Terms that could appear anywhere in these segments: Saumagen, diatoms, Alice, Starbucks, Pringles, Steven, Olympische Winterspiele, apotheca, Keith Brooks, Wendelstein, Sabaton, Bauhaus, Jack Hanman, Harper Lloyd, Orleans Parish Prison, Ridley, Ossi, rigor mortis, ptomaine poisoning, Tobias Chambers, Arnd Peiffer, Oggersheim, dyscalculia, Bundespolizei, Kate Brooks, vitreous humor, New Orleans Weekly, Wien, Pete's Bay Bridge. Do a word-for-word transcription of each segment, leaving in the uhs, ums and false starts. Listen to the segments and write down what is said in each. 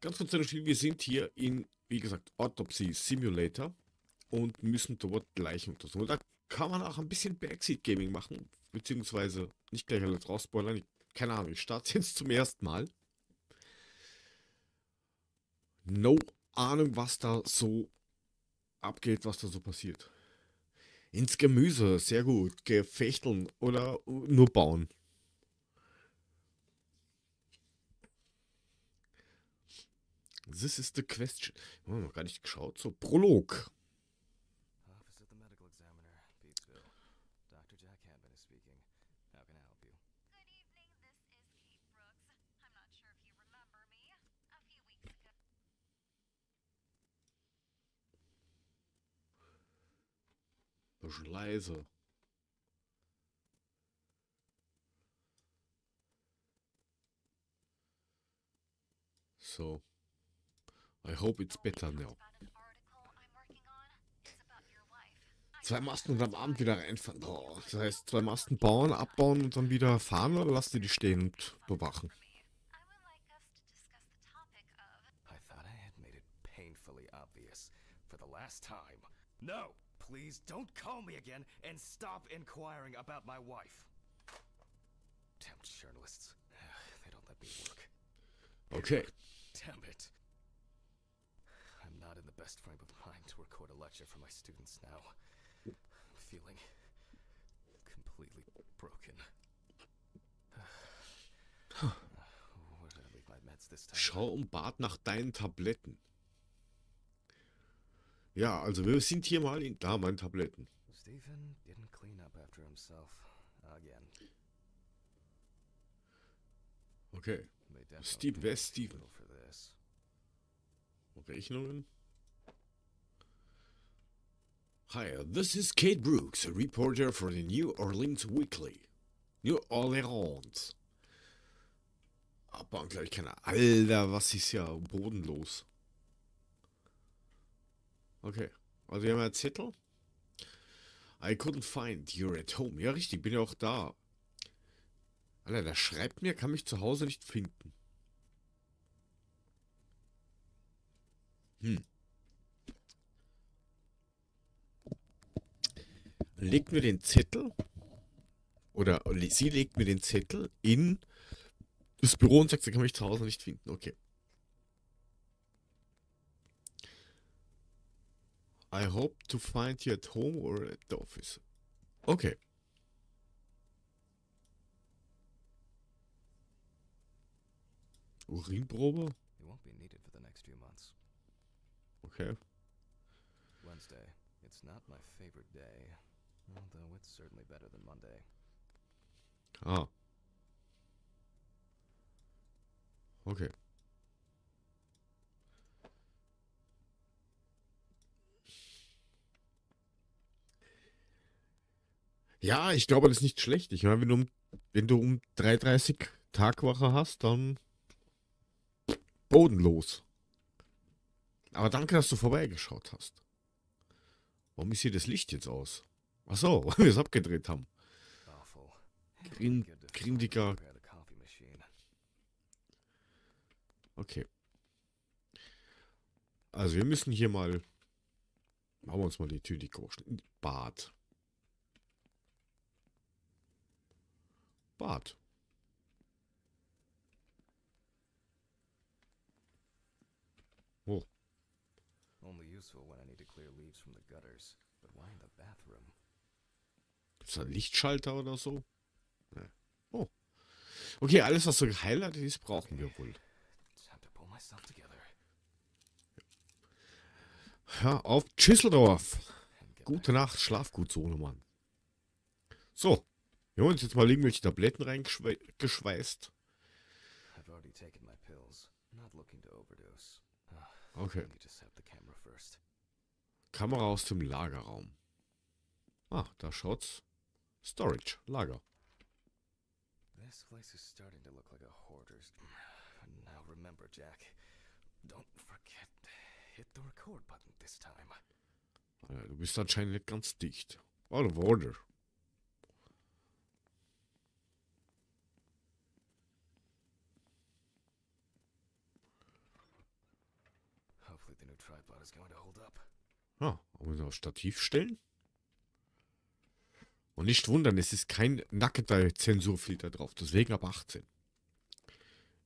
Ganz kurz unterschieden, wir sind hier in, wie gesagt, Autopsy Simulator und müssen dort Leichen untersuchen. Da kann man auch ein bisschen Backseat-Gaming machen, beziehungsweise nicht gleich alles rausspoilern. Keine Ahnung, ich starte jetzt zum ersten Mal. No Ahnung, was da so abgeht, was da so passiert. Ins Gemüse, sehr gut. Gefechteln oder nur bauen. This is the question. Oh, haben wir noch gar nicht geschaut. So, Prolog. Office of the Medical Examiner, Pete'sville. Doctor Jack Hampden is speaking. How can I help you? Good evening, this is Keith Brooks. I'm not sure if you remember me. A few weeks ago. Das ist leise. So. I hope it's better now. Zwei Masten und am Abend wieder reinfahren. Oh, das heißt, zwei Masten bauen, abbauen und dann wieder fahren, oder lasst ihr die stehen und bewachen? I thought I had made it painfully obvious for the last time. No, please don't call me again and stop inquiring about my wife. Damn journalists. They don't let me work. Okay. Damn it. I'm not in the best frame of mind to record a lecture for my students now. I'm feeling completely broken. Where did I leave my meds this time? Schau und bat nach deinen Tabletten. Ja, also wir sind hier mal in da meinen Tabletten. Steven didn't clean up after himself again. Okay. Steve, wer ist Steven? Rechnungen. Hi, this is Kate Brooks, a reporter for the New Orleans Weekly. New Orleans. Abbauen gleich keine. Alter, was ist ja bodenlos. Okay, also wir haben einen Zettel. I couldn't find you at home. Ja, richtig, bin ja auch da. Alter, der schreibt mir, kann mich zu Hause nicht finden. Hm. Legt mir den Zettel, oder sie legt mir den Zettel in das Büro und sagt, sie kann mich zu Hause nicht finden. Okay. I hope to find you at home or at the office. Okay. Urinprobe? Okay. Wednesday. It's not my favorite day, although it's certainly better than Monday. Ah. Okay. Ja, ich glaube, das ist nicht schlecht. Ich meine, wenn du um, wenn du um drei Uhr dreißig Tagwache hast, dann bodenlos. Aber danke, dass du vorbeigeschaut hast. Warum ist hier das Licht jetzt aus? Achso, weil wir es abgedreht haben. Grindiger. Okay. Also wir müssen hier mal... Machen wir uns mal die Tür, die Kosten. Bad. Bad. Oh. Ist da ein Lichtschalter oder so? Nee. Oh. Okay, alles, was so gehighlightet ist, brauchen wir wohl. Ja, auf Schüsseldorf. Gute Nacht, schlaf gut, Sohnemann. So. Wir haben uns jetzt mal irgendwelche Tabletten reingeschweißt. Okay. Kamera aus dem Lagerraum. Ah, da schaut's. Storage, Lager. This place is starting to look like a hoarder's. Now remember, Jack, don't forget hit the record button this time. Ja, du bist anscheinend nicht ganz dicht. Out of order. Ja, wollen wir das Stativ stellen? Und nicht wundern, es ist kein nackter Zensurfilter drauf, deswegen ab achtzehn.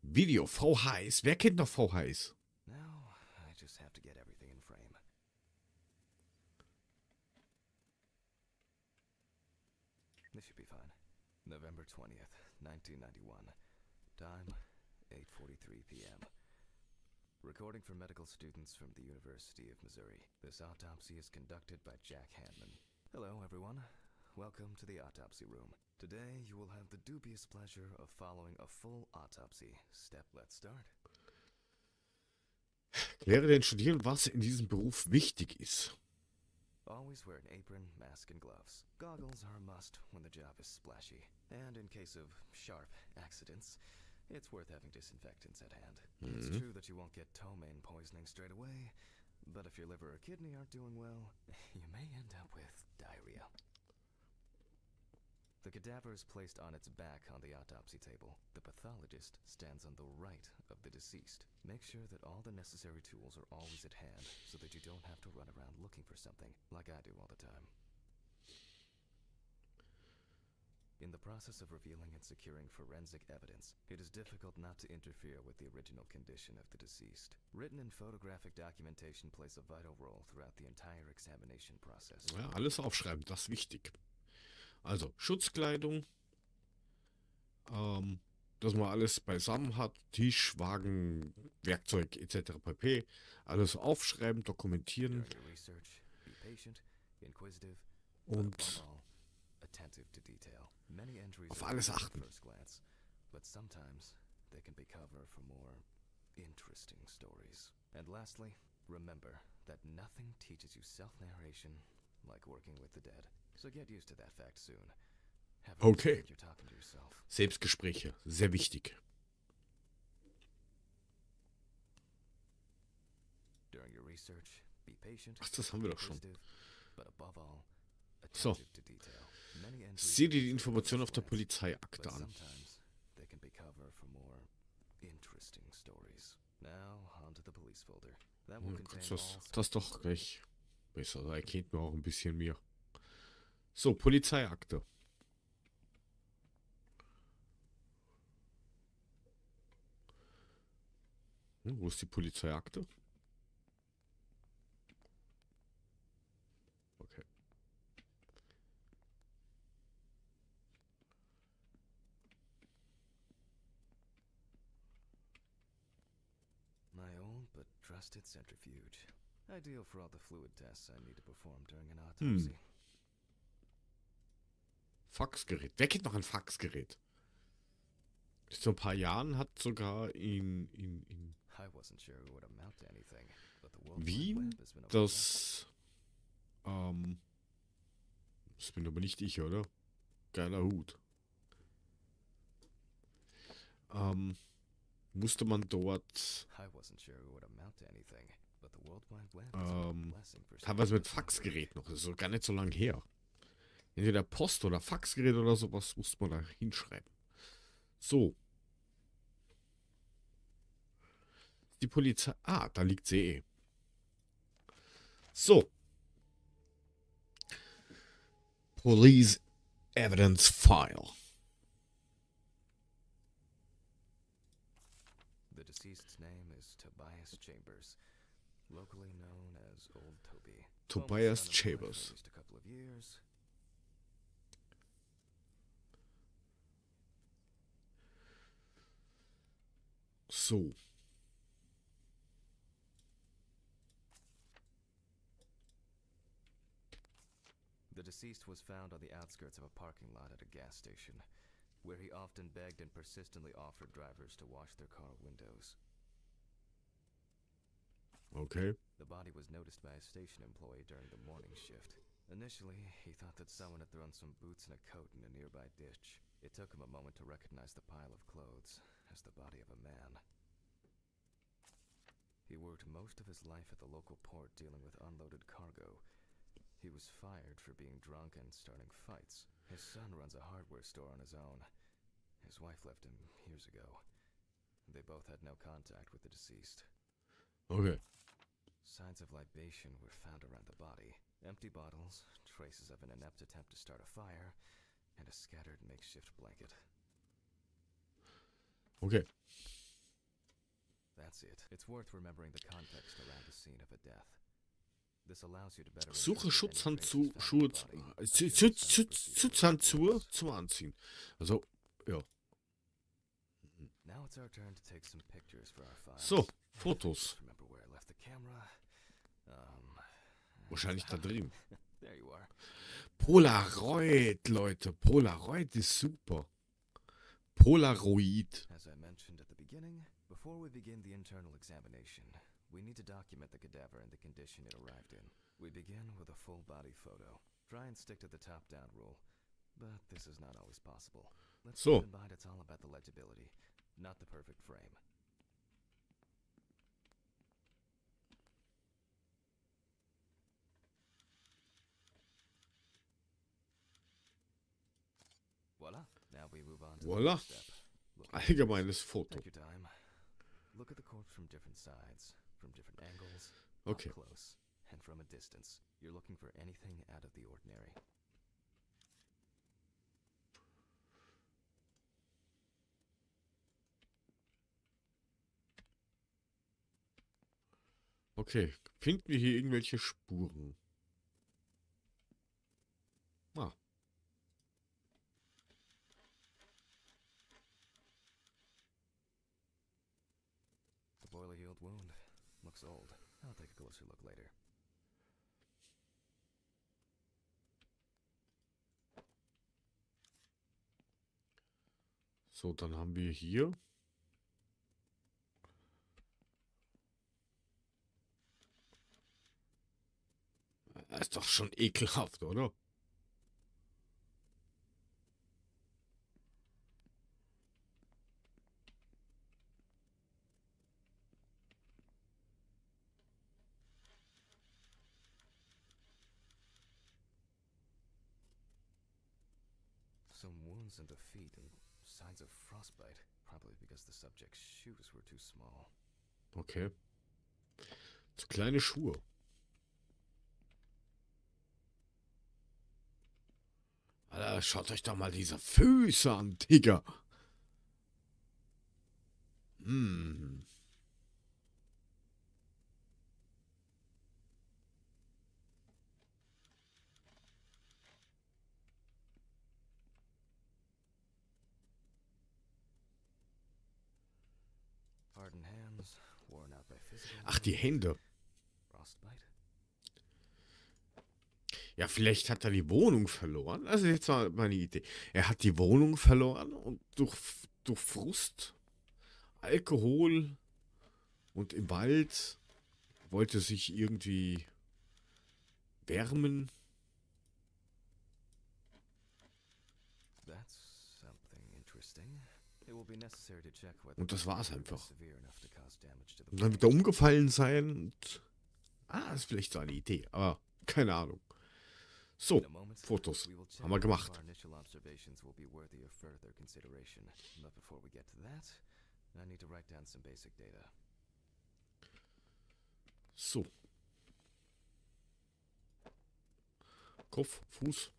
Video, V H S. Wer kennt noch V H S? November twentieth, nineteen ninety-one. Time eight forty-three p m Recording for medical students from the University of Missouri. This autopsy is conducted by Jack Hanman. Hello, everyone. Welcome to the autopsy room. Today, you will have the dubious pleasure of following a full autopsy step. Let's start. Lehre den Studierenden, was in diesem Beruf wichtig ist. Always wear an apron, mask, and gloves. Goggles are a must when the job is splashy. And in case of sharp accidents, it's worth having disinfectants at hand. Mm-hmm. It's true that you won't get ptomaine poisoning straight away, but if your liver or kidney aren't doing well, you may end up with diarrhea. The cadaver is placed on its back on the autopsy table. The pathologist stands on the right of the deceased. Make sure that all the necessary tools are always at hand so that you don't have to run around looking for something like I do all the time. In the process of revealing and securing forensic evidence, it is difficult not to interfere with the original condition of the deceased. Written and photographic documentation plays a vital role throughout the entire examination process. Ja, alles aufschreiben, das ist wichtig. Also, Schutzkleidung, ähm, dass man alles beisammen hat, Tisch, Wagen, Werkzeug et cetera pp. Alles aufschreiben, dokumentieren und auf alles achten. Okay. Selbstgespräche, sehr wichtig. Ach, das haben wir doch schon. So. Sieh dir die Informationen auf der Polizeiakte an. Hm, das, das doch gleich besser. Da erkennt man auch ein bisschen mehr. So, Polizeiakte. Hm, wo ist die Polizeiakte? Okay. My old but trusted centrifuge. Ideal for all the fluid tests I need to perform during an autopsy. Hm. Faxgerät. Wer kennt noch ein Faxgerät? Vor ein paar Jahren hat sogar in, in, in Wien das... Ähm, das bin aber nicht ich, oder? Geiler Hut. Ähm, musste man dort... Ähm, teilweise mit Faxgerät noch. Das ist so gar nicht so lang her. Entweder Post- oder Faxgerät oder sowas muss man da hinschreiben. So. Die Polizei... Ah, da liegt sie eh. So. Police Evidence File. The deceased's name is Tobias Chambers, locally known as Old Toby. Tobias Chambers. So. The deceased was found on the outskirts of a parking lot at a gas station, where he often begged and persistently offered drivers to wash their car windows. Okay. The body was noticed by a station employee during the morning shift. Initially, he thought that someone had thrown some boots and a coat in a nearby ditch. It took him a moment to recognize the pile of clothes as the body of a man. He worked most of his life at the local port dealing with unloaded cargo. He was fired for being drunk and starting fights. His son runs a hardware store on his own. His wife left him years ago. They both had no contact with the deceased. Okay. Signs of libation were found around the body. Empty bottles, traces of an inept attempt to start a fire, and a scattered makeshift blanket. Okay. That's it. It's worth remembering the context around the scene of a death. This allows you to better Suche Schutzhandschuhe Schutzhandschuhe zum Anziehen. Also, ja. Now it's our turn to take some pictures for our files. So, Fotos. Remember where I left the camera? Um, Wahrscheinlich da drüben. There you are. Polaroid, Leute. Polaroid ist super. Polaroid. As I mentioned at the beginning, before we begin the internal examination, we need to document the cadaver and the condition it arrived in. We begin with a full body photo. Try and stick to the top down rule, but this is not always possible. Let's keep in mind it's all about the legibility, not the perfect frame. Voila. Now we move on to the next step. Allgemeines Foto. Take your time. Look at the corpse from different sides, from different angles, okay. Up close, and from a distance. You're looking for anything out of the ordinary. Okay, finden wir hier irgendwelche Spuren? Ah. Boiler healed wound. Looks old. I'll take a closer look later. So, dann haben wir hier. Das ist doch schon ekelhaft, oder? Some wounds in the feet and signs of frostbite, probably because the subject's shoes were too small. Okay. So kleine Schuhe. Alter, schaut euch doch mal diese Füße an, Digga. Hm. Ach, die Hände. Ja, vielleicht hat er die Wohnung verloren. Also jetzt war meine Idee. Er hat die Wohnung verloren und durch, durch Frust, Alkohol und im Wald wollte sich irgendwie wärmen. That's something interesting. Und das war's einfach. Und dann wieder umgefallen sein. Und ah, das ist vielleicht so eine Idee, aber keine Ahnung. So, Fotos haben wir gemacht. So. Kopf, Fuß.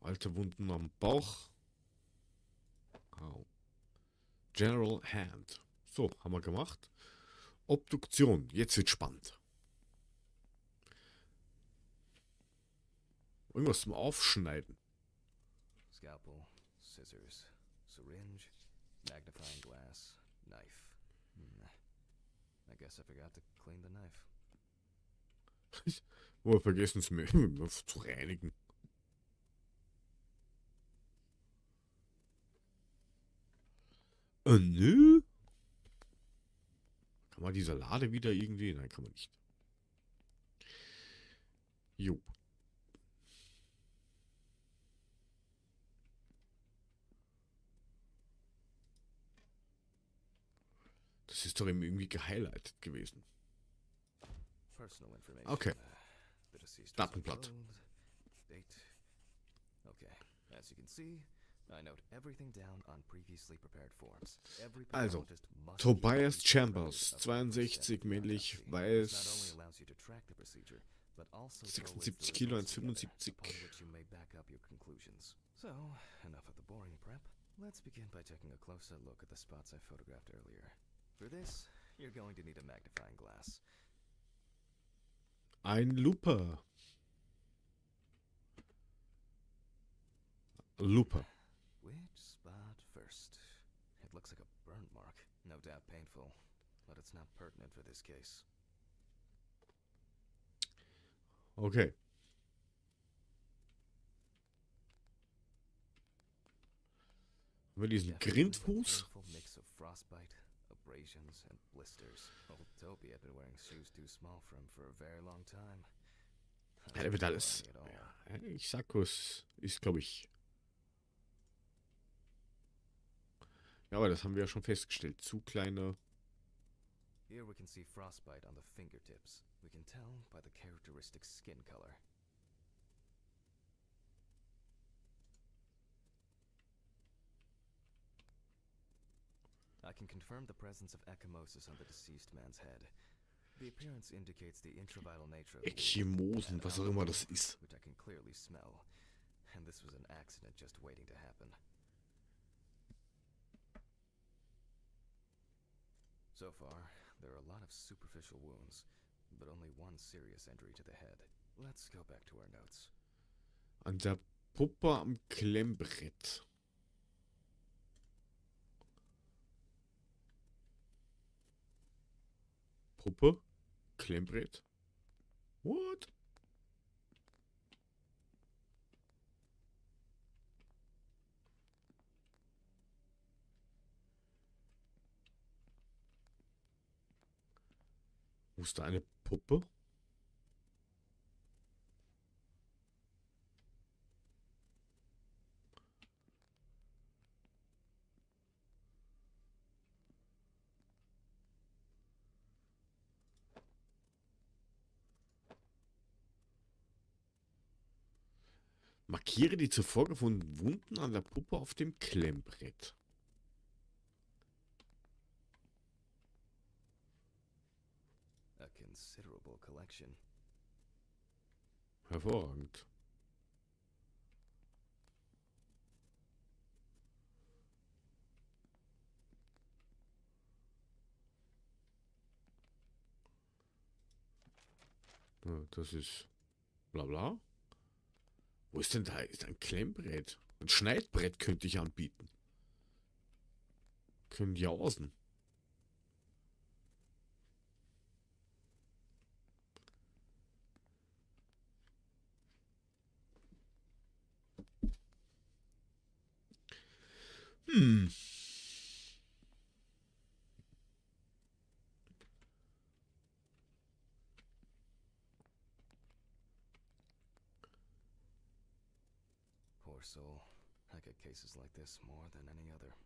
Alte Wunden am Bauch. Oh. General Hand. So, haben wir gemacht. Obduktion. Jetzt wird spannend. Irgendwas zum Aufschneiden. Scalpel, Scissors, Syringe, Magnifying Glass, Knife. I guess I forgot to clean the knife. Oh, vergessen es mir zu reinigen. Äh, nö. Kann man die Salate wieder irgendwie? Nein, kann man nicht. Jo. Das ist doch irgendwie gehighlightet gewesen. Okay. Datenblatt. Okay. As you can see, Also, Tobias Chambers, zweiundsechzig, männlich, weiß, sechsundsiebzig Kilo, eins Komma fünfundsiebzig. Ein Looper. Looper. Which spot first? It looks like a burn mark, no doubt painful, but it's not pertinent for this case. Okay. Haben wir diesen Grindfuß? Abrasions and blisters. Old Toby had been wearing shoes too small for him for a very long time. Er wird alles. Ja, ich sag was, ist glaube ich. Ja, aber das haben wir ja schon festgestellt. Zu kleine. Here we can see frostbite on the fingertips. We can tell by the characteristic skin color. I can confirm the presence of ecchymosis on the deceased man's head. The appearance indicates the intravital nature of Ecchymosen, was auch immer das ist. Which I can clearly smell. And this was an accident just waiting to happen. So far, there are a lot of superficial wounds, but only one serious injury to the head. Let's go back to our notes. An der Puppe am Klemmbrett. Puppe? Klemmbrett? What? Wo ist da eine Puppe? Markiere die zuvor gefundenen Wunden an der Puppe auf dem Klemmbrett. Hervorragend. Ja, das ist bla bla. Wo ist denn da? Ist ein Klemmbrett. Ein Schneidbrett könnte ich anbieten. Können jausen. Hm. Poor soul. I get cases like this more than any other.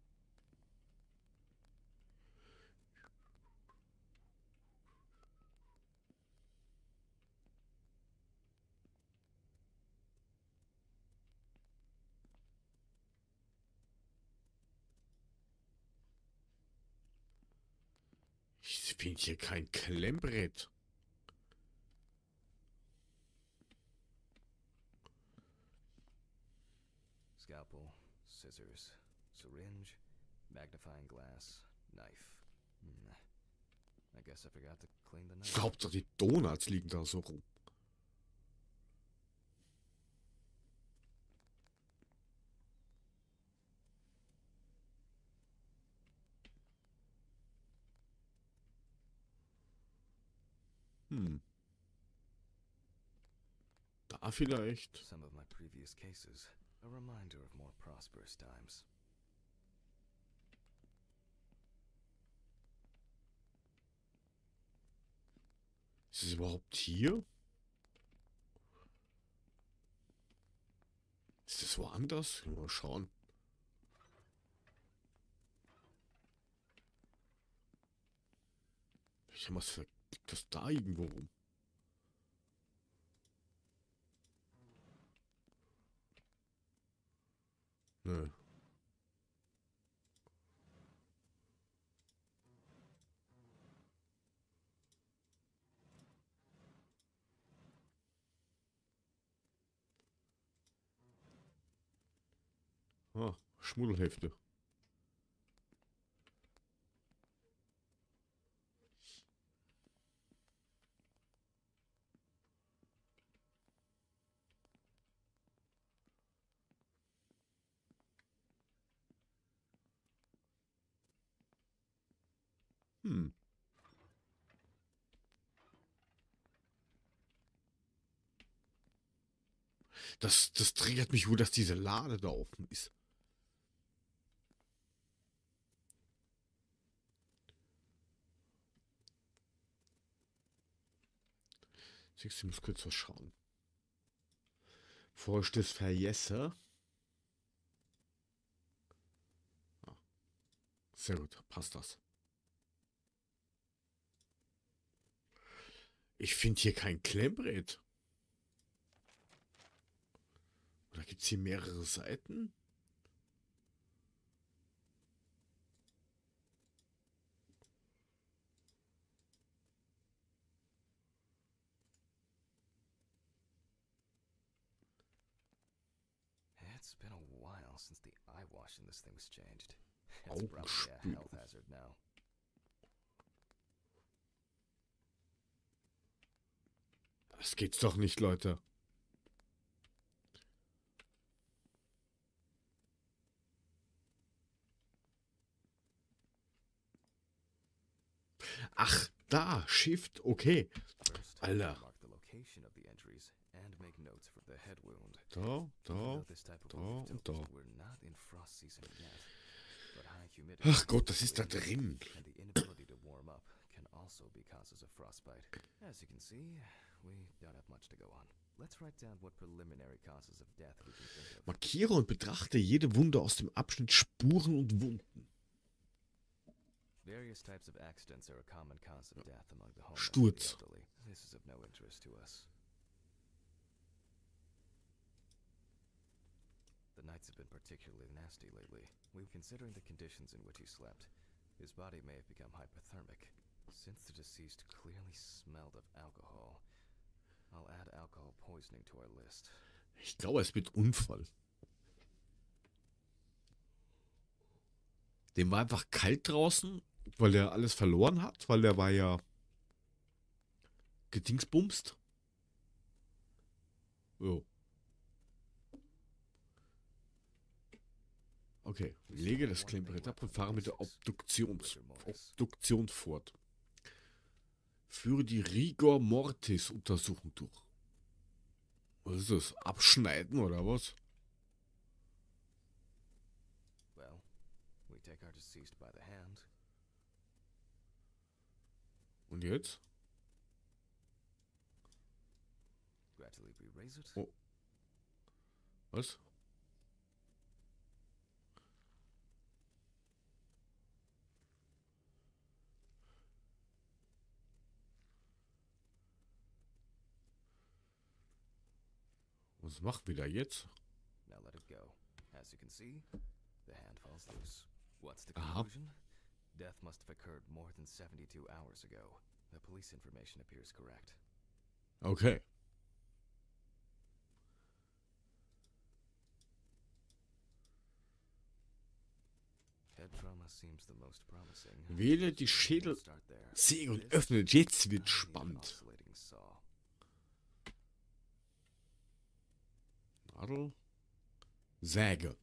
Ich finde hier kein Klemmbrett. Scalpel, scissors, syringe, magnifying glass, knife. Hm. I guess I forgot to clean the knife. Hauptsache die Donuts liegen da so rum. Hm. Da vielleicht. Some of my previous cases, a reminder of more prosperous times. Ist es überhaupt hier? Ist es woanders? Mal schauen. Ich habe was ver... Liegt das da irgendwo rum? Nö. Ah, Schmuddelhefte. Hm. Das, das triggert mich wohl, dass diese Lade da offen ist. Ich muss kurz was schauen. Vorstehst verjesse. Ah. Sehr gut, passt das. Ich finde hier kein Klemmbrett. Oder gibt es hier mehrere Seiten? It's been a while since the eye wash in this thing was changed. It's probably a health hazard now. Das geht's doch nicht, Leute. Ach, da, Shift, okay. Alter. Da, da, da und da. Ach Gott, das ist da drin. Also be causes of frostbite. As you can see, we don't have much to go on. Let's write down what preliminary causes of death we can think of. Markiere und betrachte jede Wunde aus dem Abschnitt Spuren und Wunden. Various types of accidents are a common cause of death among the homeless and the elderly. This is of no interest to us. The nights have been particularly nasty lately. We're considering the conditions in which he slept. His body may have become hypothermic. Since the deceased clearly smelled of alcohol, I'll add alcohol poisoning to our list. Ich glaube, es wird Unfall. Dem war einfach kalt draußen, weil er alles verloren hat, weil er war ja gedingsbumst. Jo. Okay, lege das Klemmbrett ab und fahre mit der Obduktion, Obduktion fort. Führe die Rigor Mortis Untersuchung durch. Was ist das? Abschneiden oder was? Well, we take our deceased by the hand. Und jetzt? Oh. Was? Was macht wieder jetzt? Aha. Okay. Wähle die Schädelsäge und öffne. Jetzt wird spannend. Nadel, Säge.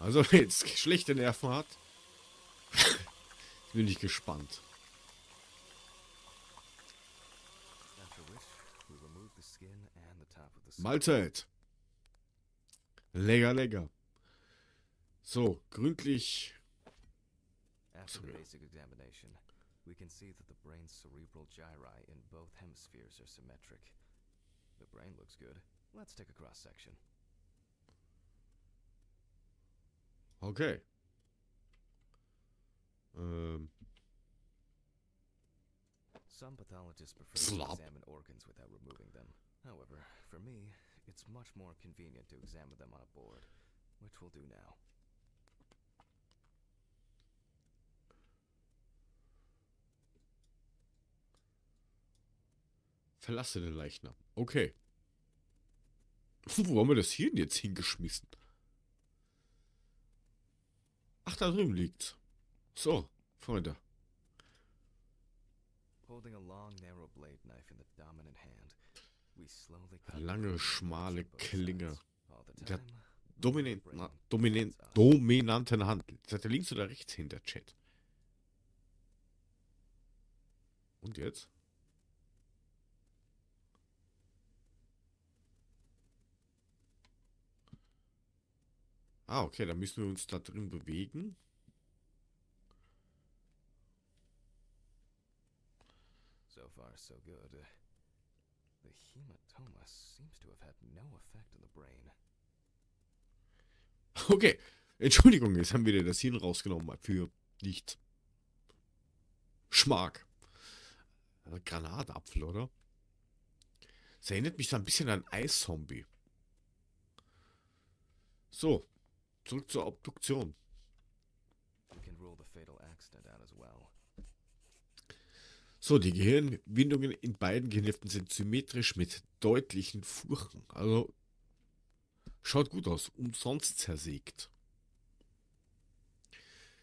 Also jetzt schlechte Nerven hat. Bin ich gespannt. Mahlzeit. Lecker, lecker. So, gründlich. After the basic examination, we can see that the brain's cerebral gyri in both hemispheres are symmetric. The brain looks good. Let's take a cross section. Okay. Um. Some pathologists prefer to examine organs without removing them. However, for me, it's much more convenient to examine them on a board, which we'll do now. Verlasse den Leichnam. Okay. Wo haben wir das hier denn jetzt hingeschmissen? Ach, da drüben liegt's. So, Freunde. Lange, schmale Klinge. Der dominanten, na, dominant, dominanten Hand. Seid ihr links oder rechts hinter, Chat? Und jetzt? Ah, okay, dann müssen wir uns da drin bewegen. So far, so good. The hematoma seems to have had no effect on the brain. Okay, Entschuldigung, jetzt haben wir dir das Hirn rausgenommen für nicht Schmack. Granatapfel, oder? Das erinnert mich so ein bisschen an Eiszombie. So. Zurück zur Obduktion. So, die Gehirnwindungen in beiden Gehirnhälften sind symmetrisch mit deutlichen Furchen. Also, schaut gut aus. Umsonst zersägt.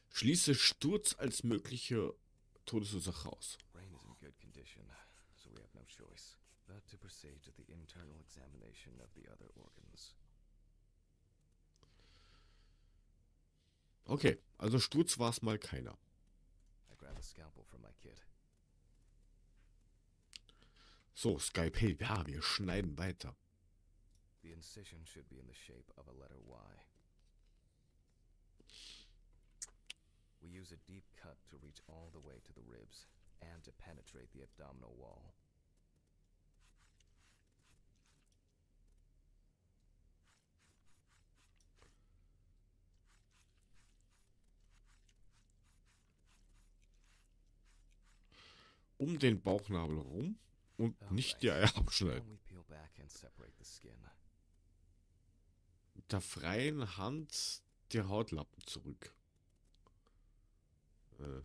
Schließe Sturz als mögliche Todesursache aus. Okay, also Sturz war es mal keiner. So, Skype, ja, wir schneiden weiter. Um den Bauchnabel rum und okay. Nicht die Eier abschneiden. Mit der freien Hand die Hautlappen zurück. Äh.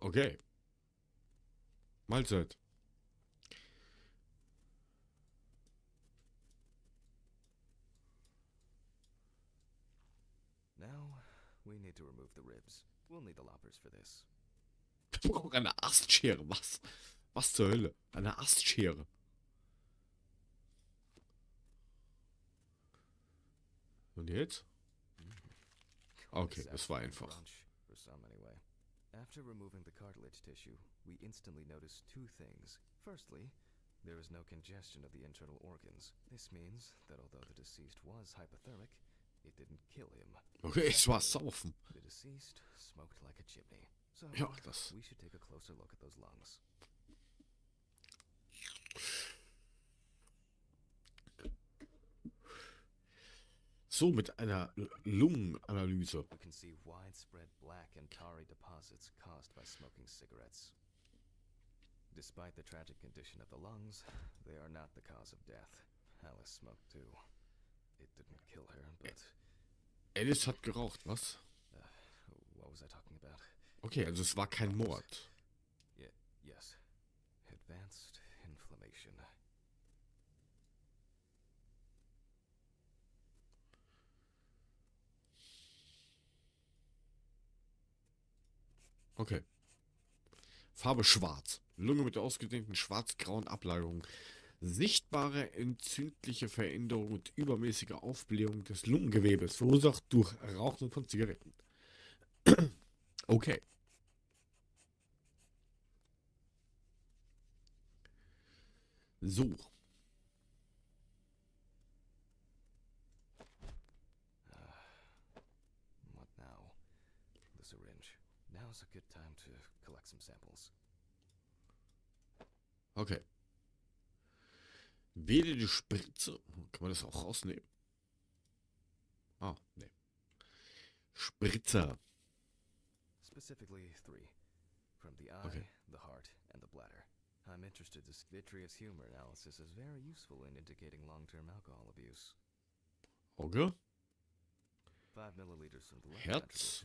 Okay. Mahlzeit. Ich brauche eine Astschere. Was? Was zur Hölle? Eine Astschere. Und jetzt? Okay, das war einfach. After removing the cartilage tissue, we instantly notice two things. Firstly, there is no congestion of the internal organs. This means that although the deceased was hypothermic, it didn't kill him. Okay, es war saufen. The deceased smoked like a chimney. So ja, das. We should take a closer look at those lungs. So, mit einer Lungenanalyse. We can see widespread black and tarry deposits caused by smoking cigarettes. Despite the tragic condition of the lungs, they are not the cause of death. Alice smoked too. It didn't kill her, but Alice hat geraucht, was? Uh, what was I talking about? Okay, also es war kein Mord. Yeah, yes. Advanced inflammation. Okay. Farbe schwarz. Lunge mit der ausgedehnten schwarz-grauen Ablagerung. Sichtbare entzündliche Veränderung und übermäßige Aufblähung des Lungengewebes, verursacht durch Rauchen von Zigaretten. Okay. So. What now? The syringe. Now's a good time to collect some samples. Okay. Wähle die Spritze. Kann man das auch rausnehmen? Ah, ne. Spritzer. Specifically three. From the eye, the heart and the bladder. I'm interested this vitreous humor analysis is very useful in indicating long-term alcohol abuse. Okay. Herz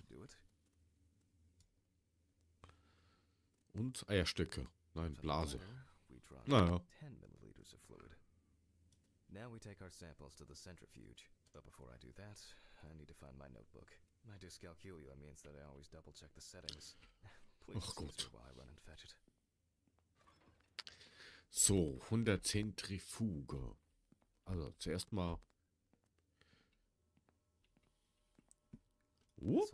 und Eierstöcke. Nein, Blase. Naja. Now we take our samples to the centrifuge, but before I do that, I need to find my notebook. My dyscalculia means that I always double check the settings. Ach gut. So, hundert Zentrifuge. Also zuerst mal. Whoop.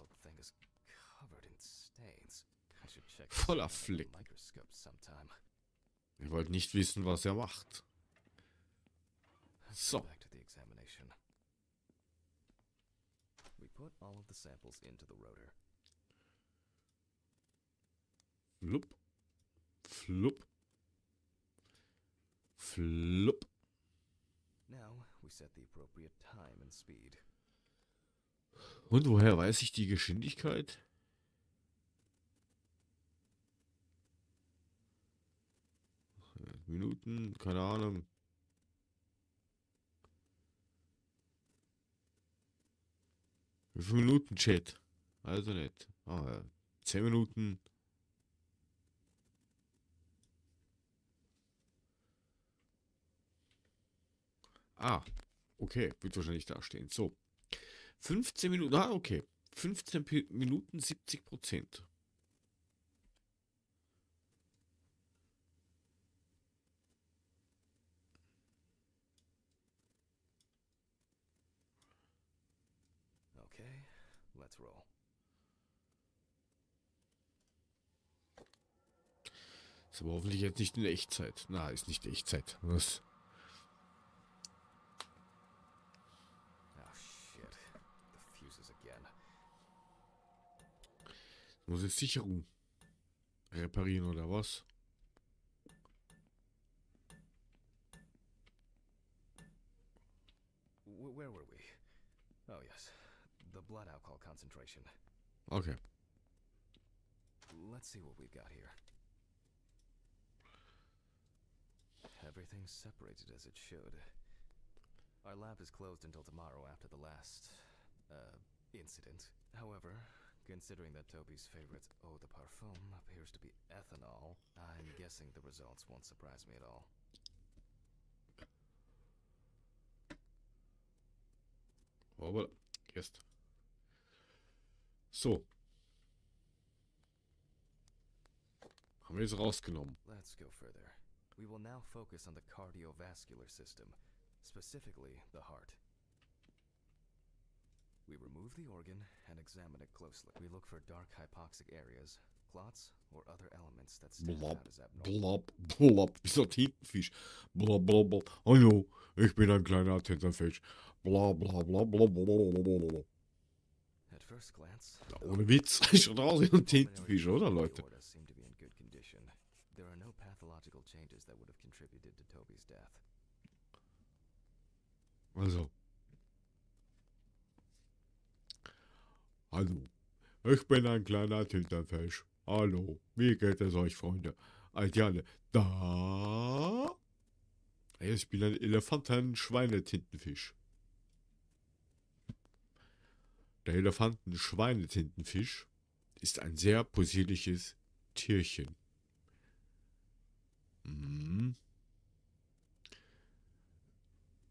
Voller Flick. Ihr wollt nicht wissen, was er macht. So. Flup. Flup. Flup. Und woher weiß ich die Geschwindigkeit? Minuten, keine Ahnung. Wie viele Minuten, Chat? Also nicht. Ah ja. Zehn Minuten. Ah, okay. Wird wahrscheinlich da stehen. So. fünfzehn Minuten. Ah, okay. fünfzehn Minuten, siebzig Prozent. Ist aber hoffentlich jetzt nicht in Echtzeit. Na, ist nicht Echtzeit. Was? Muss ich Sicherung reparieren oder was? Where were we? Oh yes. The blood alcohol concentration. Okay. Let's see what we've got here. Everything's separated as it should. Our lab is closed until tomorrow after the last uh incident. However, considering that Toby's favorite eau de parfum appears to be ethanol, I'm guessing the results won't surprise me at all. Oh well, yes. So. Haben wir es rausgenommen. Let's go further. We will now focus on the cardiovascular system, specifically the heart. We remove the organ and examine it closely. We look for dark hypoxic areas, clots, or other elements that stand blub, out as abnormal. Blub, blub, wie so ein Tintenfisch. Blub, blub, blub. Oh no, ich bin ein kleiner Tintenfisch. Blub, blub, blub, blub, blub, blub. At first glance, ja, ohne Witz, schon raus wie ein Tintenfisch, oder Leute? There are no pathological changes that would have contributed to Toby's death. Also. Hallo. Ich bin ein kleiner Tintenfisch. Hallo. Wie geht es euch, Freunde? Ideale. Da. Ich bin ein Elefanten-Schweinetintenfisch. Der Elefanten-Schweinetintenfisch ist ein sehr possierliches Tierchen.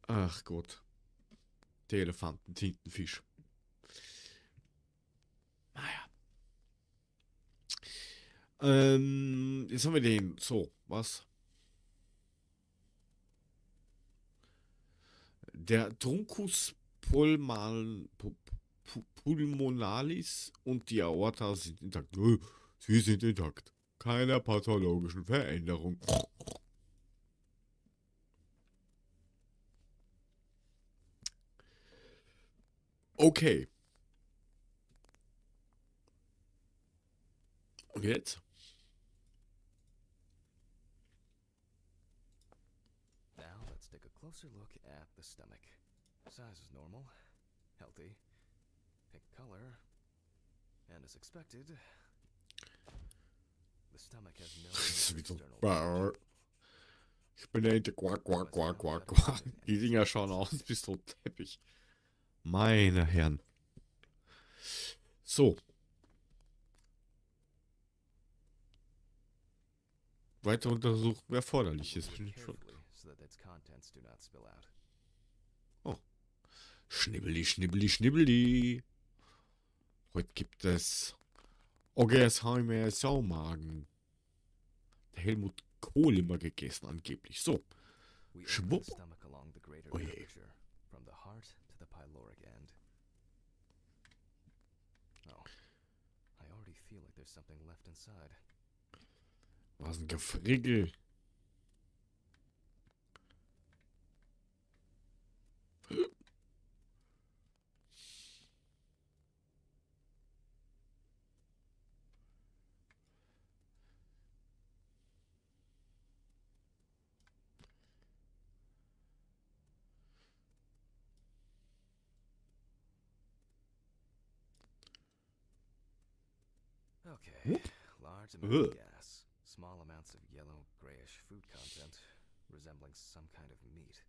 Ach Gott. Der Elefanten-Tintenfisch. Naja. Ähm, jetzt haben wir den. So, was? Der Truncus pulmonalis und die Aorta sind intakt. Sie sind intakt. Keiner pathologischen Veränderung. Okay. Und jetzt? Now let's take a closer look at the stomach. Size is normal, healthy, pink color, and as expected. Ich bin der Ente. Quack, quack, quack, quack, quack. Die Dinger schauen aus bis zum Teppich. Meine Herren. So. Weitere Untersuchungen erforderlich ist. Oh. Schnibbeli, schnibbeli, schnibbeli. Heute gibt es Orgelsheimer Saumagen. Der Helmut Kohl immer gegessen, angeblich. So. Schwupp. Oh je. Was ein Gefrickel. Okay. Large amount of gas. Small amounts of yellow, grayish food content resembling some kind of meat.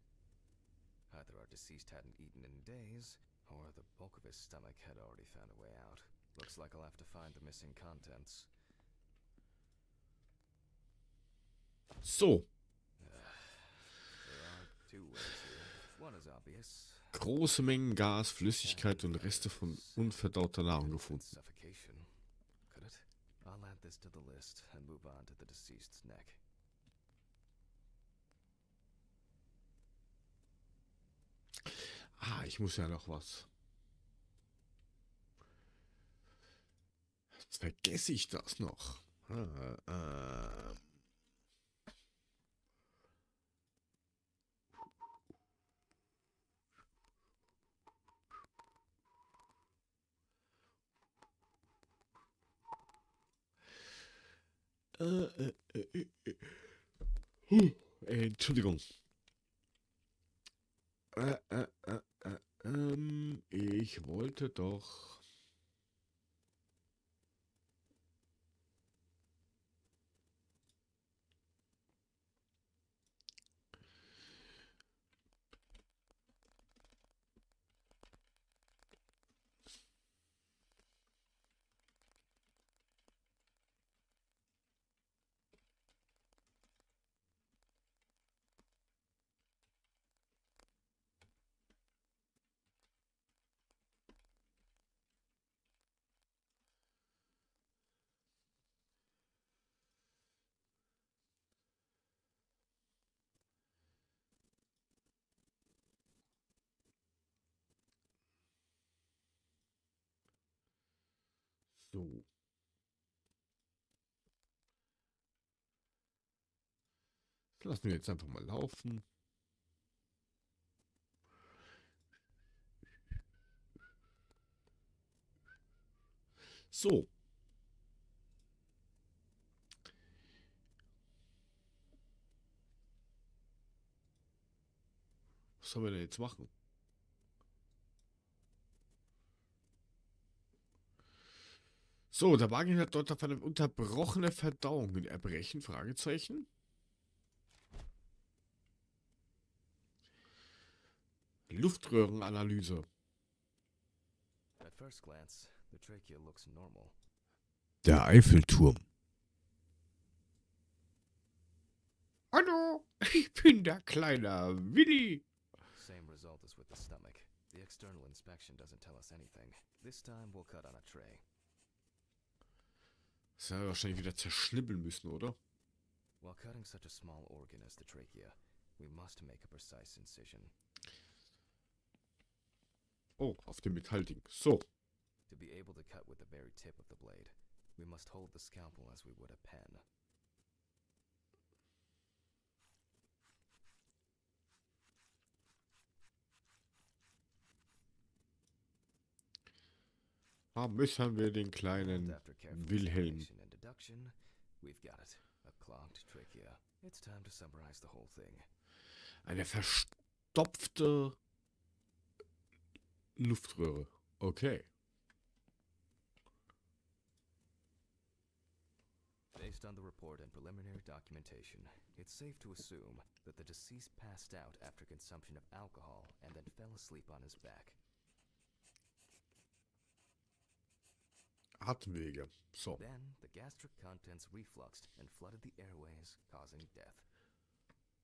Either our deceased hadn't eaten in days, or the bulk of his stomach had already found a way out. Looks like I'll have to find the missing contents. So. Uh, there are two ways here. One is obvious. Große Mengen Gas, Flüssigkeit und Reste von unverdauter Nahrung gefunden. I'll add this to the list and move on to the deceased's neck. Ah, ich muss ja noch was. Jetzt vergesse ich das noch. Ah, ah. Uh, uh, uh, uh. Huh. Entschuldigung. Uh, uh, uh, uh, um, ich wollte doch... So. Das lassen wir jetzt einfach mal laufen. So. Was sollen wir denn jetzt machen? So, der Wagen hat dort auf eine unterbrochene Verdauung in Erbrechen, Fragezeichen. Luftröhrenanalyse. Der Eiffelturm. Hallo, ich bin der kleine Willi. Same result as with the stomach. The external inspection doesn't tell us anything. This time we'll cut on a tray. Das werden wir wahrscheinlich wieder zerschnibbeln müssen, oder? Oh, auf dem Metallding. So. Ah, müssen wir den kleinen Wilhelm. Eine verstopfte Luftröhre. Okay. Based on the report and preliminary documentation, it's safe to assume that the deceased passed out after consumption of alcohol and then fell asleep on his back. Atemwege. So.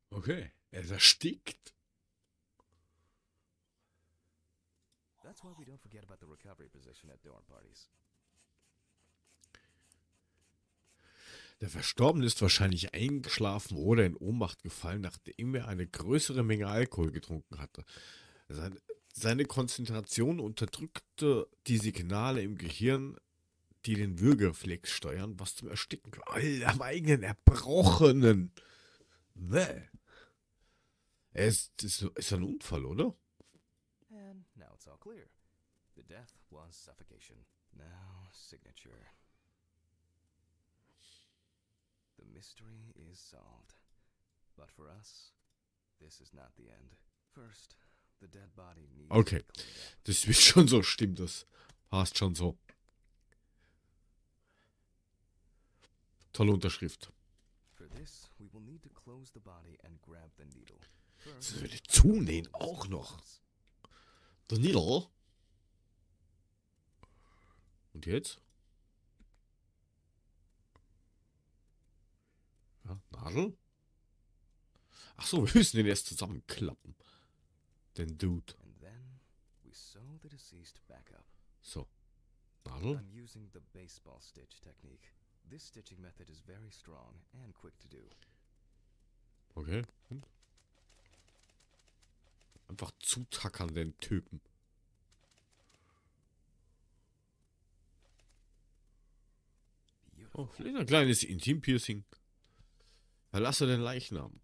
Okay, er ist erstickt. That's why we don't forget about the recovery position at dorm parties. Der Verstorbene ist wahrscheinlich eingeschlafen oder in Ohnmacht gefallen, nachdem er eine größere Menge Alkohol getrunken hatte. Seine, seine Konzentration unterdrückte die Signale im Gehirn, die den Würgereflex steuern, was zum Ersticken kam. Alter, am eigenen Erbrochenen. Bäh. Es ist, ist ein Unfall, oder? And now it's all clear. The death was suffocation. Now signature. The mystery is solved. But for us, this is not the end. First, the dead body needs okay, das wird schon so, stimmt das. Passt schon so. Tolle Unterschrift. For this, we will need to close the body and grab the needle. Das würde zunähen auch noch. The needle. Und jetzt? Nadel? Ach so, wir müssen den erst zusammenklappen. Den Dude. So. Nadel. Okay. Und? Einfach zutackern den Typen. Oh, vielleicht ein kleines Intim-Piercing. Verlasse den Leichnam.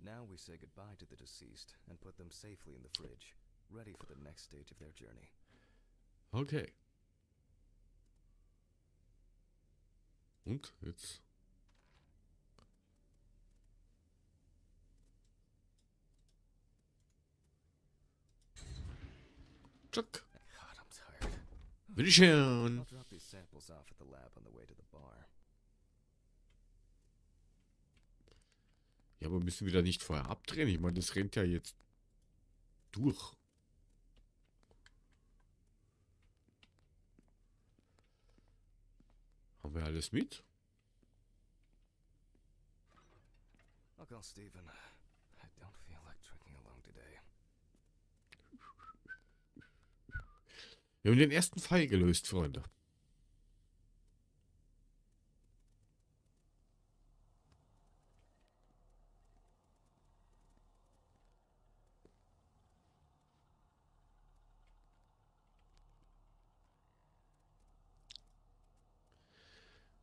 Now we say goodbye to the deceased and put them safely in the fridge, ready for the next stage of their journey. Okay. Und jetzt. Chuck. God, I'm tired. Bitte schön. I'll drop these samples off at the lab on the way to the bar. Ja, aber müssen wir da nicht vorher abdrehen? Ich meine, das rennt ja jetzt durch. Haben wir alles mit? Oh Gott, Steven. I don't feel like trekking along today. Wir haben den ersten Fall gelöst, Freunde.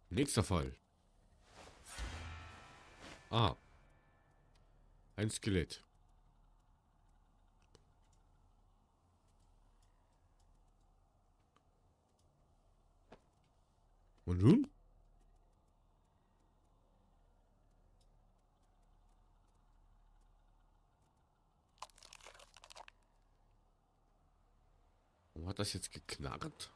Nächster Fall. Ah. Ein Skelett. Und nun? Warum hat das jetzt geknarrt?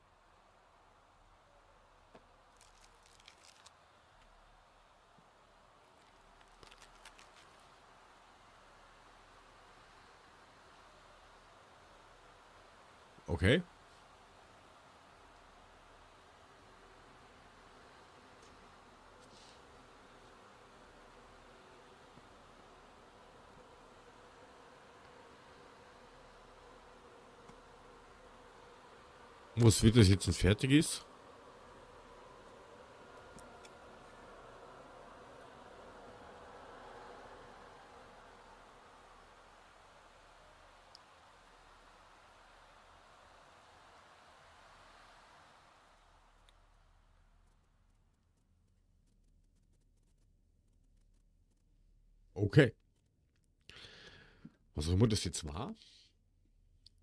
Okay. Was wird das jetzt, wenn fertig ist? Okay. Was auch immer das jetzt war?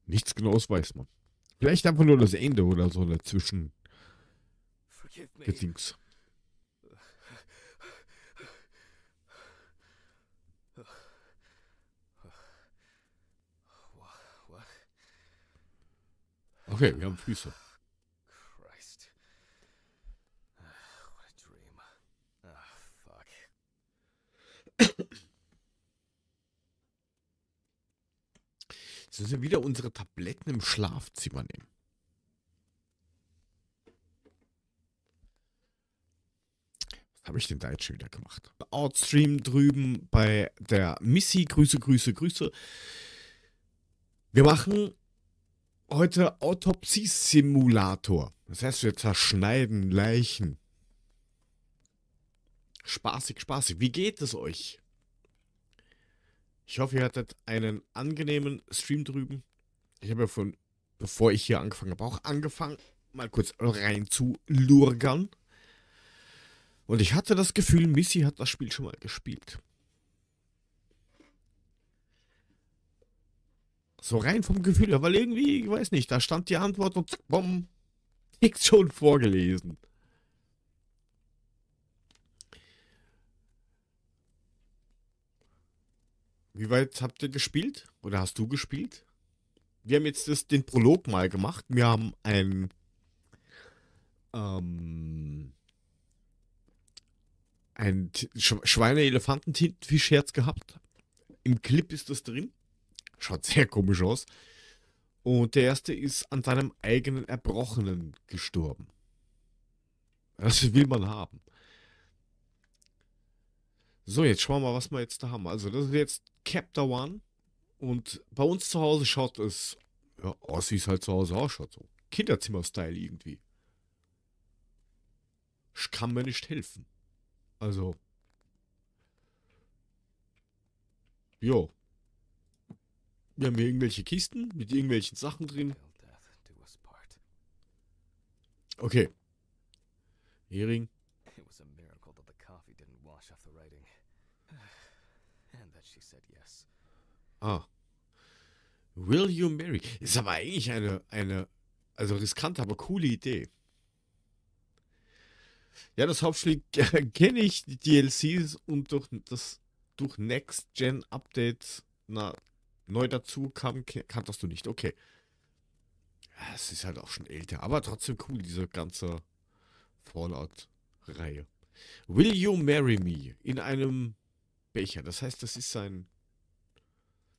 Nichts Genaues weiß man. Vielleicht einfach nur das Ende oder so dazwischen. Gedings. Okay, wir haben Füße. Müssen wir wieder unsere Tabletten im Schlafzimmer nehmen. habe ich den da jetzt schon wieder gemacht. Outstream drüben bei der Missy. Grüße, Grüße, Grüße. Wir machen heute Autopsy Simulator. Das heißt, wir zerschneiden Leichen. Spaßig, spaßig. Wie geht es euch? Ich hoffe, ihr hattet einen angenehmen Stream drüben. Ich habe ja von, bevor ich hier angefangen habe, auch angefangen, mal kurz rein zu lurgern. Und ich hatte das Gefühl, Missy hat das Spiel schon mal gespielt. So rein vom Gefühl her, weil irgendwie, ich weiß nicht, da stand die Antwort und zack, bumm, nix schon vorgelesen. Wie weit habt ihr gespielt? Oder hast du gespielt? Wir haben jetzt das, den Prolog mal gemacht. Wir haben ein ähm, ein Schweine-Elefanten-Tintenfisch-Herz gehabt. Im Clip ist das drin. Schaut sehr komisch aus. Und der erste ist an seinem eigenen Erbrochenen gestorben. Das will man haben. So, jetzt schauen wir mal, was wir jetzt da haben. Also das ist jetzt Chapter One. Und bei uns zu Hause schaut es... Ja, Ossi ist halt zu Hause ausschaut so. Kinderzimmer-Style irgendwie. Ich kann mir nicht helfen. Also... Jo. Wir haben hier irgendwelche Kisten mit irgendwelchen Sachen drin. Okay. Hering. Ah. Will you marry? Ist aber eigentlich eine, eine, also riskante, aber coole Idee. Ja, das Hauptspiel kenne ich, die D L Cs und durch das durch Next-Gen-Updates na, neu dazu kam, kanntest du nicht. Okay. Es ist halt auch schon älter, aber trotzdem cool, diese ganze Fallout-Reihe. Will you marry me? In einem Becher. Das heißt, das ist sein...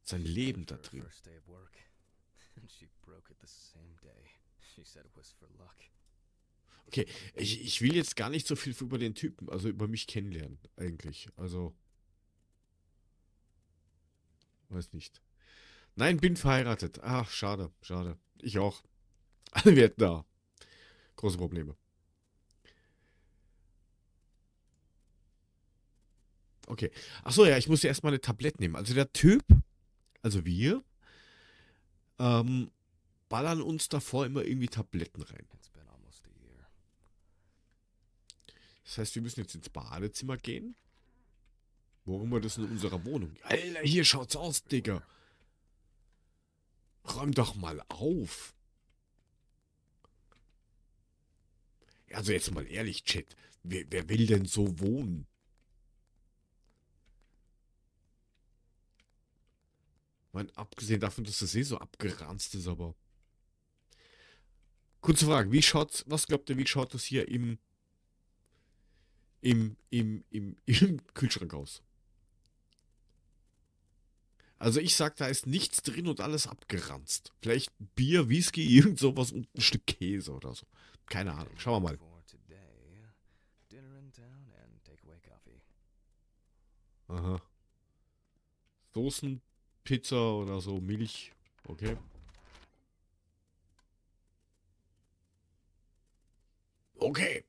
sein Leben da drin. Okay, ich, ich will jetzt gar nicht so viel über den Typen, also über mich kennenlernen, eigentlich. Also, weiß nicht. Nein, bin verheiratet. Ach, schade, schade. Ich auch. Alle werden da. Große Probleme. Okay. Achso, ja, ich muss ja erstmal eine Tablette nehmen. Also der Typ... Also wir ähm, ballern uns davor immer irgendwie Tabletten rein. Das heißt, wir müssen jetzt ins Badezimmer gehen. Warum war das in unserer Wohnung? Alter, hier schaut's aus, Digga. Räum doch mal auf. Also jetzt mal ehrlich, Chat. Wer, wer will denn so wohnen? Mein, abgesehen davon, dass das eh so abgeranzt ist, aber... Kurze Frage, wie schaut's, was glaubt ihr, wie schaut das hier im, im, im, im, im Kühlschrank aus? Also ich sag, da ist nichts drin und alles abgeranzt. Vielleicht Bier, Whisky, irgend sowas und ein Stück Käse oder so. Keine Ahnung, schauen wir mal. Aha. Soßen... Pizza oder so, Milch. Okay. Okay.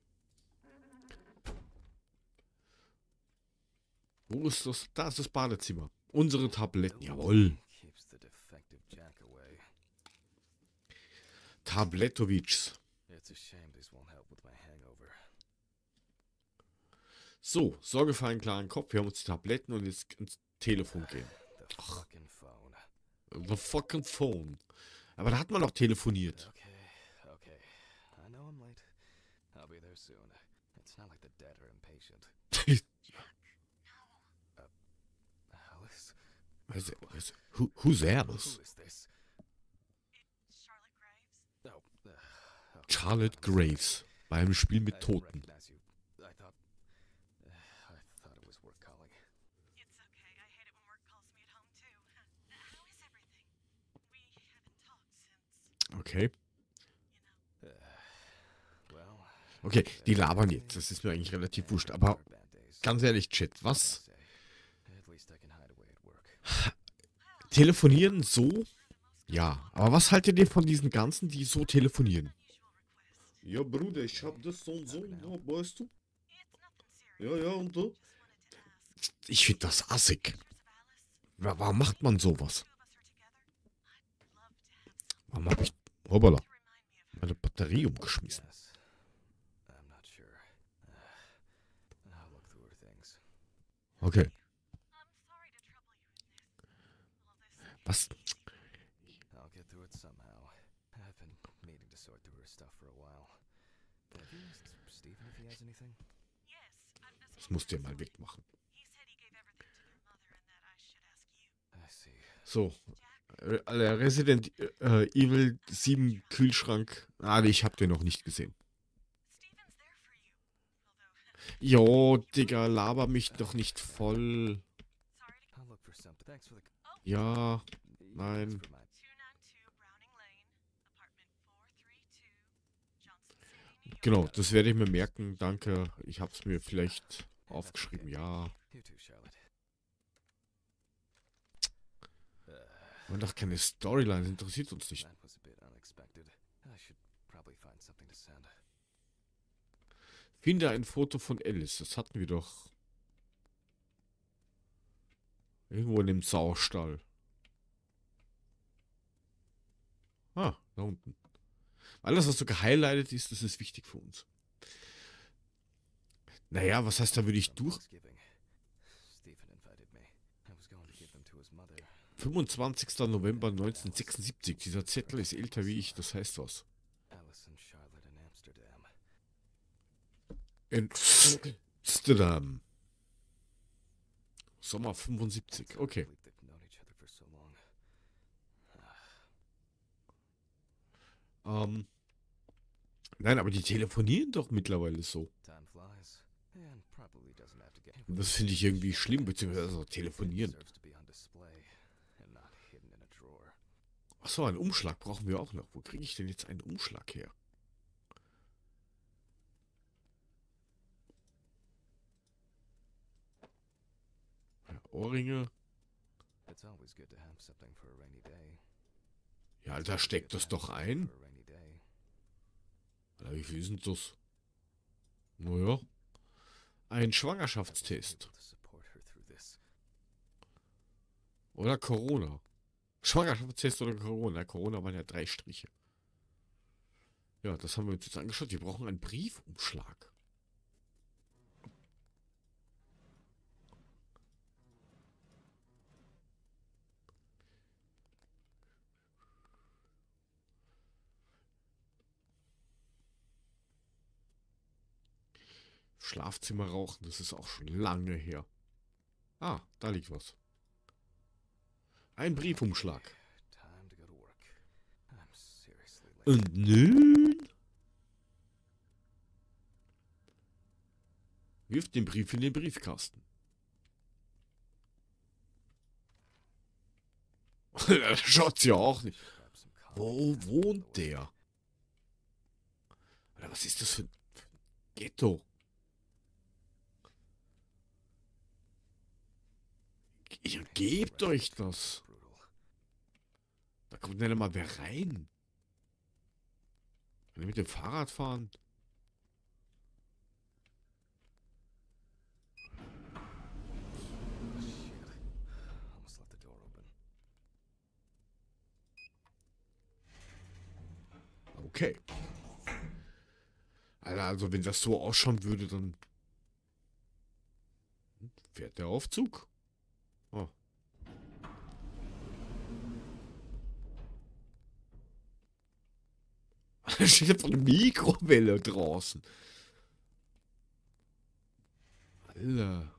Wo ist das? Da ist das Badezimmer. Unsere Tabletten. Jawohl. Tabletovics. So, Sorge für einen klaren Kopf. Wir haben uns die Tabletten und jetzt ins Telefon gehen. Ach. The fucking phone. Aber da hat man doch telefoniert. Also, also, who, who's Alice? Charlotte Graves. Bei einem Spiel mit Toten. Okay. Okay, die labern jetzt. Das ist mir eigentlich relativ wurscht. Aber ganz ehrlich, Chat, was? Telefonieren so? Ja, aber was haltet ihr von diesen ganzen, die so telefonieren? Ja, Bruder, ich hab das so und so, ja, weißt du? Ja, ja, und so. Ich find das assig. Warum macht man sowas? Warum hab ich... Hoppala. Meine Batterie umgeschmissen. Okay. Was? Das musst du ja mal wegmachen. So. Resident äh, Evil sieben Kühlschrank. Ah, ich hab den noch nicht gesehen. Jo, Digga, laber mich doch nicht voll. Ja, nein. Genau, das werde ich mir merken, danke. Ich hab's mir vielleicht aufgeschrieben, ja. Und doch keine Storyline, interessiert uns nicht. Finde ein Foto von Alice, das hatten wir doch. Irgendwo in dem Saustall. Ah, da unten. Alles, was so gehighlightet ist, das ist wichtig für uns. Naja, was heißt, da würde ich durch... fünfundzwanzigster November neunzehnhundertsechsundsiebzig. Dieser Zettel ist älter wie ich, das heißt was. In Amsterdam. Sommer fünfundsiebzig, okay. Ähm, nein, aber die telefonieren doch mittlerweile so. Und das finde ich irgendwie schlimm, beziehungsweise telefonieren. Achso, einen Umschlag brauchen wir auch noch. Wo kriege ich denn jetzt einen Umschlag her? Ohrringe. Ja, Alter, steckt das doch ein. Alter, wie viel ist denn das? Naja. Ein Schwangerschaftstest. Oder Corona. Schwangerschaftstest oder Corona. Corona waren ja drei Striche. Ja, das haben wir uns jetzt angeschaut. Wir brauchen einen Briefumschlag. Schlafzimmer rauchen, das ist auch schon lange her. Ah, da liegt was. Ein Briefumschlag. Und nun? Wirft den Brief in den Briefkasten. Schaut's ja auch nicht. Wo wohnt der? Oder was ist das für ein Ghetto? Ihr gebt euch das. Da kommt nicht mal wer rein. Wenn wir mit dem Fahrrad fahren. Okay. Alter, also wenn das so ausschauen würde, dann fährt der Aufzug. Oh. Da steht eine Mikrowelle draußen. Alter.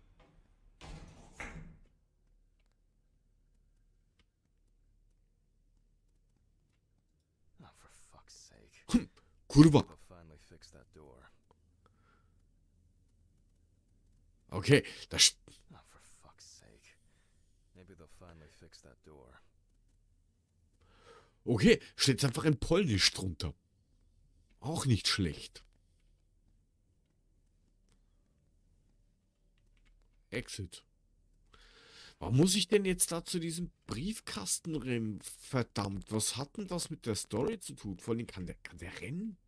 Hm. Kurva. Okay, das... Okay, steht einfach in Polnisch drunter. Auch nicht schlecht. Exit. Warum muss ich denn jetzt da zu diesem Briefkasten rennen? Verdammt, was hat denn das mit der Story zu tun? Vor allem kann der, kann der rennen?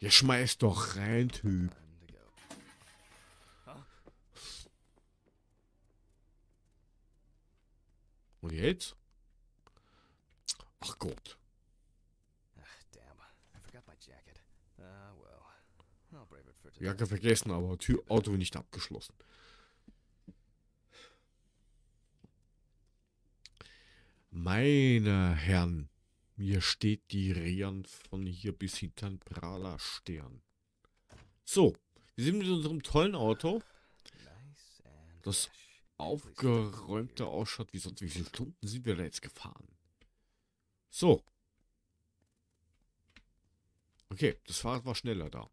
Ja, schmeiß doch rein, Typ. Und jetzt? Ach Gott. Jacke vergessen, aber Tür, Auto nicht abgeschlossen. Meine Herren, mir steht die Rehren von hier bis hinter den Prahler Stern. So, wir sind mit unserem tollen Auto, das aufgeräumter ausschaut wie sonst. Wie viele Stunden sind wir da jetzt gefahren? So. Okay, das Fahrrad war schneller da.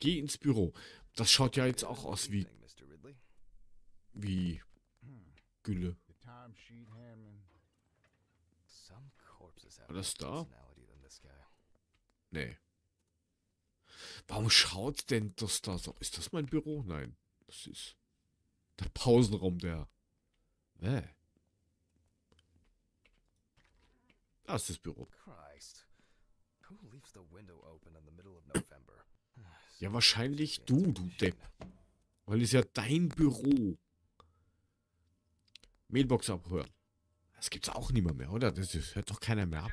Geh ins Büro. Das schaut ja jetzt auch aus wie... Wie... Gülle. War das da? Nee. Warum schaut denn das da so? Ist das mein Büro? Nein. Das ist der Pausenraum der... Nee. Das ist das Büro. Ja, wahrscheinlich du, du Depp. Weil es ja dein Büro. Mailbox abhören. Das gibt's auch niemand mehr, oder? Das hört doch keiner mehr ab.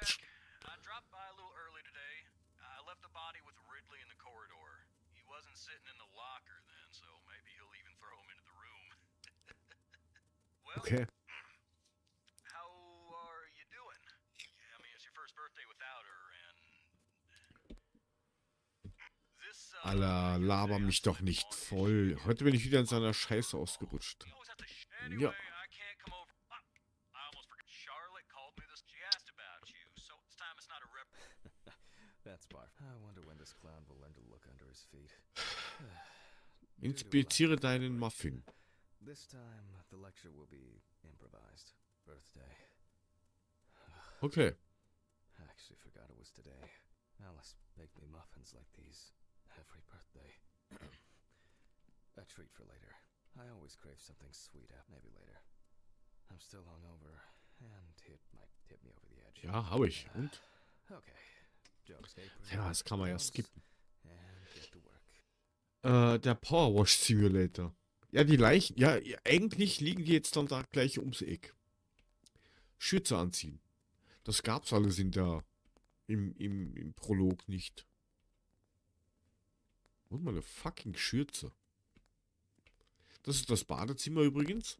Okay. How are you doing? I mean, it's your first birthday without her, and this. Alter, laber mich doch nicht voll. Heute bin ich wieder in seiner Scheiße ausgerutscht. Ja. Inspiziere deinen Muffin. This time the lecture will be improvised. Birthday. Okay. I actually forgot it was today. Alice baked me muffins like these every birthday. A treat for later. I always crave something sweet. Maybe later. I'm still hungover and it might hit me over the edge. Ja, hab ich. Und? Okay. Jokes. Ja, das kann man ja skippen. Äh, der Power Wash Simulator. Ja, die Leichen, ja, eigentlich liegen die jetzt dann da gleich ums Eck. Schürze anziehen. Das gab's alles in der, im, im, im Prolog nicht. Und meine fucking Schürze. Das ist das Badezimmer übrigens.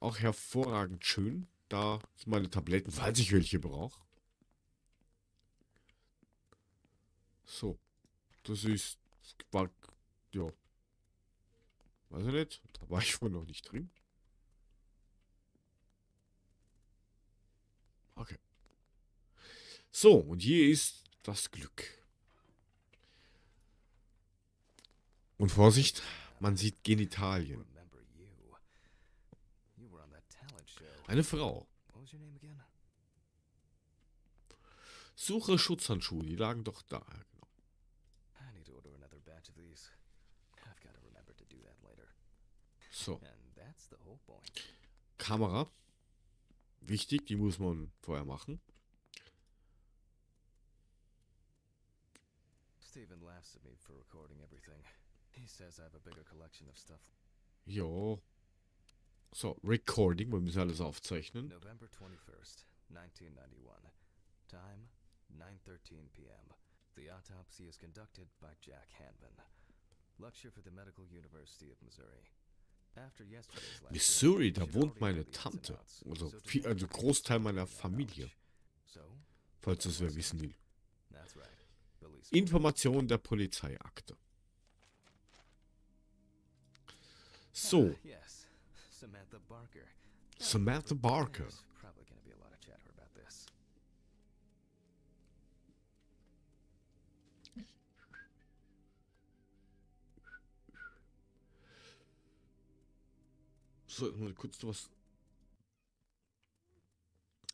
Auch hervorragend schön. Da sind meine Tabletten, falls ich welche brauche. So. Das ist, ja. Weiß ich nicht. Da war ich wohl noch nicht drin. Okay. So, und hier ist das Glück. Und Vorsicht, man sieht Genitalien. Eine Frau. Suche Schutzhandschuhe, die lagen doch da. So. Kamera. Wichtig, die muss man vorher machen. Jo. So, Recording, wir müssen alles aufzeichnen. November twenty-first, nineteen ninety-one. Time nine thirteen p m The autopsy is conducted by Jack Hanman. Lecture for the Medical University of Missouri. Missouri, da wohnt meine Tante, also, viel, also Großteil meiner Familie, falls das wer wissen will. Informationen der Polizeiakte. So. Samantha Barker. Samantha Barker. sollten wir kurz was.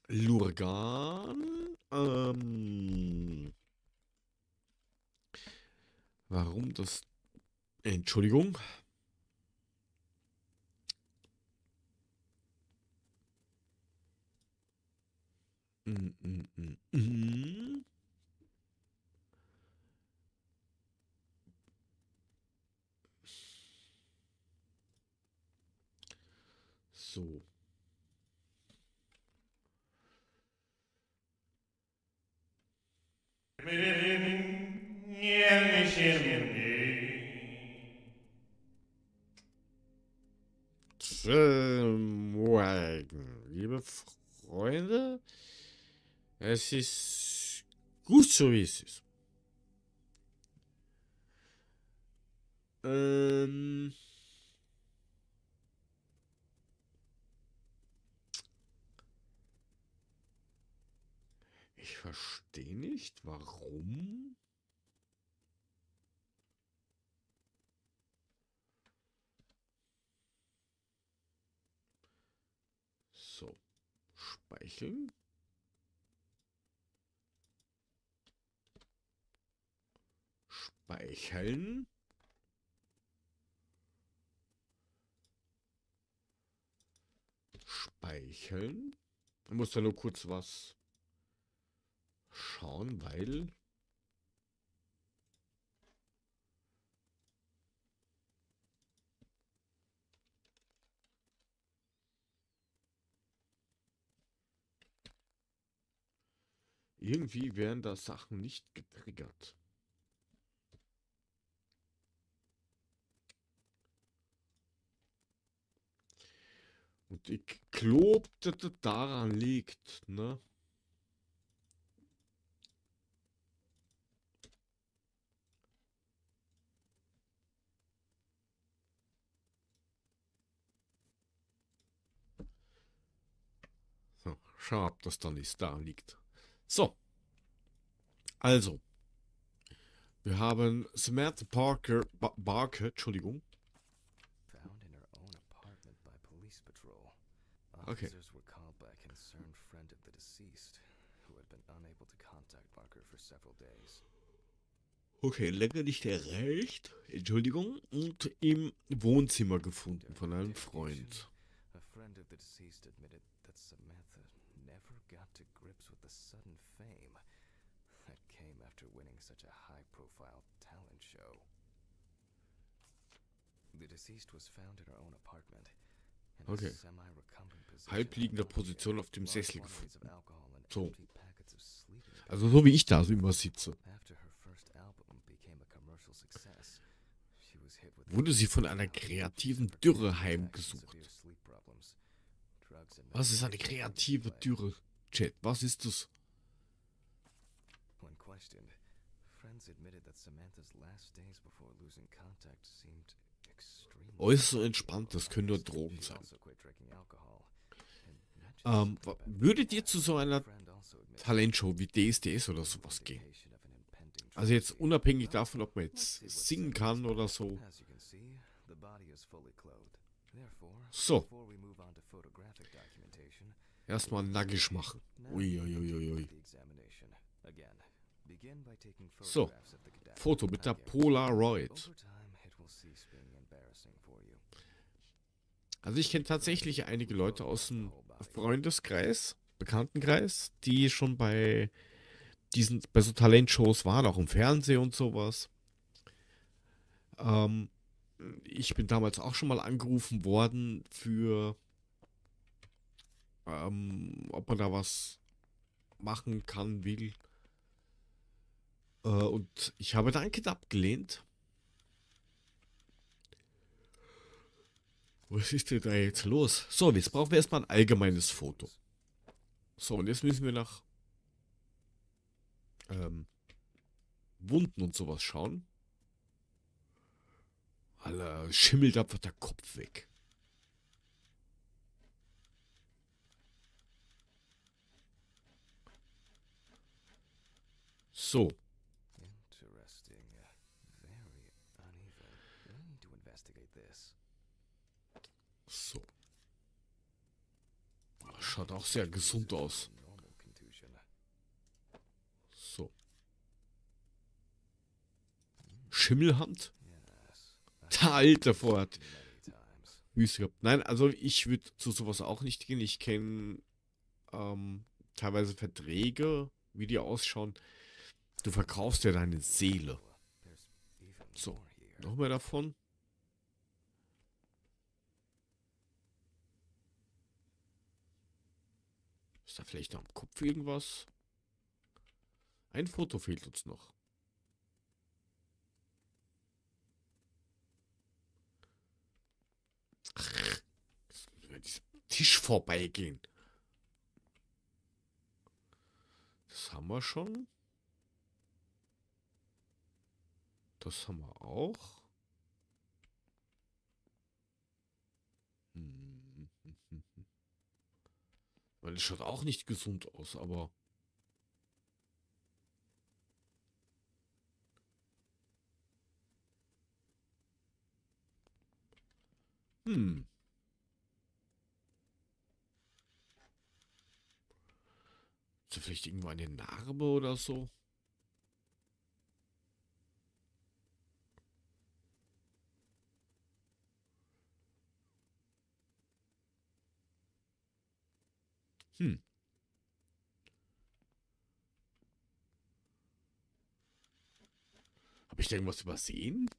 Lurgan? Ähm. Warum das. Entschuldigung. Mm, mm, mm, mm. So. Liebe Freunde, es ist gut so wie es ist. Ähm ich verstehe nicht, warum. Speichern. Speichern. Speichern. Ich muss da nur kurz was schauen, weil... Irgendwie werden da Sachen nicht getriggert. Und ich glaube, dass das daran liegt, ne? So, schau, ob das dann nicht daran liegt. So, also, wir haben Samantha Barker, ba Barker, Entschuldigung. Okay. Okay, länger nicht erreicht, Entschuldigung, und im Wohnzimmer gefunden von einem Freund. Never got to grips with the sudden fame that came after winning such a high-profile talent show. The deceased was found in her own apartment. Okay. Halbliegender Position auf dem Sessel gefunden. So. Also so wie ich da so immer sitze. Wurde sie von einer kreativen Dürre heimgesucht. Was ist eine kreative Dürre, Chat? Was ist das? Äußerst entspannt, das können nur Drogen sein. Ähm, würdet ihr zu so einer Talentshow wie D S D S oder sowas gehen? Also jetzt unabhängig davon, ob man jetzt singen kann oder so. So. Erstmal nackig machen. Uiuiuiui. So. Foto mit der Polaroid. Also ich kenne tatsächlich einige Leute aus dem Freundeskreis, Bekanntenkreis, die schon bei diesen, bei so Talentshows waren, auch im Fernsehen und sowas. Ähm. Ich bin damals auch schon mal angerufen worden für, ähm, ob man da was machen kann, will. Äh, und ich habe dankend abgelehnt. Was ist denn da jetzt los? So, jetzt brauchen wir erstmal ein allgemeines Foto. So, und jetzt müssen wir nach ähm, Wunden und sowas schauen. Alter, schimmelt ab, wird der Kopf weg. So. So. sehr gesund aus. So. Schimmelhand? Da, Alter, vorher hat Müsse gehabt. Nein, also ich würde zu sowas auch nicht gehen. Ich kenne ähm, teilweise Verträge, wie die ausschauen. Du verkaufst ja deine Seele. So, noch mehr davon. Ist da vielleicht noch am Kopf irgendwas? Ein Foto fehlt uns noch. Ach, jetzt müssen wir an diesem Tisch vorbeigehen. Das haben wir schon. Das haben wir auch. Hm. Weil es schaut auch nicht gesund aus, aber... Hm. Ist da vielleicht irgendwo eine Narbe oder so? Hm. Habe ich da irgendwas übersehen?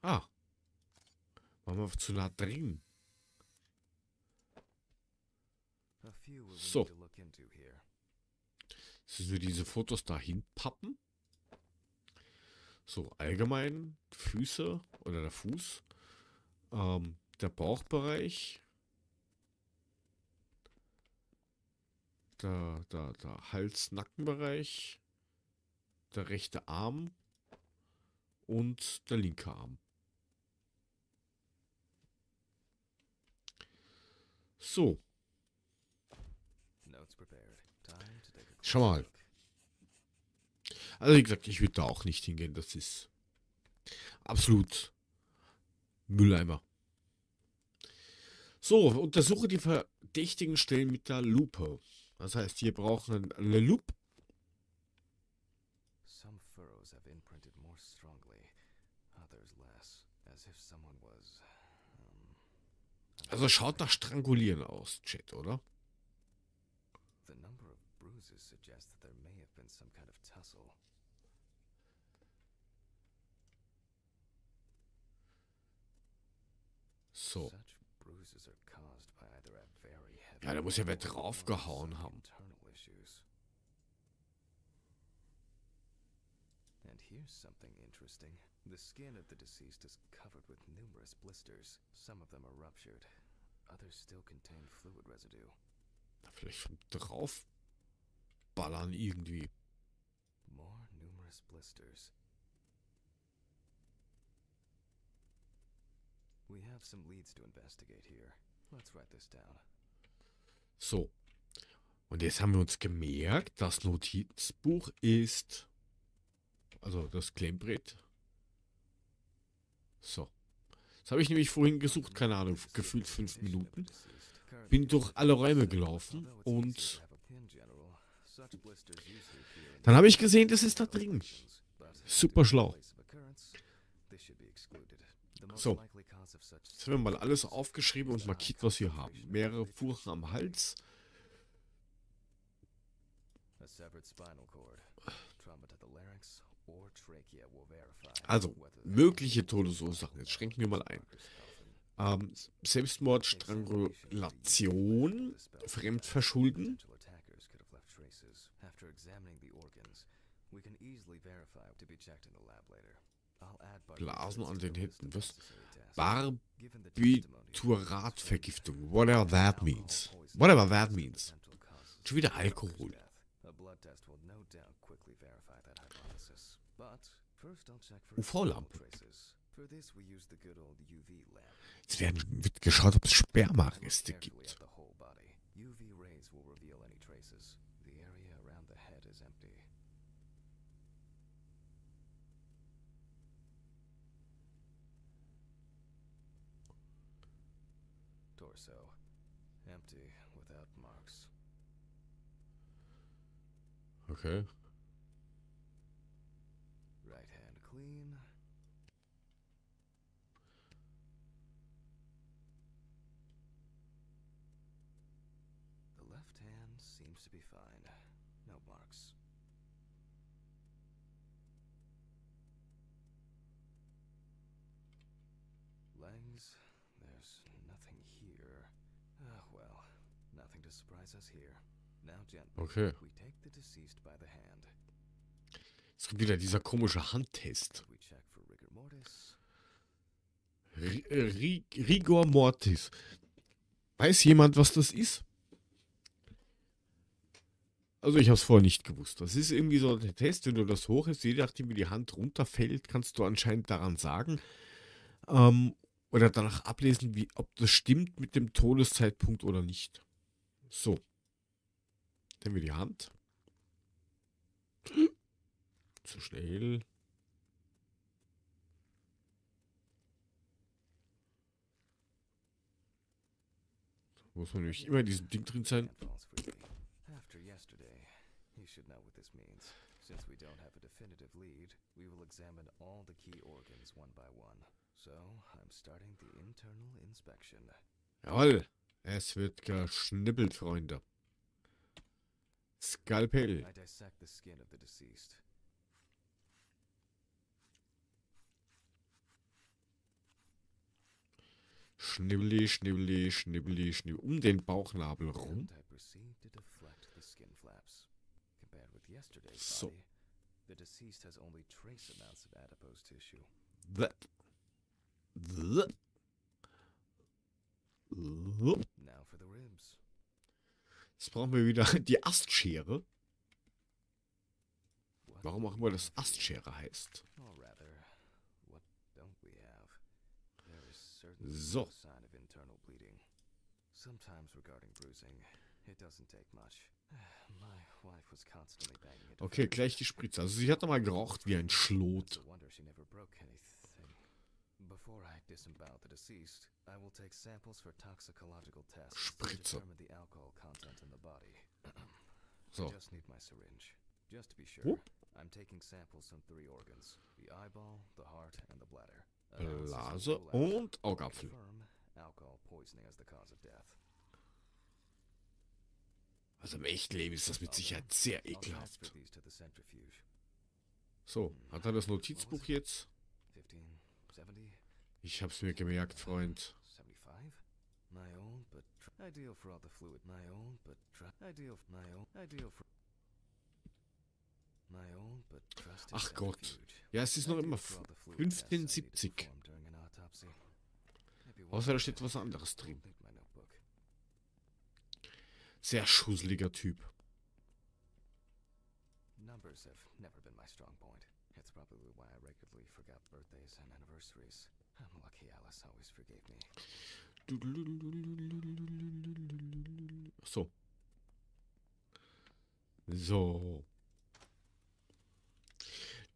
Ah. Waren wir zu nah drin. So. Müssen wir diese Fotos dahin pappen? So, allgemein Füße oder der Fuß. Ähm. Der Bauchbereich, der, der, der Hals-Nackenbereich, der rechte Arm und der linke Arm. So. Schau mal. Also wie gesagt, ich würde da auch nicht hingehen. Das ist absolut Mülleimer. So, untersuche die verdächtigen Stellen mit der Lupe. Das heißt, hier brauchen wir eine Lupe. Also schaut nach Strangulieren aus, Chat, oder? So. Ja, da muss ja wer draufgehauen haben. Vielleicht vom Draufballern irgendwie. So. Und jetzt haben wir uns gemerkt, das Notizbuch ist... Also das Klemmbrett. So. Das habe ich nämlich vorhin gesucht, keine Ahnung, gefühlt fünf Minuten. Bin durch alle Räume gelaufen und... Dann habe ich gesehen, das ist da drin. Super schlau. So, jetzt haben wir mal alles aufgeschrieben und markiert, was wir haben. Mehrere Furchen am Hals. Also, mögliche Todesursachen. Jetzt schränken wir mal ein. Ähm, Selbstmord, Strangulation, Fremdverschulden. Blasen an den Händen. Was? Barbituratvergiftung. Whatever that means. Whatever that means. Schon wieder Alkohol. U V-Lampe. Jetzt werden, wird geschaut, ob es Spermareste gibt. left or so. Empty, without marks. Okay. Right hand clean. The left hand seems to be fine. No marks. Legs, there's nothing here. Ah, well, nothing to surprise us here. Now, gently, okay. We take the deceased by the hand. Es gibt wieder dieser komische Handtest. We check for rigor mortis. R rigor mortis. Weiß jemand, was das ist? Also ich habe es vorher nicht gewusst. Das ist irgendwie so ein Test, wenn du das hochhebst, je nachdem wie die Hand runterfällt, kannst du anscheinend daran sagen, ähm, oder danach ablesen, wie, ob das stimmt mit dem Todeszeitpunkt oder nicht. So. Nehmen wir die Hand. Zu schnell. Da muss man nämlich immer in diesem Ding drin sein. Jawohl, es wird geschnippelt, Freunde. Skalpell. Schnibbeli, schnibbeli, schnibbeli, schnibbeli, um den Bauchnabel rum. So. That. That. Jetzt brauchen wir wieder die Astschere. Warum auch immer das Astschere heißt. So. Okay, gleich die Spritze. Also sie hat nochmal geraucht wie ein Schlot. Spritze. So. Oh. Blase und Augapfel. Also im echten Leben ist das mit Sicherheit sehr ekelhaft. So, hat er das Notizbuch jetzt? Ich hab's mir gemerkt, Freund. Ach Gott. Ja, es ist noch immer fünfzehn siebzig. Außer da steht was anderes drin. Sehr schusseliger Typ. So. So.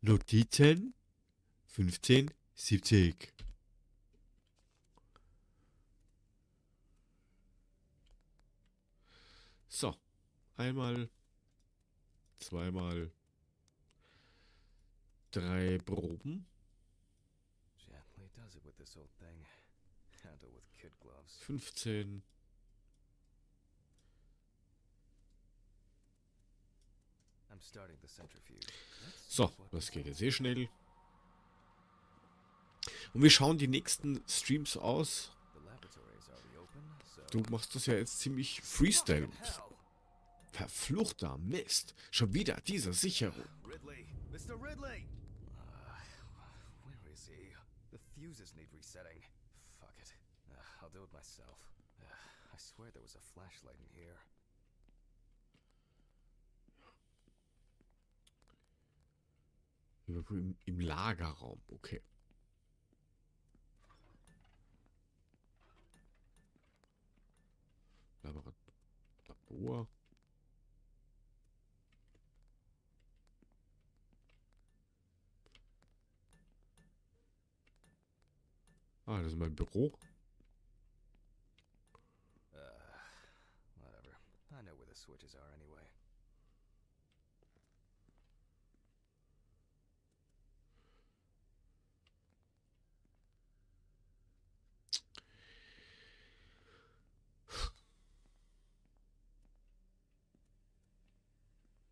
Notizen fünfzehn siebzig. So, einmal, zweimal, drei Proben. fünfzehn. So, das geht jetzt sehr schnell. Und wir schauen die nächsten Streams aus. Du machst das ja jetzt ziemlich Freestyle. Verfluchter Mist. Schon wieder diese Sicherung. Ridley, Mister Ridley. Uh, where is he? The fuses need resetting. Fuck it. Uh, I'll do it myself. Uh, I swear there was a flashlight in here. Im, im Lagerraum, okay. Labor. Ah, das ist mein Büro. I know where the switches are anyway.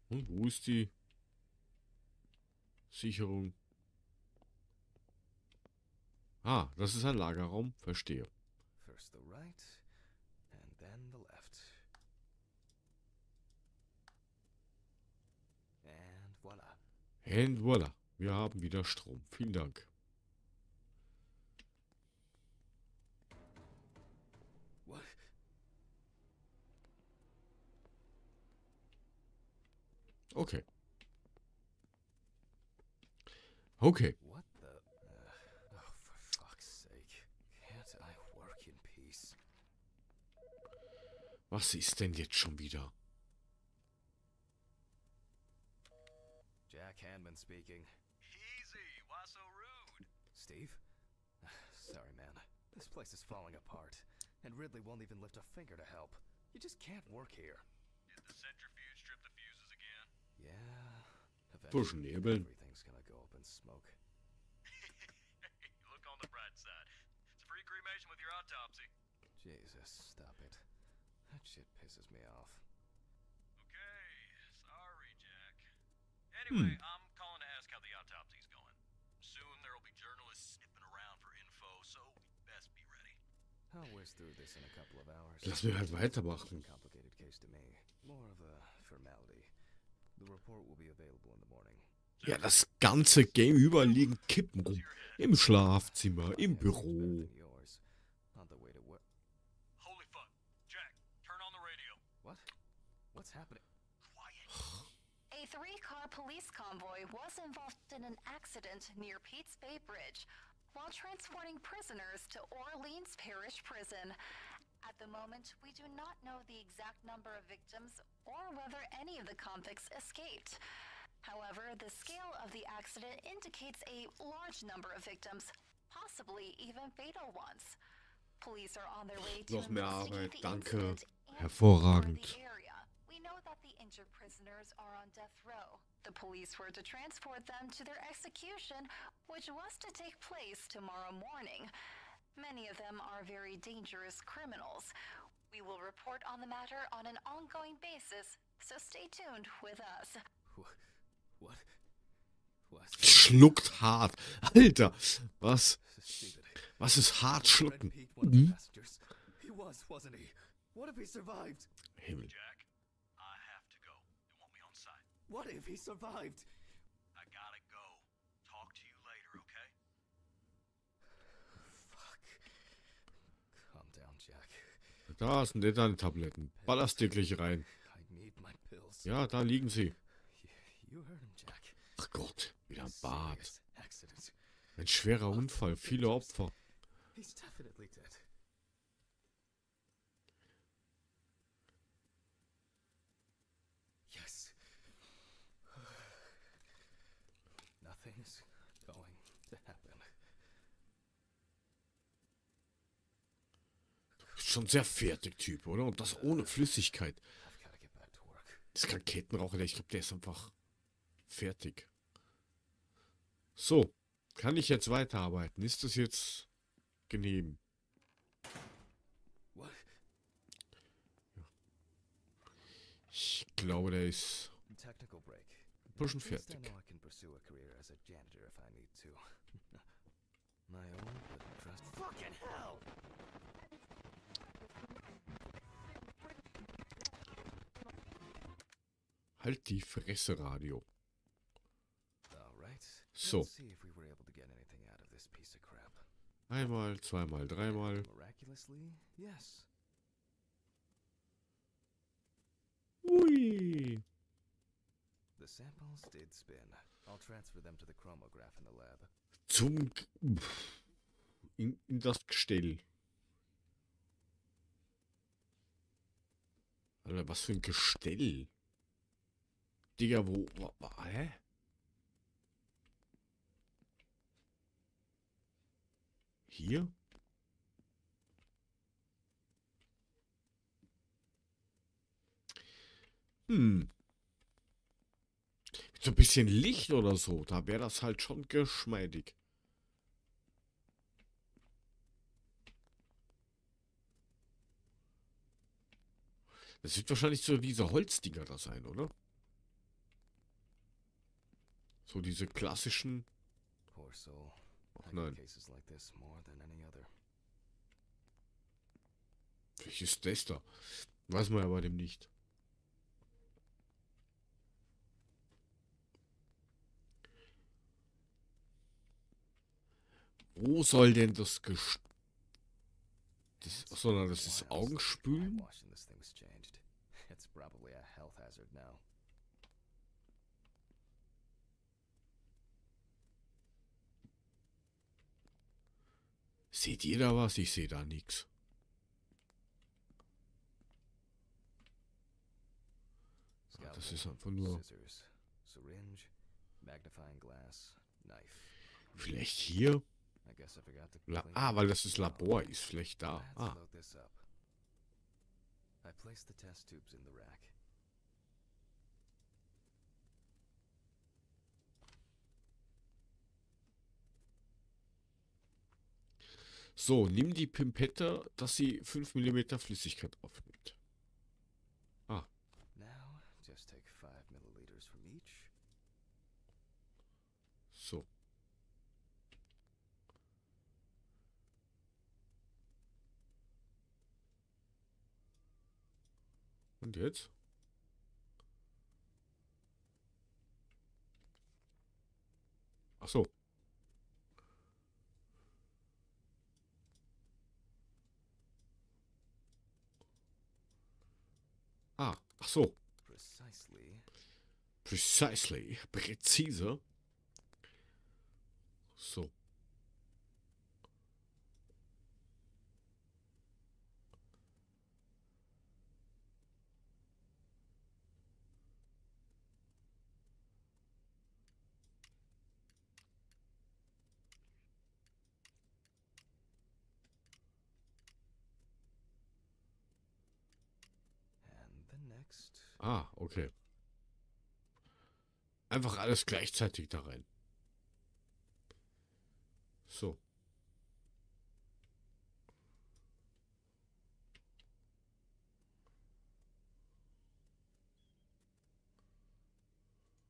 Und wo ist die Sicherung? Ah, das ist ein Lagerraum. Verstehe. First the right and then the left. And voila. And voila. Wir haben wieder Strom. Vielen Dank. Okay. Okay. What the? Uh, oh, for fuck's sake. Can't I work in peace? Was ist denn jetzt schon wieder? Jack Hanman speaking. Easy, why so rude? Steve? Sorry, man. This place is falling apart, and Ridley won't even lift a finger to help. You just can't work here. Did the centrifuge trip the fuses again? Yeah. Push Nebel. Everything's gonna go up in smoke. Look on the bright side. It's a free cremation with your autopsy. Jesus, stop it. That shit pisses me off. Okay, sorry, Jack. Anyway, hmm. I'm calling to ask how the autopsy's going. Soon there'll be journalists sniffing around for info, so best be ready. I'll whiz through this in a couple of hours. Lass mich halt weitermachen. Complicated case to me. More of a formality. The report will be available in the morning. Ja, das ganze Game über liegen Kippen rum. Im Schlafzimmer, im Büro. Holy fuck. Jack, turn on the radio. What? What's happening? Quiet. A three-car police convoy was involved in an accident near Pete's Bay Bridge while transporting prisoners to Orleans Parish Prison. At the moment, we do not know the exact number of victims or whether any of the convicts escaped. However, the scale of the accident indicates a large number of victims, possibly even fatal ones. Police are on their way to noch mehr Arbeit, danke. Hervorragend. We know that the injured prisoners are on death row. The police were to transport them to their execution, which was to take place tomorrow morning. Many of them are very dangerous criminals. We will report on the matter on an ongoing basis, so stay tuned with us. What? Was? Schluckt hart. Alter, was? Was ist hart schlucken? Mhm. Himmel. Da sind denn deine Tabletten. Ballerst dir gleich rein. Ja, da liegen sie. Ach Gott, wieder ein Bart. Ein schwerer Unfall, viele Opfer. Schon sehr fertig, Typ, oder? Und das ohne Flüssigkeit. Das ist kein Kettenraucher, ich glaube, der ist einfach fertig. So, kann ich jetzt weiterarbeiten? Ist das jetzt genehm? Ich glaube, der ist ein bisschen fertig. Halt die Fresse, Radio. So. Einmal, zweimal, dreimal. Ui. Zum... In, in das Gestell. Alter, was für ein Gestell. Digga, wo... Hä? Hier? Hm. So ein bisschen Licht oder so, da wäre das halt schon geschmeidig. Das wird wahrscheinlich so diese Holzdinger da sein, oder? So diese klassischen... Ach nein. Welches das da? Weiß man ja bei dem nicht. Wo soll denn das gest... Das, achso, nein, das ist Augenspülen? Seht ihr da was? Ich sehe da nichts. Ah, das ist einfach nur... Vielleicht hier? La ah, weil das das Labor ist, vielleicht da. Ah. So, nimm die Pimpette, dass sie fünf Millimeter Flüssigkeit aufnimmt. Ah. So. Und jetzt? Ach so. Ah, ach so. Precisely. Precisely. Präzise. So. Ah, okay. Einfach alles gleichzeitig da rein. So.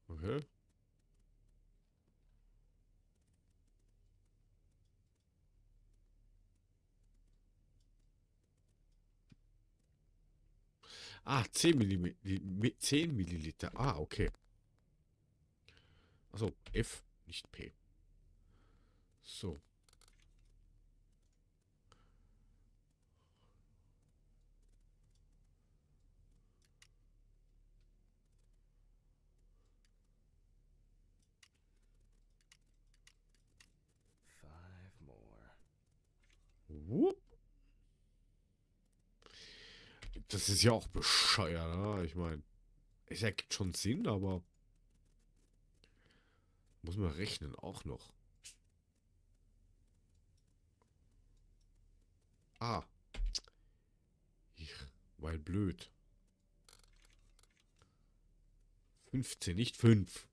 Okay. Ah, zehn Milliliter. Ah, okay. Also F, nicht P. So. Five more. Whoop. Das ist ja auch bescheuert, ne? Ich meine, es ergibt schon Sinn, aber muss man rechnen auch noch. Ah. Ich, weil blöd. fünfzehn, nicht fünf.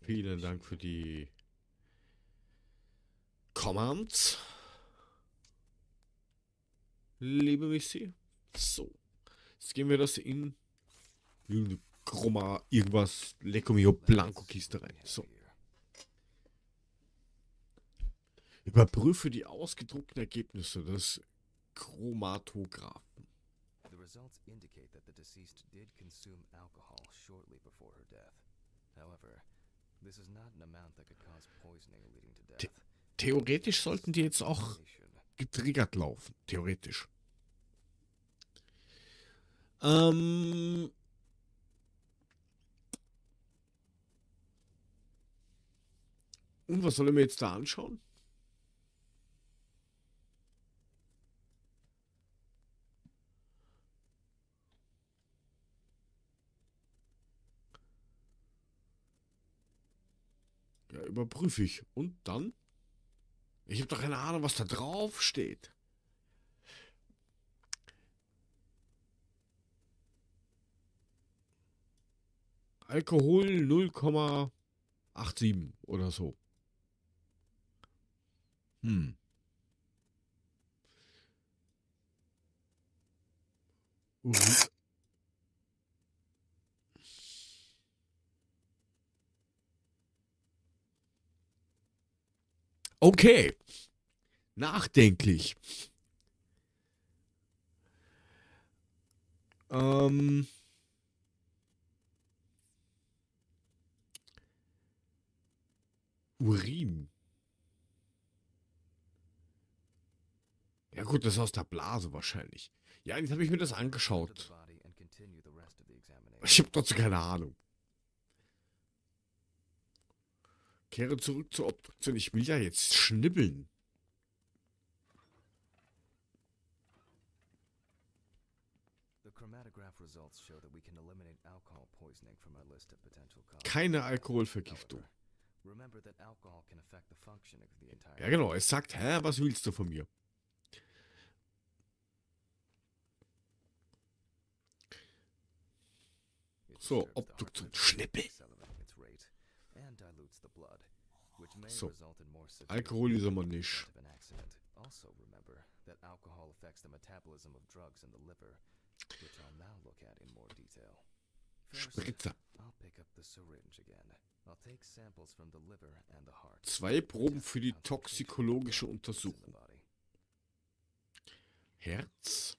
Vielen Dank für die Comments, liebe Missy. So, jetzt gehen wir das in Chroma irgendwas Lecomio Blanco Kiste rein. So. Überprüfe die ausgedruckten Ergebnisse des Chromatographen. The results indicate that the deceased did consume alcohol shortly before her death. However, this is not an amount that could cause poisoning leading to death. Theoretisch sollten die jetzt auch getriggert laufen. Theoretisch. Ähm. Und was sollen wir jetzt da anschauen? Ja, überprüfe ich. Und dann? Ich habe doch keine Ahnung, was da drauf steht. Alkohol null Komma siebenundachtzig oder so. Hm. Uff. Okay. Nachdenklich. Ähm... Urin. Ja gut, das ist aus der Blase wahrscheinlich. Ja, jetzt habe ich mir das angeschaut. Ich habe dazu keine Ahnung. Kehre zurück zur Obduktion. Ich will ja jetzt schnibbeln. Keine Alkoholvergiftung. Ja genau, es sagt, hä, was willst du von mir? So, Obduktion, Schnippel. So, Alkohol ist aber nicht. Spritzer. Zwei Proben für die toxikologische Untersuchung. Herz.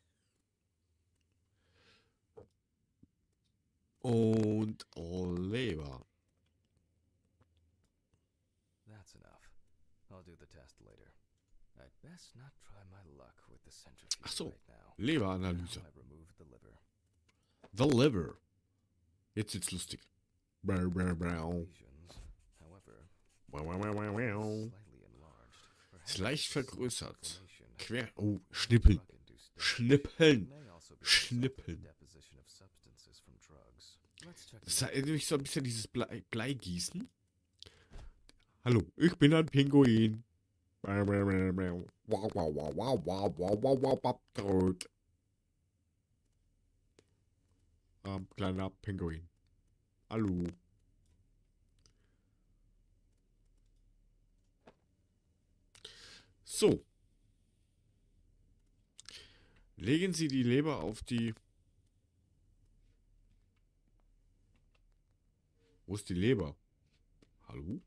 Und Leber. Ach so, Leberanalyse. The liver. Jetzt wird's lustig. Brr, brr, brr. Ist leicht vergrößert. Quer. Oh, schnippeln. Schnippeln. Schnippeln. Das erinnert mich so ein bisschen an dieses Blei, Bleigießen. Hallo, ich bin ein Pinguin. Ähm, kleiner Pinguin. Hallo. So. Legen Sie die Leber auf die... Wo ist die Leber? Hallo?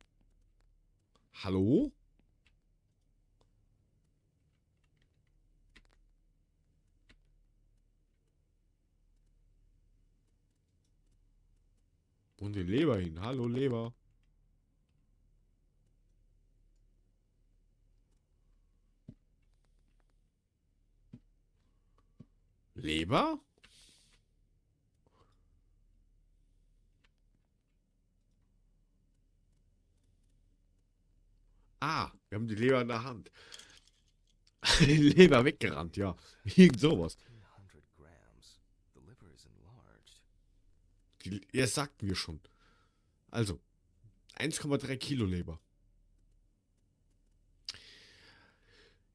Hallo? Und die Leber hin. Hallo, Leber. Leber? Ah, wir haben die Leber in der Hand. Die Leber weggerannt, ja. Irgend sowas. Er sagt mir schon. Also, eins Komma drei Kilo Leber.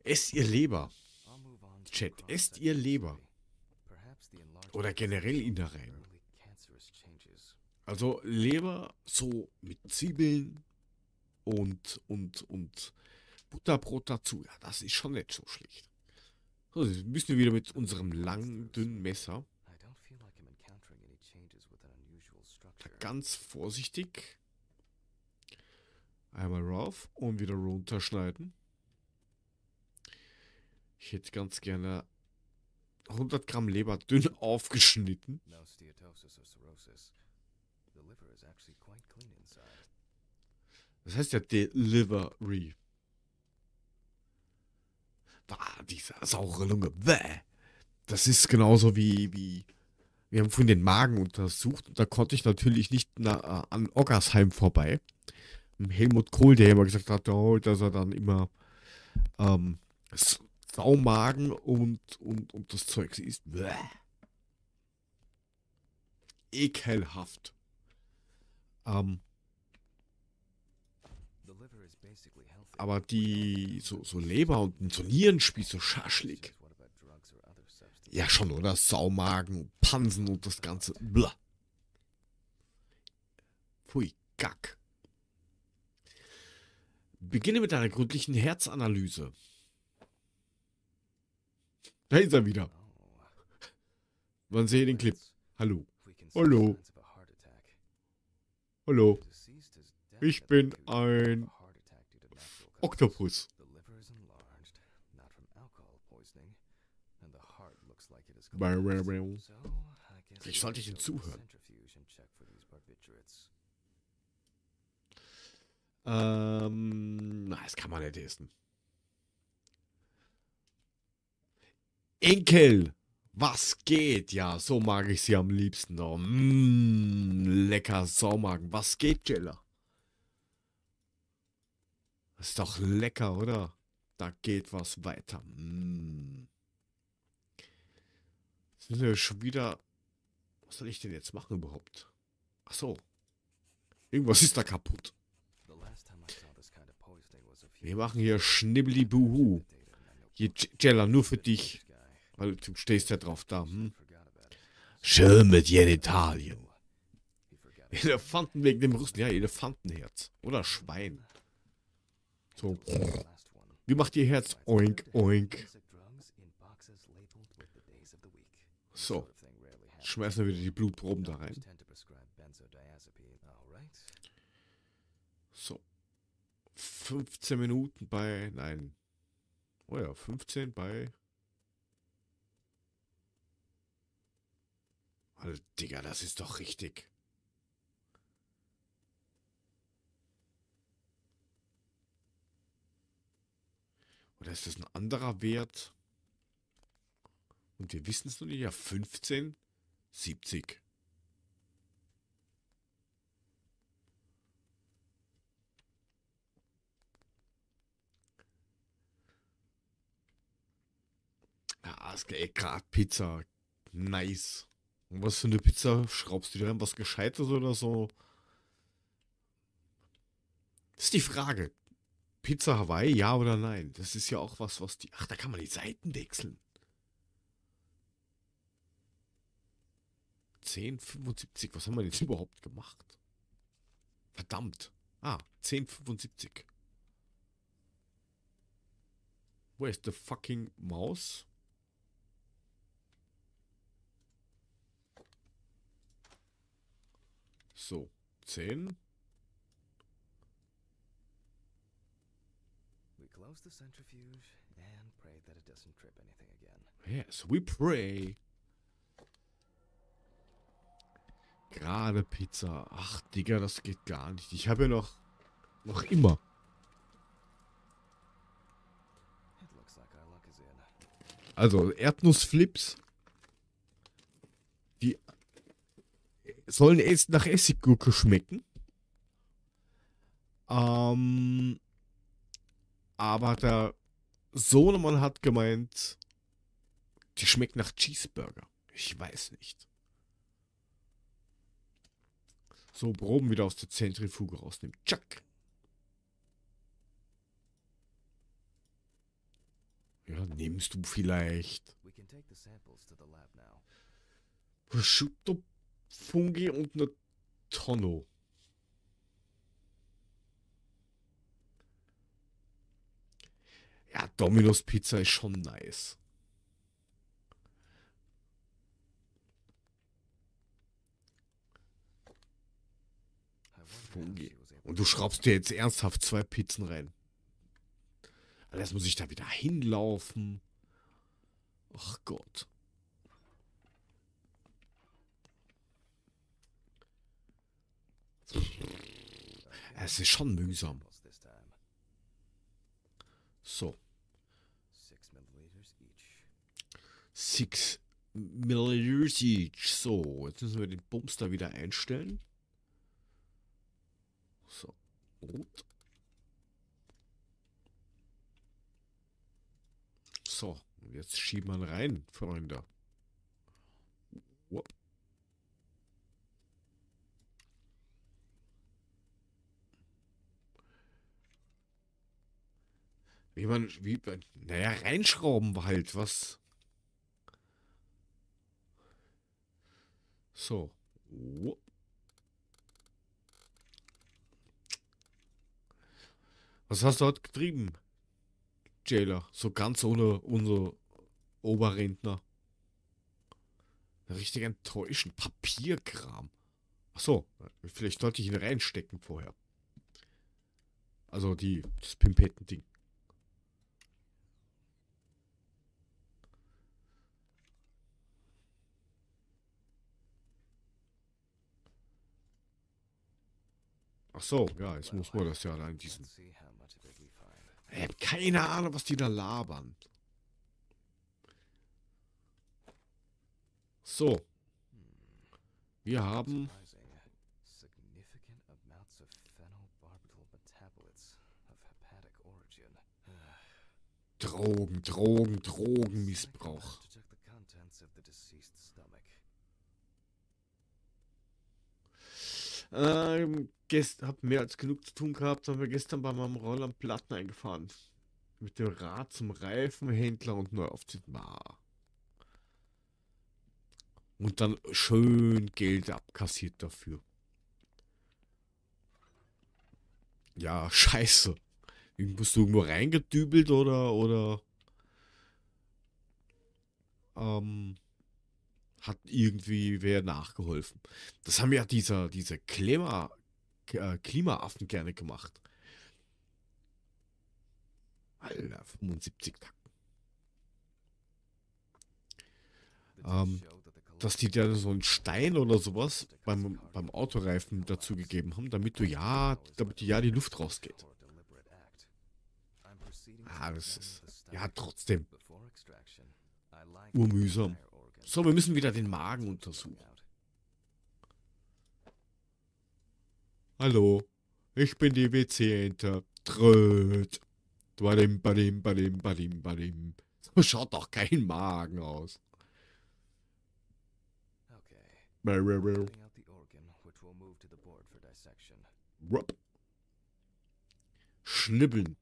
Esst ihr Leber. Chat, esst ihr Leber. Oder generell Innereien. Also Leber so mit Zwiebeln und, und, und Butterbrot dazu. Ja, das ist schon nicht so schlecht. So, jetzt müssen wir wieder mit unserem langen, dünnen Messer. Ganz vorsichtig. Einmal rauf und wieder runterschneiden. Ich hätte ganz gerne hundert Gramm Leber dünn aufgeschnitten. Das heißt ja Delivery. Ah, diese saure Lunge. Bäh. Das ist genauso wie... wie Wir haben vorhin den Magen untersucht und da konnte ich natürlich nicht na, an Oggersheim vorbei. Helmut Kohl, der immer gesagt hat, oh, dass er dann immer ähm, Saumagen und, und, und das Zeug isst. Bäh. Ekelhaft. Ähm, Aber die, so, so Leber und so Nierenspieß, so Schaschlik. Ja schon, oder? Saumagen, Pansen und das Ganze. Blah. Pfui, Gack. Beginne mit einer gründlichen Herzanalyse. Da ist er wieder. Man sehe den Clip. Hallo. Hallo. Hallo. Ich bin ein Oktopus. Ich sollte ich ihm zuhören. Ähm, na, das kann man nicht essen. Enkel! Was geht? Ja, so mag ich sie am liebsten. Oh, mm, lecker Saumagen. Was geht, Jella? Ist doch lecker, oder? Da geht was weiter. Mm. Sind wir schon wieder... Was soll ich denn jetzt machen überhaupt? Ach so. Irgendwas ist da kaputt. Wir machen hier Schnibbeli-Buhu. Jella, nur für dich. Weil du stehst ja drauf da. Hm? Schön mit Genitalien. Elefanten wegen dem Rüsten. Ja, Elefantenherz. Oder Schwein. So. Wie macht ihr Herz? Oink, oink. So. Schmeißen wir wieder die Blutproben da rein. So. fünfzehn Minuten bei... Nein. Oh ja, fünfzehn bei... Alter, Digga, das ist doch richtig. Oder ist das ein anderer Wert? Und wir wissen es noch nicht. Ja, fünfzehn, siebzig. Ja, es geht gerade Pizza. Nice. Und was für eine Pizza? Schraubst du dir rein? Was Gescheites oder so? Das ist die Frage. Pizza Hawaii, ja oder nein? Das ist ja auch was, was die... Ach, da kann man die Seiten wechseln. zehn fünfundsiebzig. Was haben wir jetzt überhaupt gemacht? Verdammt. Ah, zehn fünfundsiebzig. Where is the fucking mouse? So, zehn. Yes, we pray. Gerade Pizza. Ach, Digga, das geht gar nicht. Ich habe ja noch... Noch immer. Also, Erdnussflips. Die... Sollen es nach Essiggurke schmecken. Ähm, aber der Sohnemann hat gemeint, die schmeckt nach Cheeseburger. Ich weiß nicht. So, Proben wieder aus der Zentrifuge rausnehmen. Tschack. Ja, nimmst du vielleicht. Prosciutto. Fungi und eine Tonno. Ja, Domino's Pizza ist schon nice. Fungi. Und du schraubst dir jetzt ernsthaft zwei Pizzen rein. Also jetzt muss ich da wieder hinlaufen. Ach Gott. Es ist schon mühsam. So. sechs Milliliter each. So, jetzt müssen wir den Bums da wieder einstellen. So, rot. So, jetzt schieben wir ihn rein, Freunde. Whoop. Ich meine, wie, naja, reinschrauben halt, was? So. Was hast du heute getrieben, Jailer? So ganz ohne unser Oberrentner. Richtig enttäuschend. Papierkram. Achso, vielleicht sollte ich ihn reinstecken vorher. Also die, das Pimpetten-Ding. Ach so, ja, jetzt muss man das ja rein diesen. Ich habe keine Ahnung, was die da labern. So. Wir haben Drogen, Drogen, Drogenmissbrauch. Ähm, gestern hab mehr als genug zu tun gehabt, haben wir gestern bei meinem Roller Platten eingefahren. Mit dem Rad zum Reifenhändler und neu aufziehen. Und dann schön Geld abkassiert dafür. Ja, scheiße. Bist du irgendwo reingedübelt oder, oder ähm, hat irgendwie wer nachgeholfen. Das haben ja dieser, diese Klima, äh, Klimaaffen gerne gemacht. Alter, fünfundsiebzig Tacken. Ähm, dass die dir so einen Stein oder sowas beim, beim Autoreifen dazu gegeben haben, damit du ja, damit die ja die Luft rausgeht. Ah, das ist ja trotzdem urmühsam. So, wir müssen wieder den Magen untersuchen. Hallo, ich bin die W C-Ente. Tröd. Badim, badim, badim, badim, badim. So schaut doch kein Magen aus. Okay. Schnibbeln.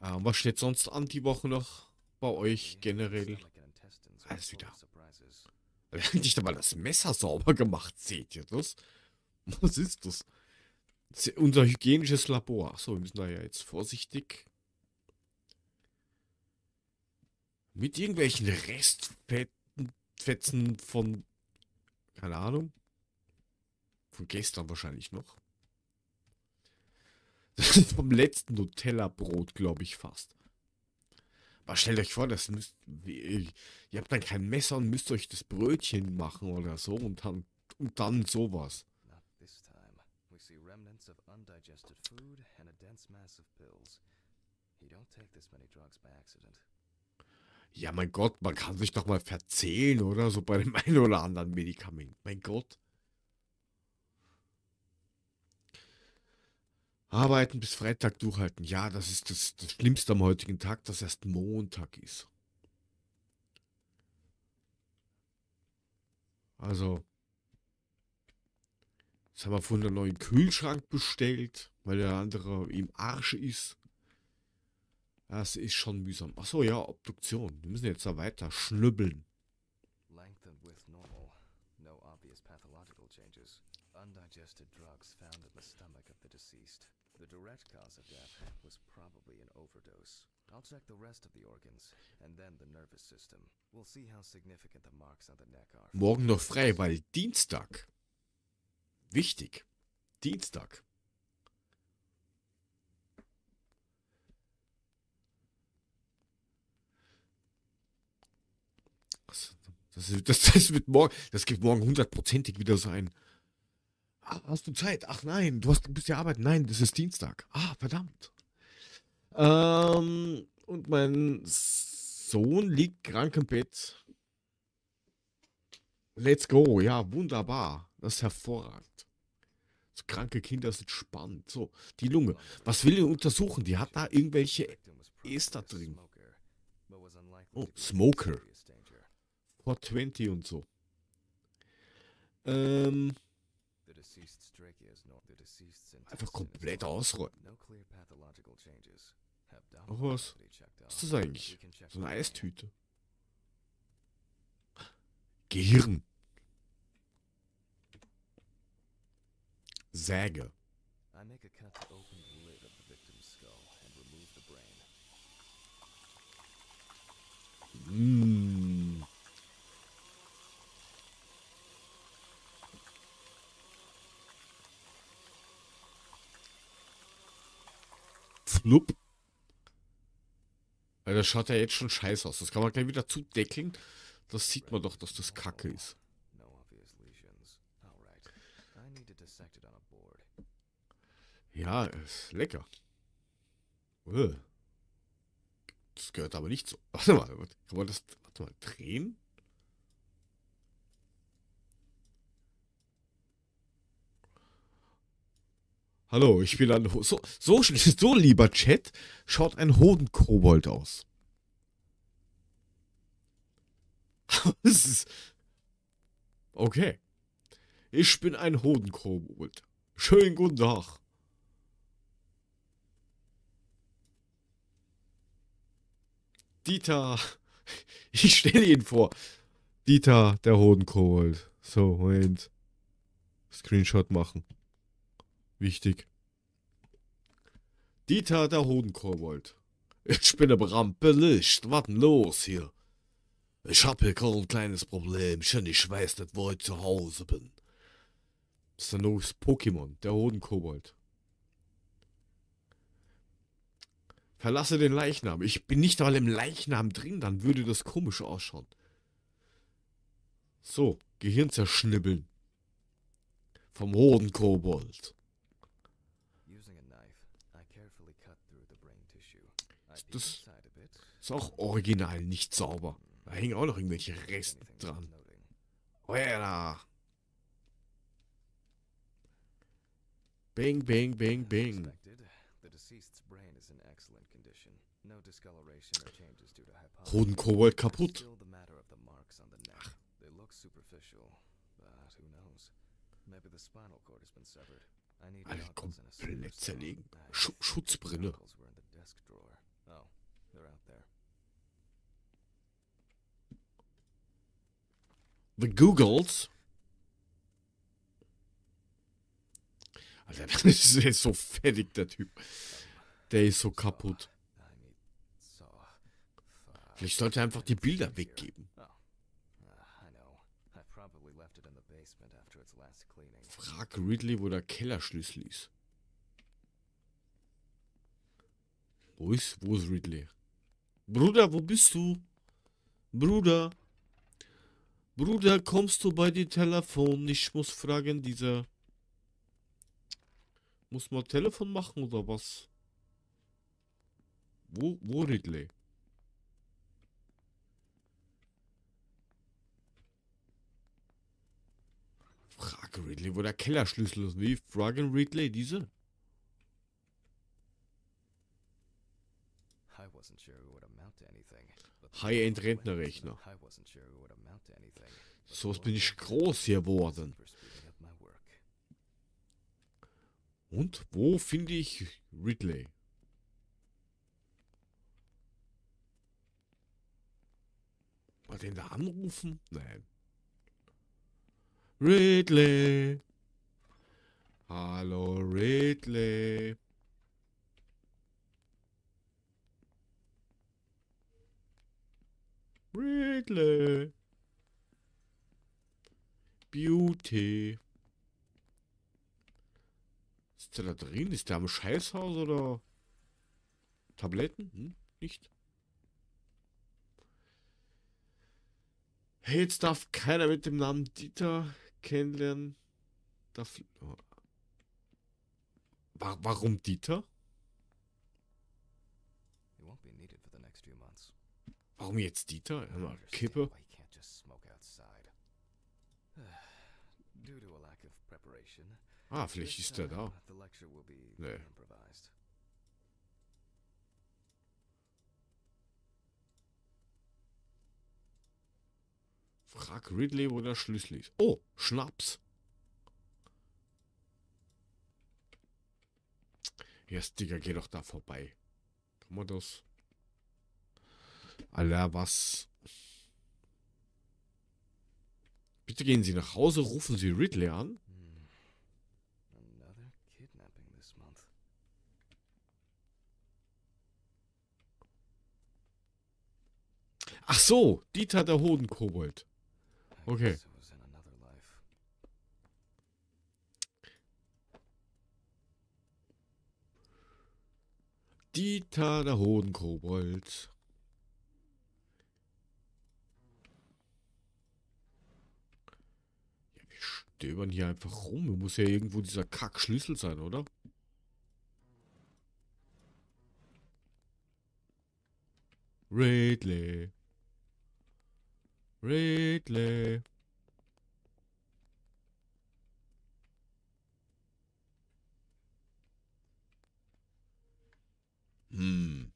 Um, was steht sonst an die Woche noch bei euch generell? Alles wieder. Da habe ich da mal das Messer sauber gemacht. Seht ihr das? Was ist das? Das ist unser hygienisches Labor. Achso, wir müssen da ja jetzt vorsichtig. Mit irgendwelchen Restfetzen von, keine Ahnung, von gestern wahrscheinlich noch. Das ist vom letzten Nutella-Brot, glaube ich, fast. Aber stellt euch vor, das müsst, ihr habt dann kein Messer und müsst euch das Brötchen machen oder so und dann, und dann sowas. Ja, mein Gott, man kann sich doch mal verzählen, oder? So bei dem einen oder anderen Medikament. Mein Gott. Arbeiten bis Freitag durchhalten. Ja, das ist das, das Schlimmste am heutigen Tag, dass erst Montag ist. Also, jetzt haben wir vorhin einen neuen Kühlschrank bestellt, weil der andere im Arsch ist. Das ist schon mühsam. Achso, ja, Obduktion. Wir müssen jetzt da weiter schnübbeln. Undigested drugs found in the stomach of the deceased. The direct cause of death was probably an overdose. I'll check the rest of the organs and then the nervous system. We'll see how significant the marks on the neck are. Morgen noch frei, weil Dienstag. Wichtig. Dienstag. Das, das, das wird morgen, das gibt morgen hundertprozentig wieder sein. Hast du Zeit? Ach nein, du, hast, du bist ja arbeiten. Nein, das ist Dienstag. Ah, verdammt. Ähm, und mein Sohn liegt krank im Bett. Let's go. Ja, wunderbar. Das ist hervorragend. So kranke Kinder sind spannend. So, die Lunge. Was will die untersuchen? Die hat da irgendwelche Ester drin. Oh, Smoker. vier zwanzig und so. Ähm. Einfach komplett ausräumen. Ach was? Was ist das eigentlich? So eine Eistüte. Gehirn. Säge. Mmh. Flupp. Das schaut ja jetzt schon scheiße aus. Das kann man gleich wieder zudecken. Das sieht man doch, dass das Kacke ist. Ja, ist lecker. Das gehört aber nicht so. Warte mal, kann man das warte mal, drehen? Hallo, ich bin ein Ho so, so, so, lieber Chat, schaut ein Hodenkobold aus. Das ist... Okay. Ich bin ein Hodenkobold. Schönen guten Tag. Dieter. Ich stelle ihn vor. Dieter, der Hodenkobold. So, Moment. Screenshot machen. Wichtig. Dieter, der Hodenkobold. Ich bin aber rampelicht. Was denn los hier? Ich hab hier gerade ein kleines Problemchen. Ich weiß nicht, wo ich zu Hause bin. Das ist ein neues Pokémon, der Hodenkobold. Verlasse den Leichnam. Ich bin nicht mal im Leichnam drin, dann würde das komisch ausschauen. So, Gehirn zerschnibbeln. Vom Hodenkobold. Das ist auch original nicht sauber. Da hängen auch noch irgendwelche Reste dran. Oja. Bing, bing, bing, bing. Hodenkobold kaputt. Ach. Alter, komplett zerlegen. Sch Schutzbrille. The Googles. Alter, das ist jetzt so fertig, der Typ. Der ist so kaputt. Vielleicht sollte er einfach die Bilder weggeben. Frag Ridley, wo der Kellerschlüssel ist. Wo ist, wo ist Ridley? Bruder, wo bist du? Bruder. Bruder, kommst du bei dem Telefon? Ich muss fragen, dieser... Muss man Telefon machen oder was? Wo, wo Ridley? Frage Ridley, wo der Kellerschlüssel ist. Wie fragen Ridley diese? High-End-Rentnerrechner. So was bin ich groß geworden. Und wo finde ich Ridley? Mal den da anrufen? Nein. Ridley. Hallo Ridley. Ridley. Beauty. Ist der da drin? Ist der am Scheißhaus oder Tabletten? Hm? Nicht. Hey, jetzt darf keiner mit dem Namen Dieter kennenlernen. Darf... Warum Dieter? Warum jetzt Dieter? Kippe. Ah, vielleicht ist er da. Nee. Frag Ridley, wo der Schlüssel ist. Oh, Schnaps. Jetzt, Digga, geh doch da vorbei. Kann man das? Alter, was? Bitte gehen Sie nach Hause, rufen Sie Ridley an. Ach so, Dieter der Hodenkobold. Okay. Dieter der Hodenkobold. Ja, wir stöbern hier einfach rum. Hier muss ja irgendwo dieser Kack-Schlüssel sein, oder? Ridley. Ridley. Hm.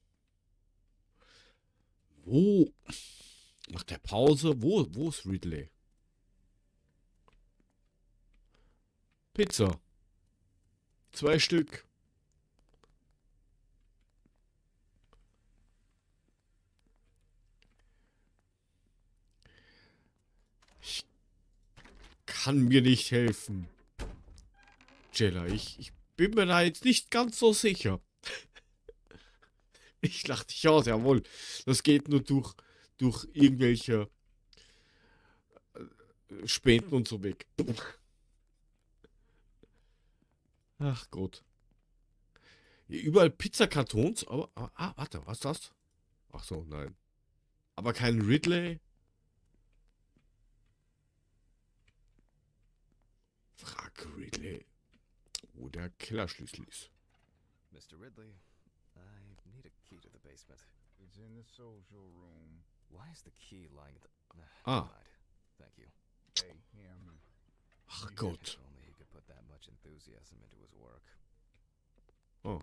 Wo? Nach der Pause? Wo, wo ist Ridley? Pizza. Zwei Stück. Kann mir nicht helfen. Jella, ich, ich bin mir da jetzt nicht ganz so sicher. Ich lach dich aus, jawohl. Das geht nur durch, durch irgendwelche Späten und so weg. Ach Gott. Hier überall Pizzakartons, aber, aber... Ah, warte, was ist das? Ach so, nein. Aber kein Ridley... Frag Ridley, wo der Kellerschlüssel ist. Mister Ridley, I need a key to the basement. It's in the social room. Why is the key lying at the... Ah. Thank you. Hey, him. Ach Gott. Only he could put that much enthusiasm into his work. Oh.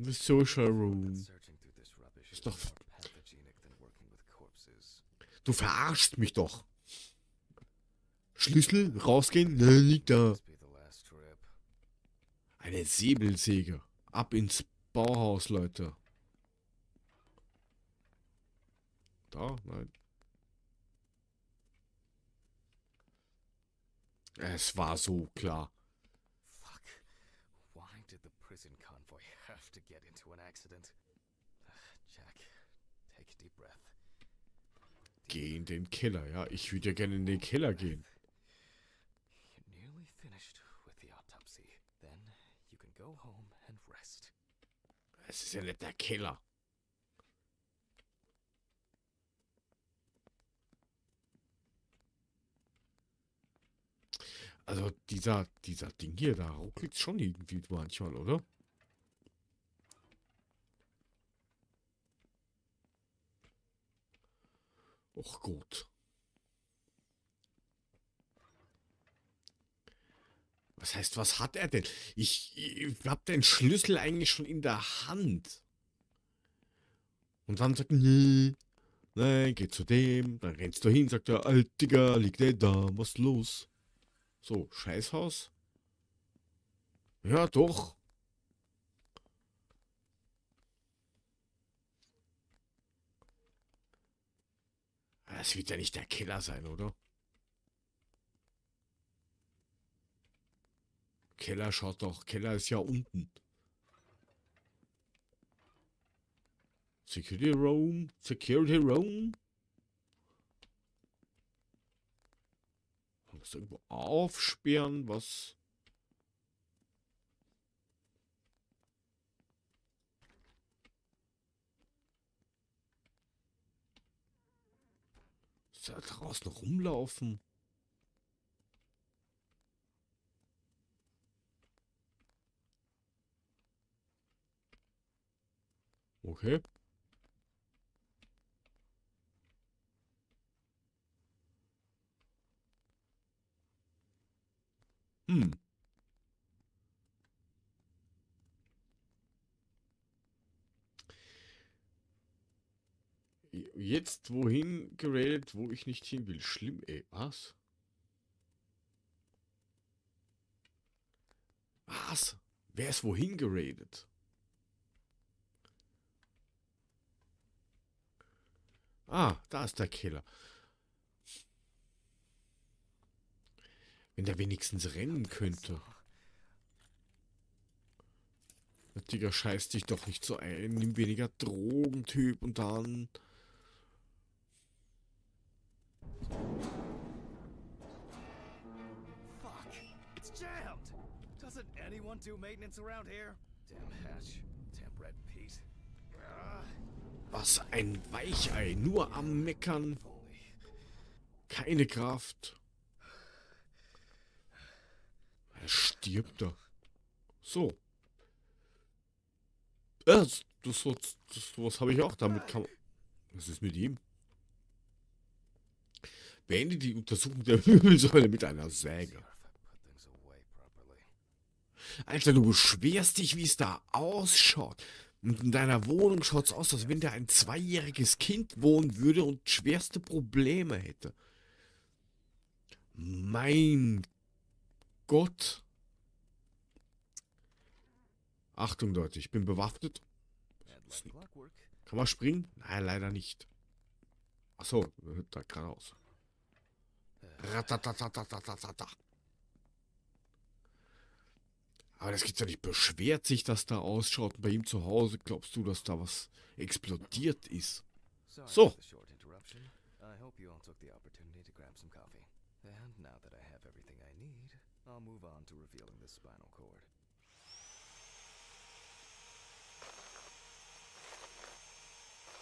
The social room. Ist doch... Du verarschst mich doch. Schlüssel, rausgehen, ne, liegt da. Eine Säbelsäge. Ab ins Bauhaus, Leute. Da, nein. Es war so klar. Fuck. Why did the prison convoy have to get into an accident? Jack, take a deep breath. Geh in den Keller, ja. Ich würde ja gerne in den Keller gehen. Es ist ja nicht der Killer. Also dieser, dieser Ding hier, da ruckelt schon irgendwie manchmal, oder? Och gut. Was heißt, was hat er denn? Ich, ich hab den Schlüssel eigentlich schon in der Hand. Und dann sagt er, nee, nein, geh zu dem. Dann rennst du hin, sagt er, alt Digga, liegt der da, was ist los? So, Scheißhaus? Ja, doch. Das wird ja nicht der Killer sein, oder? Keller, schaut doch. Keller ist ja unten. Security Room. Security Room. Kann das irgendwo aufsperren? Was? Ist da draußen rumlaufen? Okay. Hm. jetzt wohin geradet, wo ich nicht hin will. Schlimm, ey. Was? Was? Wer ist wohin geradet? Ah, da ist der Keller. Wenn der wenigstens rennen könnte. Der Digga, scheiß dich doch nicht so ein. Nimm weniger Drogentyp und dann... Fuck, it's jammed. Doesn't anyone do maintenance around here? Damn hatch, damn red Pete. Was ein Weichei, nur am Meckern. Keine Kraft. Er stirbt doch. So. Das, das, das, das, was habe ich auch damit? Kann, was ist mit ihm? Beende die Untersuchung der Wirbelsäule mit einer Säge. Alter, du beschwerst dich, wie es da ausschaut. Und in deiner Wohnung schaut es aus, als wenn da ein zweijähriges Kind wohnen würde und schwerste Probleme hätte. Mein Gott. Achtung, Leute, ich bin bewaffnet. Kann man springen? Nein, leider nicht. Achso, da geradeaus. Ratatatatatatatata. Aber das gibt's ja nicht. Beschwert sich, dass da ausschaut. Bei ihm zu Hause glaubst du, dass da was explodiert ist. So.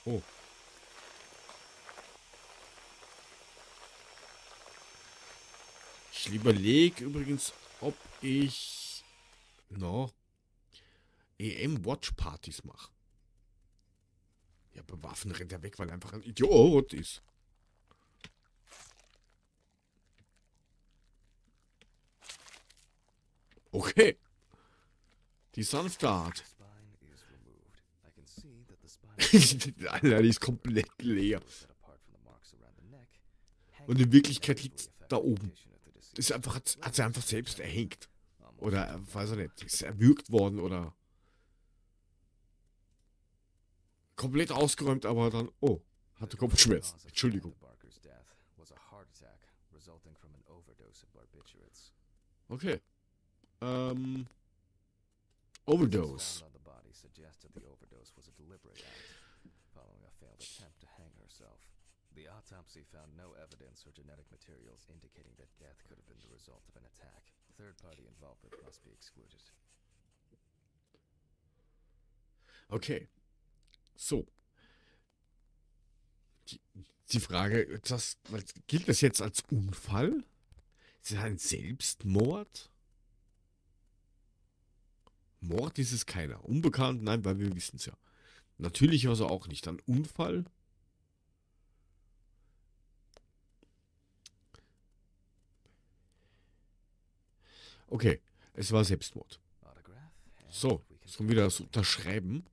Oh. Ich überlege übrigens, ob ich noch E M-Watch-Partys mache. Ja, bewaffnet rennt er weg, weil er einfach ein Idiot ist. Okay. Die sanfte Art. Alter, die ist komplett leer. Und in Wirklichkeit liegt es da oben. Ist einfach, hat, hat sie einfach selbst erhängt. Oder, weiß ich nicht, ist erwürgt worden oder... Komplett ausgeräumt, aber dann... Oh, hatte Kopfschmerzen. Entschuldigung. Okay. Ähm... Overdose. The autopsy found no evidence or genetic materials indicating that death could have been the result of an attack. Third party involvement must be excluded. Okay. So. Die, die Frage, das, gilt das jetzt als Unfall? Ist es ein Selbstmord? Mord ist es keiner. Unbekannt? Nein, weil wir wissen es ja. Natürlich also auch nicht. Ein Unfall? Okay, es war Selbstmord. So, jetzt kommt wieder das Unterschreiben.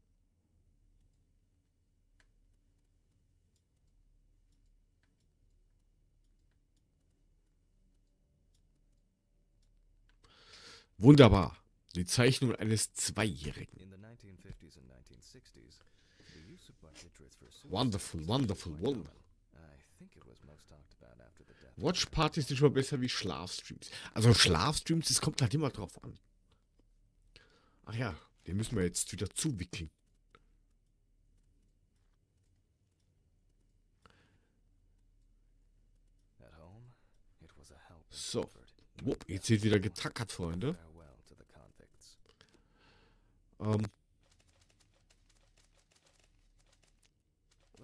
Wunderbar. Die Zeichnung eines Zweijährigen. Wonderful, wonderful, wonderful. Watchpartys sind schon mal besser wie Schlafstreams. Also Schlafstreams, das kommt halt immer drauf an. Ach ja, den müssen wir jetzt wieder zuwickeln. So. Oh, jetzt wird wieder getackert, Freunde. Ähm.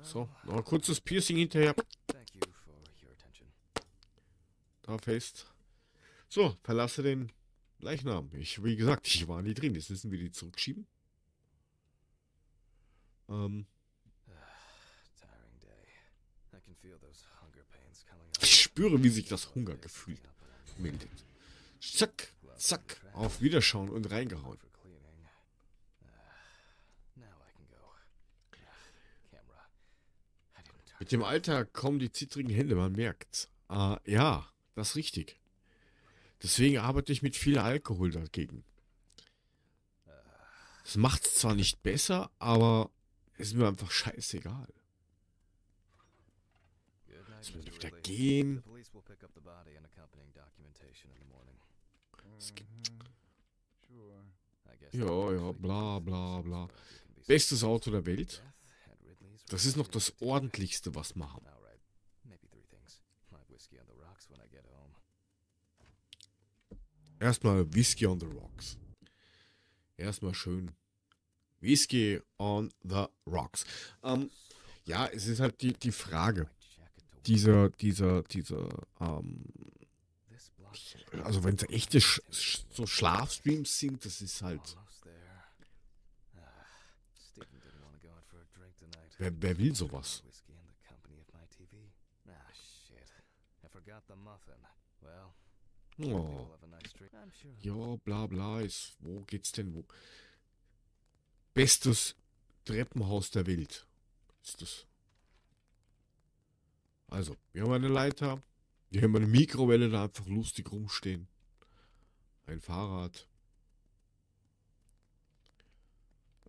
So, noch ein kurzes Piercing hinterher. Da fest. So, verlasse den Leichnam. Ich, wie gesagt, ich war nie drin. Jetzt müssen wir die zurückschieben. Ähm. Ich spüre, wie sich das Hungergefühl meldet. Zack, zack. Auf Wiederschauen und reingehauen. Mit dem Alter kommen die zittrigen Hände, man merkt's. Äh, ja, das ist richtig. Deswegen arbeite ich mit viel Alkohol dagegen. Das macht's zwar nicht besser, aber es ist mir einfach scheißegal. Es wird wieder gehen. Es gibt... Ja, ja, bla, bla, bla. Bestes Auto der Welt. Das ist noch das ordentlichste, was wir haben. Erstmal Whisky on the Rocks. Erstmal schön Whisky on the Rocks. Ähm, ja, es ist halt die, die Frage. Dieser, dieser, dieser, ähm, also wenn es echte Sch Sch so Schlafstreams sind, das ist halt... Wer, wer will sowas? Oh. Ja, bla bla, ist, wo geht's denn wo? Bestes Treppenhaus der Welt. Ist das? Also, wir haben eine Leiter, wir haben eine Mikrowelle, da einfach lustig rumstehen. Ein Fahrrad.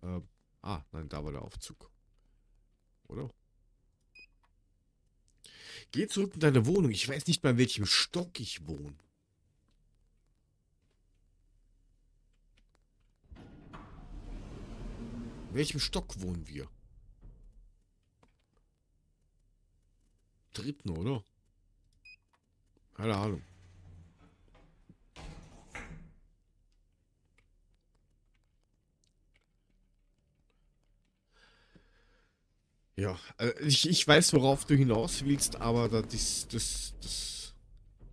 Ähm, ah, nein, da war der Aufzug. Oder? Geh zurück in deine Wohnung. Ich weiß nicht mal, in welchem Stock ich wohne. In welchem Stock wohnen wir? Dritten, oder? Keine Ahnung. Ja, also ich, ich weiß, worauf du hinaus willst, aber das ist, das, das,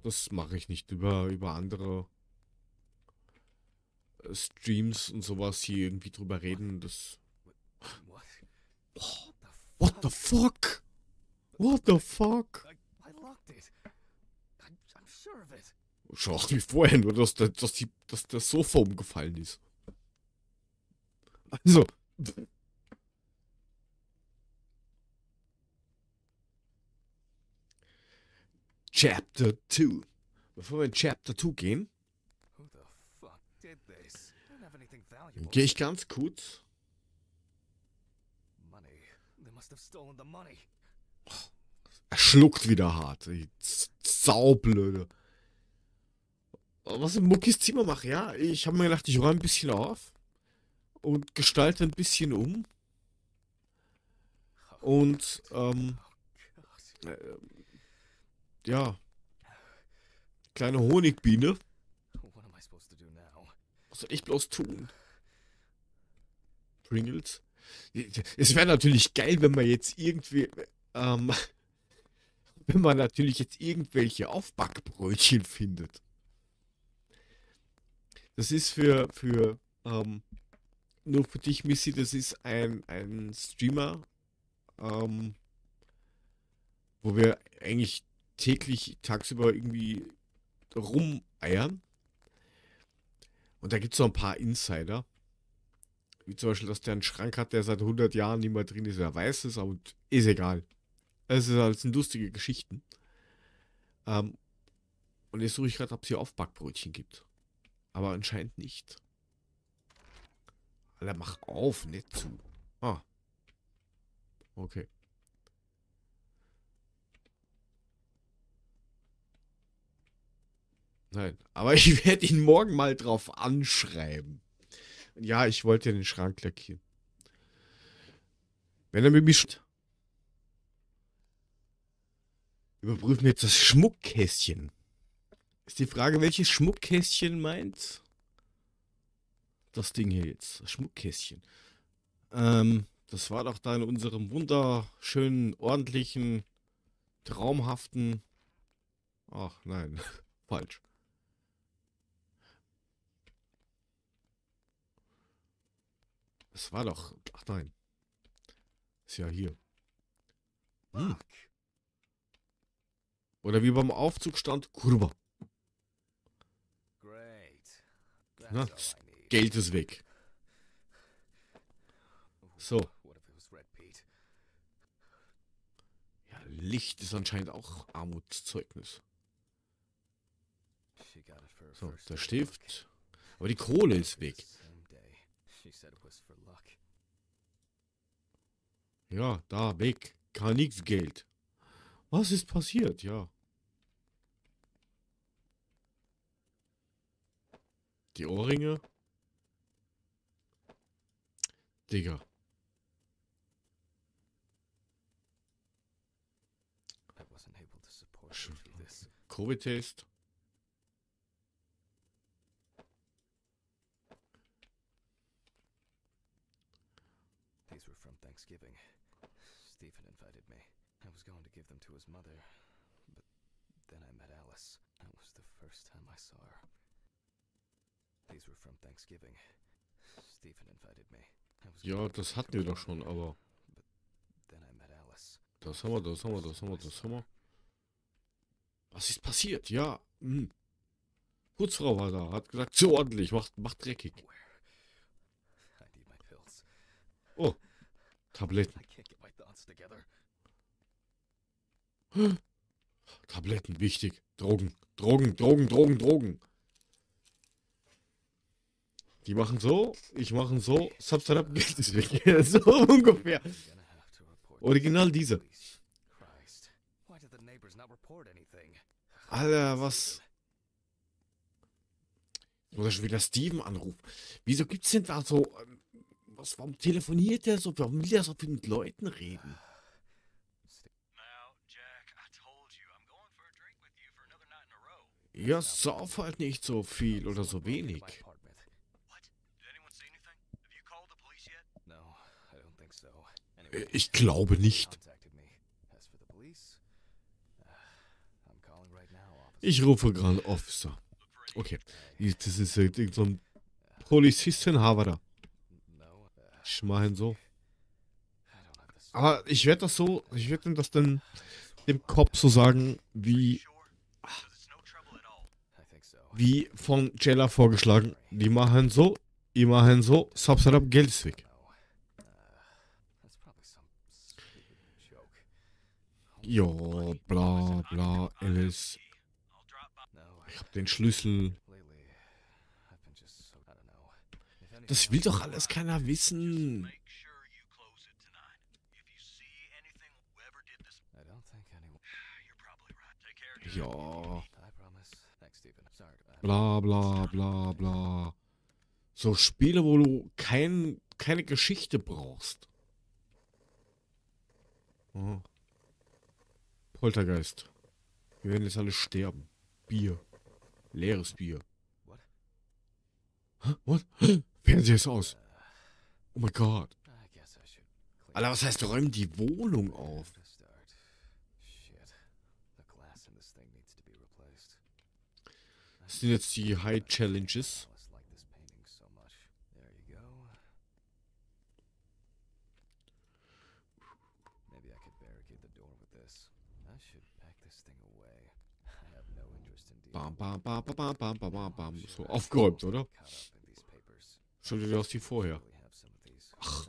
das mache ich nicht über, über andere Streams und sowas hier irgendwie drüber reden. Das... Oh, what the fuck? What the fuck? Schau wie vorher nur, dass, dass, die, dass das Sofa umgefallen ist. Also. Chapter two. Bevor wir in Chapter two gehen, gehe ich ganz kurz. Oh, er schluckt wieder hart. Saublöde. Was ich in Muckis Zimmer mache, ja, ich habe mir gedacht, ich räume ein bisschen auf und gestalte ein bisschen um und ähm, äh, ja, kleine Honigbiene. Was soll ich bloß tun? Pringles. Es wäre natürlich geil, wenn man jetzt irgendwie, ähm, wenn man natürlich jetzt irgendwelche Aufbackbrötchen findet. Das ist für, für, ähm, nur für dich, Missy, das ist ein, ein Streamer, ähm, wo wir eigentlich täglich tagsüber irgendwie rumeiern. Und da gibt es noch ein paar Insider. Wie zum Beispiel, dass der einen Schrank hat, der seit hundert Jahren nicht mehr drin ist. Er weiß es, aber ist egal. Es ist alles lustige Geschichten. Ähm, und jetzt suche ich gerade, ob es hier Aufbackbrötchen gibt. Aber anscheinend nicht. Alter, mach auf, nicht zu. Ah. Okay. Nein, aber ich werde ihn morgen mal drauf anschreiben. Ja, ich wollte den Schrank lackieren. Wenn er mit mir... Überprüfen wir jetzt das Schmuckkästchen. Ist die Frage, welches Schmuckkästchen meint? Das Ding hier jetzt. Das Schmuckkästchen. Ähm, das war doch da in unserem wunderschönen, ordentlichen, traumhaften... Ach, nein. Falsch. Das war doch... Ach nein. Ist ja hier. Hm. Oder wie beim Aufzug stand, Kurva. Na, das Geld ist weg. So. Ja, Licht ist anscheinend auch Armutszeugnis. So, der Stift. Aber die Kohle ist weg. Ja, da, weg. Gar nichts Geld. Was ist passiert? Ja. Die Ohrringe. Digga. Covid-Test. These were from Thanksgiving. Steven invited me. I was going to give them to his mother, but then I met Alice. That was the first time I saw her. These were from Thanksgiving. Steven invited me. Ja, das hatten wir doch schon, aber das haben wir, das haben wir, das haben wir, das haben wir. Was ist passiert? Ja, hm. Putzfrau war da, hat gesagt, so ordentlich, macht, macht dreckig. Oh, Tabletten. Tabletten, wichtig. Drogen, Drogen, Drogen, Drogen, Drogen. Die machen so, ich machen so, Substab geht es weg. So ungefähr. Original diese. Alter, was? Oder schon wieder Steven anrufen. Wieso gibt's denn da so. Was, warum telefoniert der so? Warum will der so viel mit Leuten reden? Ja, sauf halt nicht so viel oder so wenig. Ich glaube nicht. Ich rufe gerade Officer. Okay. Das ist so ein Polizisten Havara. Schmein so. Aber ich werde das so, ich werde das dann dem Kopf so sagen, wie wie von Jella vorgeschlagen. Die machen so, die machen so, Subscribe Geld ist weg. Jo, bla bla, Alice. Ich hab den Schlüssel. Das will doch alles keiner wissen. Ja. Bla bla bla bla. So Spiele, wo du kein, keine Geschichte brauchst. Oh. Poltergeist. Wir werden jetzt alle sterben. Bier. Leeres Bier. Hä? What? Fernseher ist aus. Oh mein Gott. Alter, was heißt, räumen die Wohnung auf? Das sind jetzt die High Challenges. Bam, bam, bam, bam, bam, bam, bam, bam. So aufgeräumt, oder? Schon wieder aus wie vorher. Ach.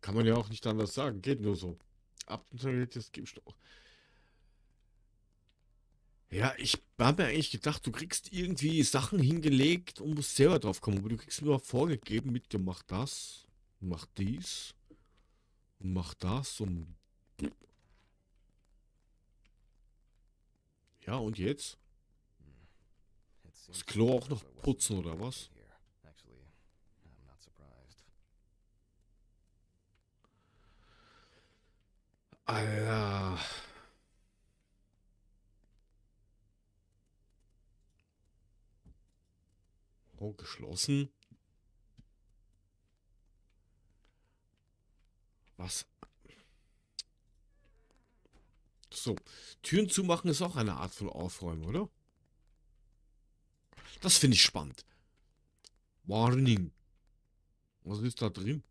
Kann man ja auch nicht anders sagen. Geht nur so. Ab und zu geht es Gipstoch. Ja, ich habe mir eigentlich gedacht, du kriegst irgendwie Sachen hingelegt und musst selber drauf kommen. Aber du kriegst nur vorgegeben mit, du mach das, mach dies, mach das und... Ja, und jetzt? Das Klo auch noch putzen, oder was? Alter... Oh, geschlossen. Was? So. Türen zumachen ist auch eine Art von Aufräumen, oder? Das finde ich spannend. Warning. Was ist da drin?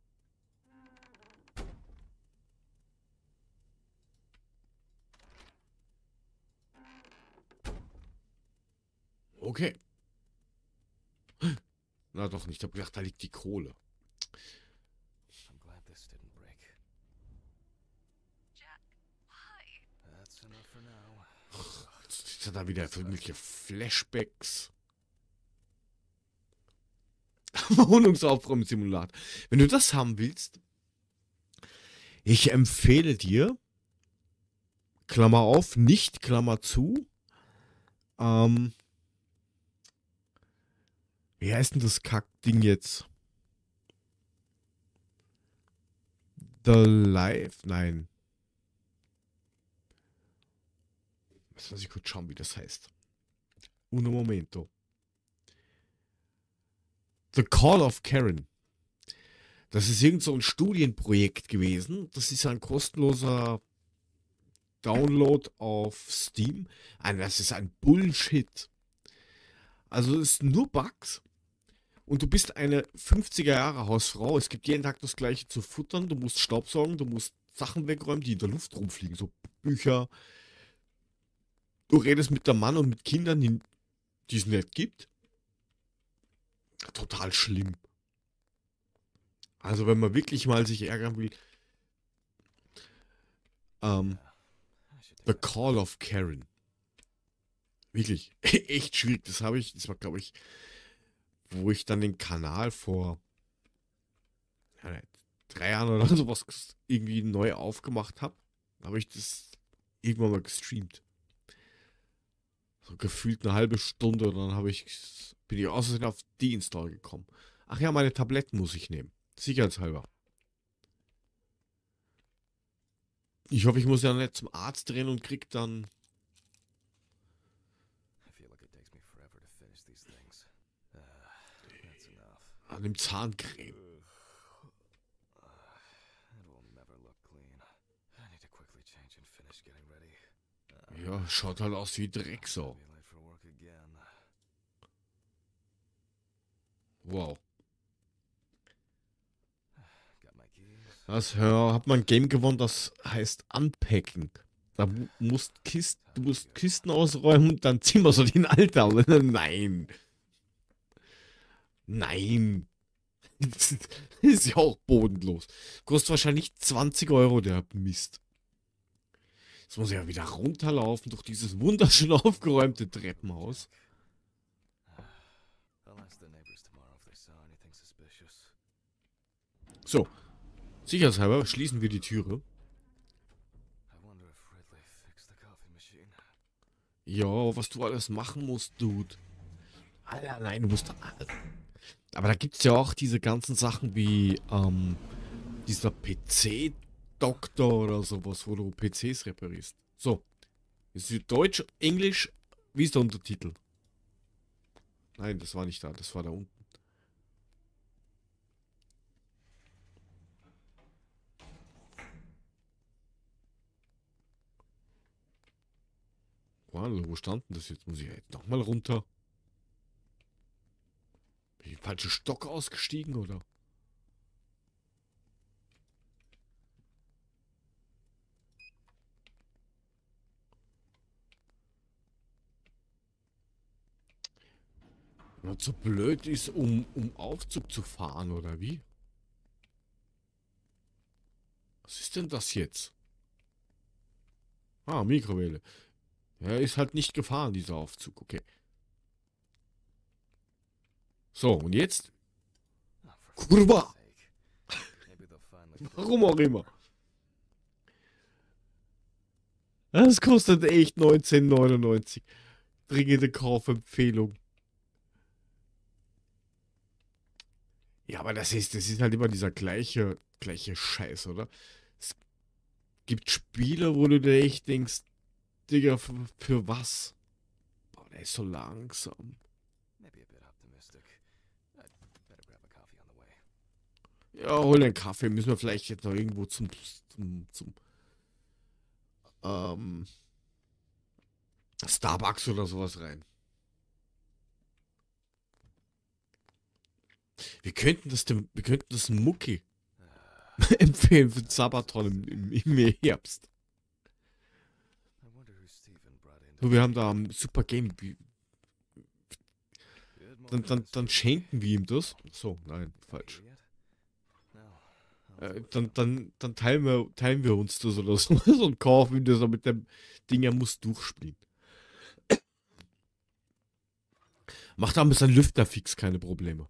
Okay. Na doch nicht. Ich habe gedacht, da liegt die Kohle. I'm glad this didn't break. Jack, why? That's enough for now. Jetzt hat er wieder für irgendwelche Flashbacks. Wohnungsaufräumsimulator. Wenn du das haben willst, ich empfehle dir, Klammer auf, nicht Klammer zu, ähm, wie heißt denn das Kackding jetzt? The Life? Nein. Jetzt muss ich kurz schauen, wie das heißt. Uno momento. The Call of Karen. Das ist irgend so ein Studienprojekt gewesen. Das ist ein kostenloser Download auf Steam. Nein, das ist ein Bullshit. Also es ist nur Bugs. Und du bist eine fünfziger-Jahre-Hausfrau. Es gibt jeden Tag das Gleiche zu futtern. Du musst Staubsaugen, du musst Sachen wegräumen, die in der Luft rumfliegen. So Bücher. Du redest mit der Mann und mit Kindern, die es nicht gibt. Total schlimm. Also wenn man wirklich mal sich ärgern will. Ähm, The Call of Karen. Wirklich, echt schwierig. Das habe ich, das war glaube ich, wo ich dann den Kanal vor ja, drei Jahren oder sowas irgendwie neu aufgemacht habe. Habe ich das irgendwann mal gestreamt. So gefühlt eine halbe Stunde, und dann habe ich bin ich außersehen auf die Install gekommen. Ach ja, meine Tabletten muss ich nehmen. Sicherheitshalber. Ich hoffe, ich muss ja nicht zum Arzt drehen und krieg dann. An dem Zahncreme. Ja, schaut halt aus wie Dreck so. Wow. Das ja, hat man ein Game gewonnen, das heißt Unpacken. Da musst Kist, du musst Kisten ausräumen und dann ziehen wir so den Alter. Nein. Nein. Das ist ja auch bodenlos. Kostet wahrscheinlich zwanzig Euro, der Mist. Jetzt muss ich ja wieder runterlaufen durch dieses wunderschön aufgeräumte Treppenhaus. So, sicherheitshalber schließen wir die Türe. Ja, was du alles machen musst, Dude. Alter, nein, du musst... Aber da gibt es ja auch diese ganzen Sachen wie ähm, dieser P C-Doktor oder sowas, wo du P Cs reparierst. So, ist Deutsch, Englisch, wie ist der Untertitel? Nein, das war nicht da, das war da unten. Wo stand denn das jetzt? Muss ich jetzt nochmal runter? Bin ich den falschen Stock ausgestiegen, oder? Wenn man so blöd ist, um, um Aufzug zu fahren, oder wie? Was ist denn das jetzt? Ah, Mikrowelle. Ja, ist halt nicht gefahren, dieser Aufzug. Okay. So, und jetzt? Kurva! Warum auch immer. Das kostet echt neunzehn neunundneunzig. Dringende Kaufempfehlung. Ja, aber das ist, das ist halt immer dieser gleiche, gleiche Scheiß, oder? Es gibt Spiele, wo du dir echt denkst, Digga, für, für was? Boah, der ist so langsam. Ja, hol einen Kaffee. Müssen wir vielleicht jetzt noch irgendwo zum... zum, zum ähm, Starbucks oder sowas rein. Wir könnten das dem... Wir könnten das Mucki empfehlen für den Sabaton im, im, im Herbst. So, wir haben da ein super Game. Dann, dann, dann schenken wir ihm das. So, nein, falsch. Äh, dann dann, dann teilen, wir, teilen wir uns das oder so und kaufen ihm das mit dem Ding, er muss durchspielen. Macht aber sein Lüfter fix, keine Probleme.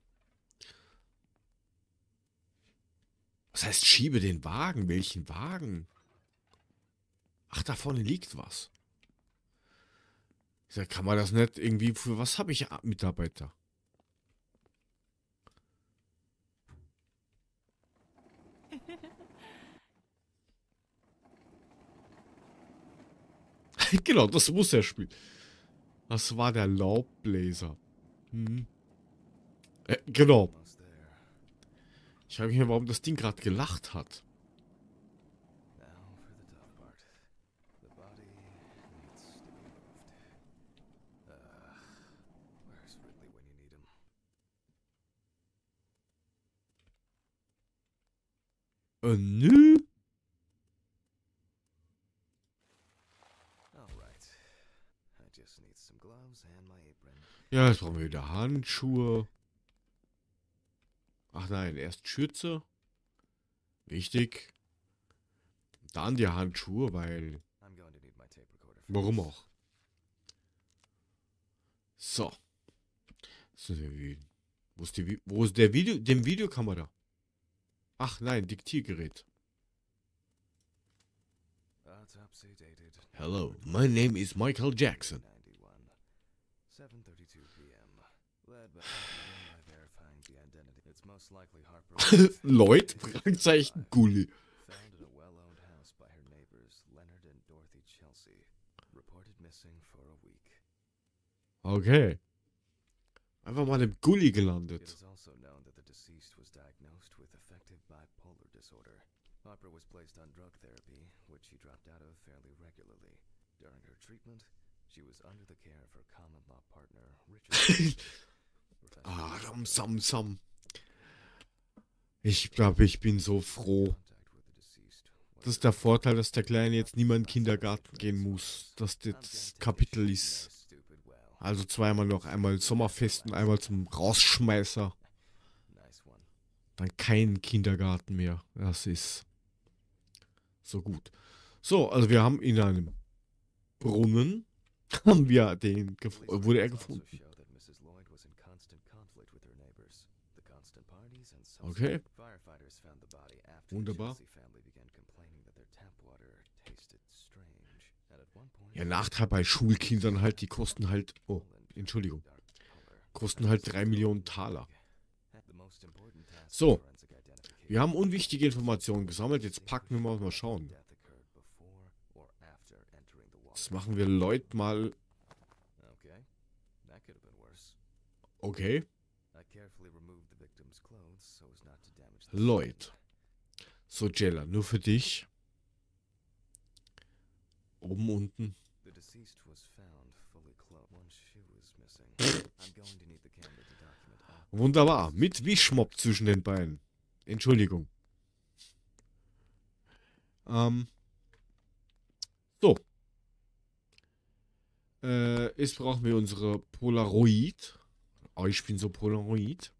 Was heißt, schiebe den Wagen? Welchen Wagen? Ach, da vorne liegt was. Ich sag, kann man das nicht irgendwie... Für was habe ich Mitarbeiter? Genau, das muss er spielen. Das war der Laubbläser. Hm. Äh, genau. Ich frage mich, warum das Ding gerade gelacht hat. Uh, nö. Ja, jetzt brauchen wir wieder Handschuhe. Ach nein, erst Schürze. Wichtig. Dann die Handschuhe, weil... Warum auch? So. Wo ist, die, wo ist der Video... Dem Videokamera? Ach nein, Diktiergerät. Hello, my name is Michael Jackson. Lloyd? Fragezeichen Gulli. Okay. Einfach mal im Gully gelandet. Ah, ram, sam, sam. Ich glaube, ich bin so froh. Das ist der Vorteil, dass der Kleine jetzt niemand in den Kindergarten gehen muss. Dass das Kapitel ist. Also zweimal noch, einmal Sommerfest und einmal zum Rausschmeißer. Dann kein Kindergarten mehr. Das ist so gut. So, also wir haben in einem Brunnen, haben wir den, wurde er gefunden. Okay. Wunderbar. Ja, Nachteil bei Schulkindern halt, die kosten halt, oh, Entschuldigung, kosten halt drei Millionen Taler. So, wir haben unwichtige Informationen gesammelt, jetzt packen wir mal, mal schauen. Jetzt machen wir Leute mal... Okay. Leute. So, Jella, nur für dich. Oben, unten. Wunderbar. Mit Wischmopp zwischen den Beinen. Entschuldigung. Ähm. So. Äh, jetzt brauchen wir unsere Polaroid. Oh, ich bin so Polaroid.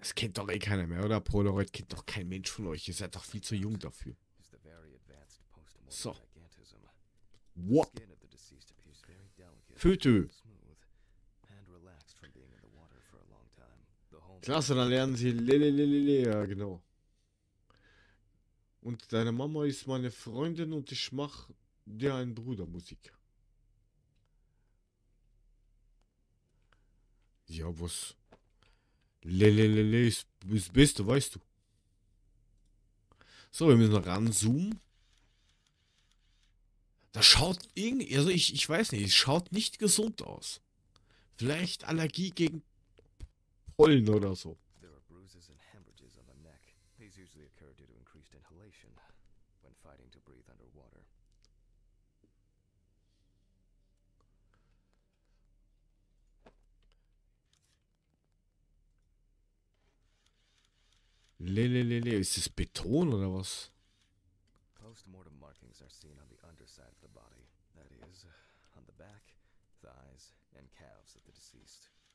Das kennt doch eh keiner mehr, oder? Polaroid kennt doch kein Mensch von euch. Ihr seid doch viel zu jung dafür. So. What? Fötö. Klasse, dann lernen sie Lelelelele, ja genau. Und deine Mama ist meine Freundin und ich mach dir einen Bruder Musik. Ja, was? Lelelele ist das Beste, weißt du. So, wir müssen ranzoomen. Das schaut irgendwie, also ich, ich weiß nicht, es schaut nicht gesund aus. Vielleicht Allergie gegen Pollen oder so. Lelelele, ist das Beton oder was? Postmortem markings are seen on the underside of the body, that is, on the back,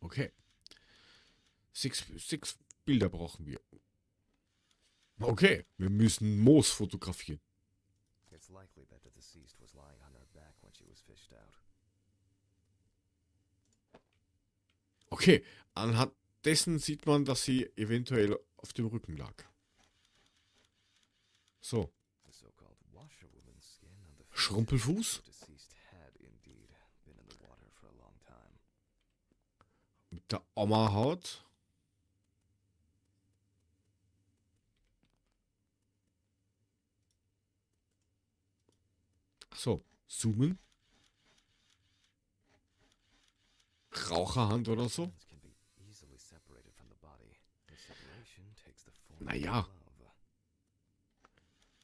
Okay. Sechs, sechs Bilder brauchen wir. Okay, wir müssen Moos fotografieren. Okay, anhand dessen sieht man, dass sie eventuell auf dem Rücken lag. So. Schrumpelfuß? Mit der Oma-Haut? So, zoomen. Raucherhand oder so. Naja.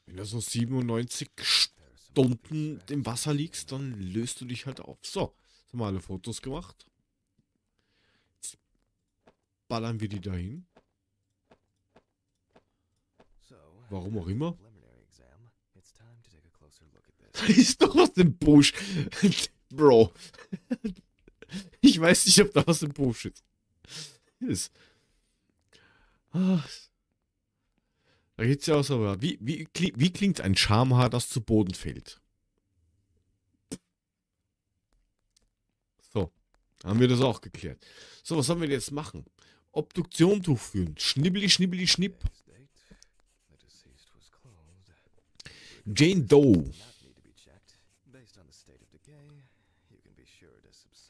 Wenn du so siebenundneunzig Stunden im Wasser liegst, dann löst du dich halt auf. So, jetzt haben wir alle Fotos gemacht. Jetzt ballern wir die dahin. Warum auch immer. Das ist doch aus dem Busch. Bro. Ich weiß nicht, ob da was im Busch ist. Yes. Ach. Da geht's ja auch so. Wie, wie, wie klingt ein Schamhaar, das zu Boden fällt? So. Haben wir das auch geklärt. So, was sollen wir jetzt machen? Obduktion durchführen. Schnibbeli, schnibbeli, schnipp. Jane Doe.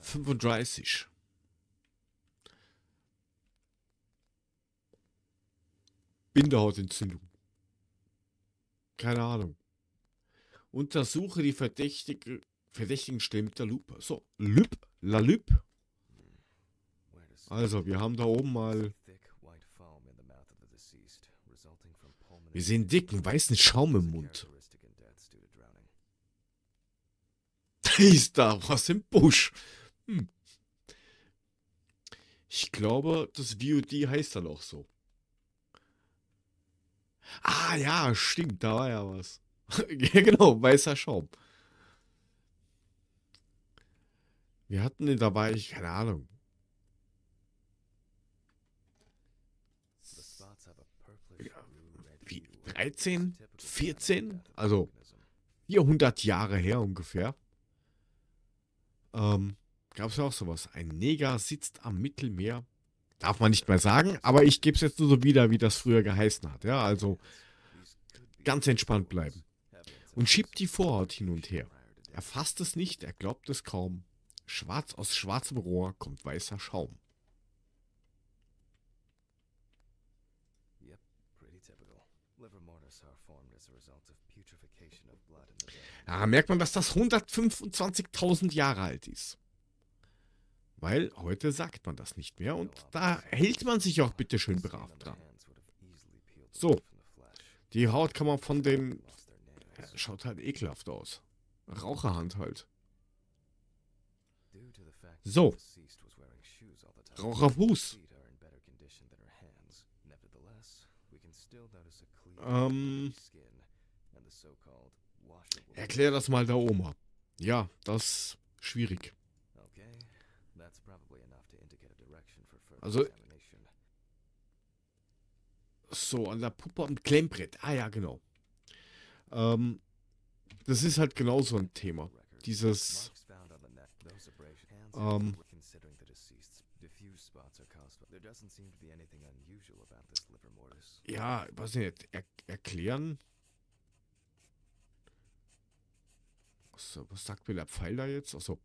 fünfunddreißig. Bindehautentzündung. Keine Ahnung. Untersuche die verdächtige, verdächtigen Stellen mit der Lupe. So, Lüb, la Lüb. Also, wir haben da oben mal... Wir sehen dicken, weißen Schaum im Mund. Da ist da was im Busch. Hm. Ich glaube, das V O D heißt dann auch so. Ah ja, stimmt, da war ja was. Ja genau, weißer Schaum. Wir hatten den dabei, ich keine Ahnung. Ja, wie dreizehn, vierzehn, also vierhundert Jahre her ungefähr. Ähm, gab es ja auch sowas. Ein Neger sitzt am Mittelmeer. Darf man nicht mehr sagen, aber ich gebe es jetzt nur so wieder, wie das früher geheißen hat. Ja, also ganz entspannt bleiben. Und schiebt die Vorhaut hin und her. Er fasst es nicht, er glaubt es kaum. Schwarz aus schwarzem Rohr kommt weißer Schaum. Da merkt man, dass das hundertfünfundzwanzigtausend Jahre alt ist. Weil heute sagt man das nicht mehr und da hält man sich auch bitte schön brav dran. So, die Haut kann man von dem... Ja, schaut halt ekelhaft aus. Raucherhand halt. So. Raucherfuß. Ähm... Erklär das mal der Oma. Ja, das ist schwierig. Also, so, an der Puppe am Klemmbrett. Ah ja, genau. Ähm, das ist halt genau so ein Thema. Dieses... Ähm, ja, weiß nicht, er erklären... So, was sagt mir der Pfeil da jetzt? Achso.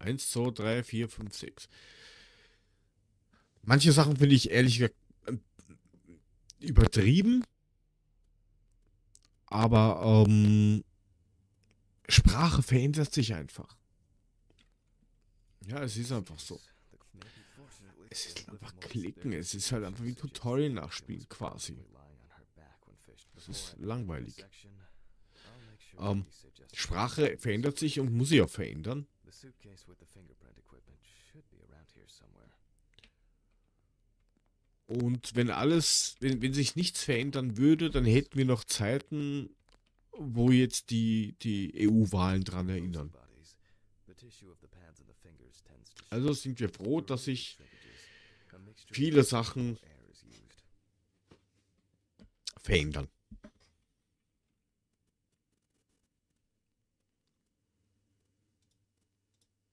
eins, zwei, drei, vier, fünf, sechs. Manche Sachen finde ich ehrlich gesagt übertrieben. Aber ähm, Sprache verändert sich einfach. Ja, es ist einfach so. Es ist einfach klicken. Es ist halt einfach wie ein Tutorial nachspielen quasi. Es ist langweilig. Ähm, Sprache verändert sich und muss sich auch verändern. Und wenn alles, wenn, wenn sich nichts verändern würde, dann hätten wir noch Zeiten, wo jetzt die, die E U-Wahlen dran erinnern. Also sind wir froh, dass ich viele Sachen verändern.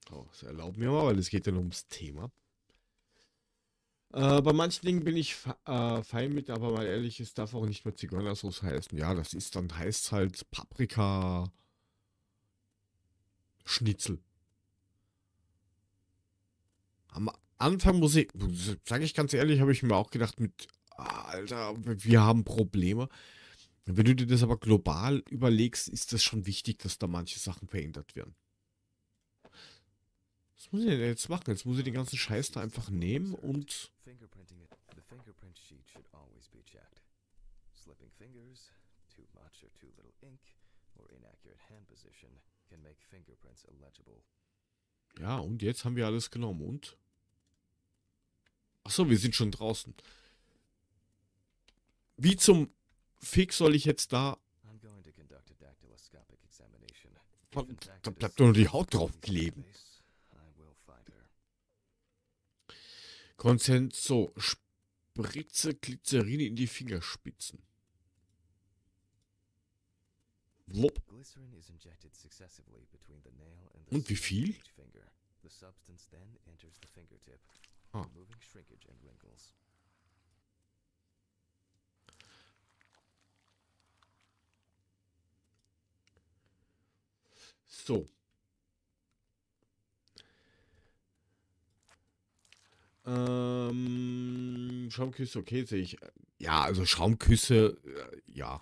Oh, das erlaubt mir mal, weil es geht ja nur ums Thema. Äh, bei manchen Dingen bin ich äh, fein mit, aber mal ehrlich, es darf auch nicht mehr Zigeunersoße heißen. Ja, das ist dann, heißt halt Paprika Schnitzel. Am Anfang muss ich, sage ich ganz ehrlich, habe ich mir auch gedacht mit, Alter, wir haben Probleme. Wenn du dir das aber global überlegst, ist das schon wichtig, dass da manche Sachen verändert werden. Was muss ich denn jetzt machen? Jetzt muss ich den ganzen Scheiß da einfach nehmen und... Ja, und jetzt haben wir alles genommen und... Achso, wir sind schon draußen. Wie zum Fick soll ich jetzt da... Da bleibt doch nur die Haut drauf kleben. Konsenso, spritze Glycerin in die Fingerspitzen. Wupp. Und wie viel? Ah. So. Ähm, Schaumküsse, okay, sehe ich. Ja, also Schaumküsse, äh, ja.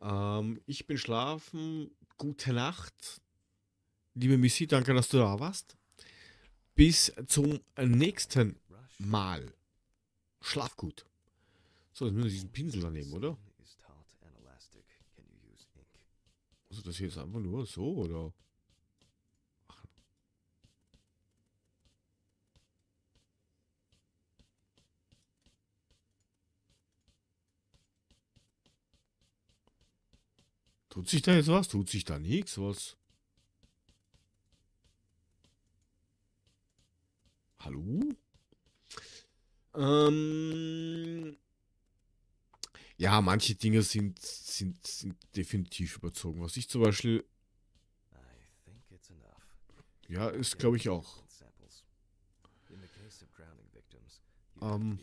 Ähm, ich bin schlafen. Gute Nacht. Liebe Missy, danke, dass du da warst. Bis zum nächsten Mal. Schlaf gut. So, jetzt müssen wir diesen Pinsel daneben, oder? Also das hier ist einfach nur so, oder? Tut sich da jetzt was? Tut sich da nichts? Was? Hallo? Ähm ja, manche Dinge sind, sind, sind definitiv überzogen. Was ich zum Beispiel... Ja, ist glaube ich auch. Ähm...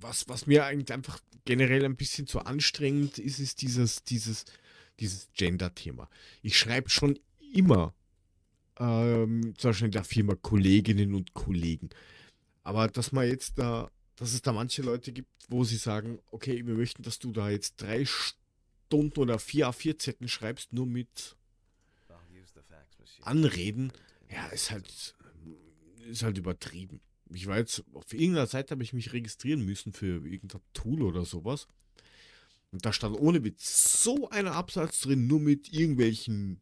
Was, was mir eigentlich einfach generell ein bisschen zu anstrengend ist, ist dieses, dieses, dieses Gender-Thema. Ich schreibe schon immer, ähm, zum Beispiel in der Firma Kolleginnen und Kollegen. Aber dass man jetzt da, dass es da manche Leute gibt, wo sie sagen, okay, wir möchten, dass du da jetzt drei Stunden oder vier A vier Zettel schreibst, nur mit Anreden, ja, ist halt, ist halt übertrieben. Ich war jetzt, auf irgendeiner Seite habe ich mich registrieren müssen für irgendein Tool oder sowas. Und da stand ohne mit so einer Absatz drin, nur mit irgendwelchen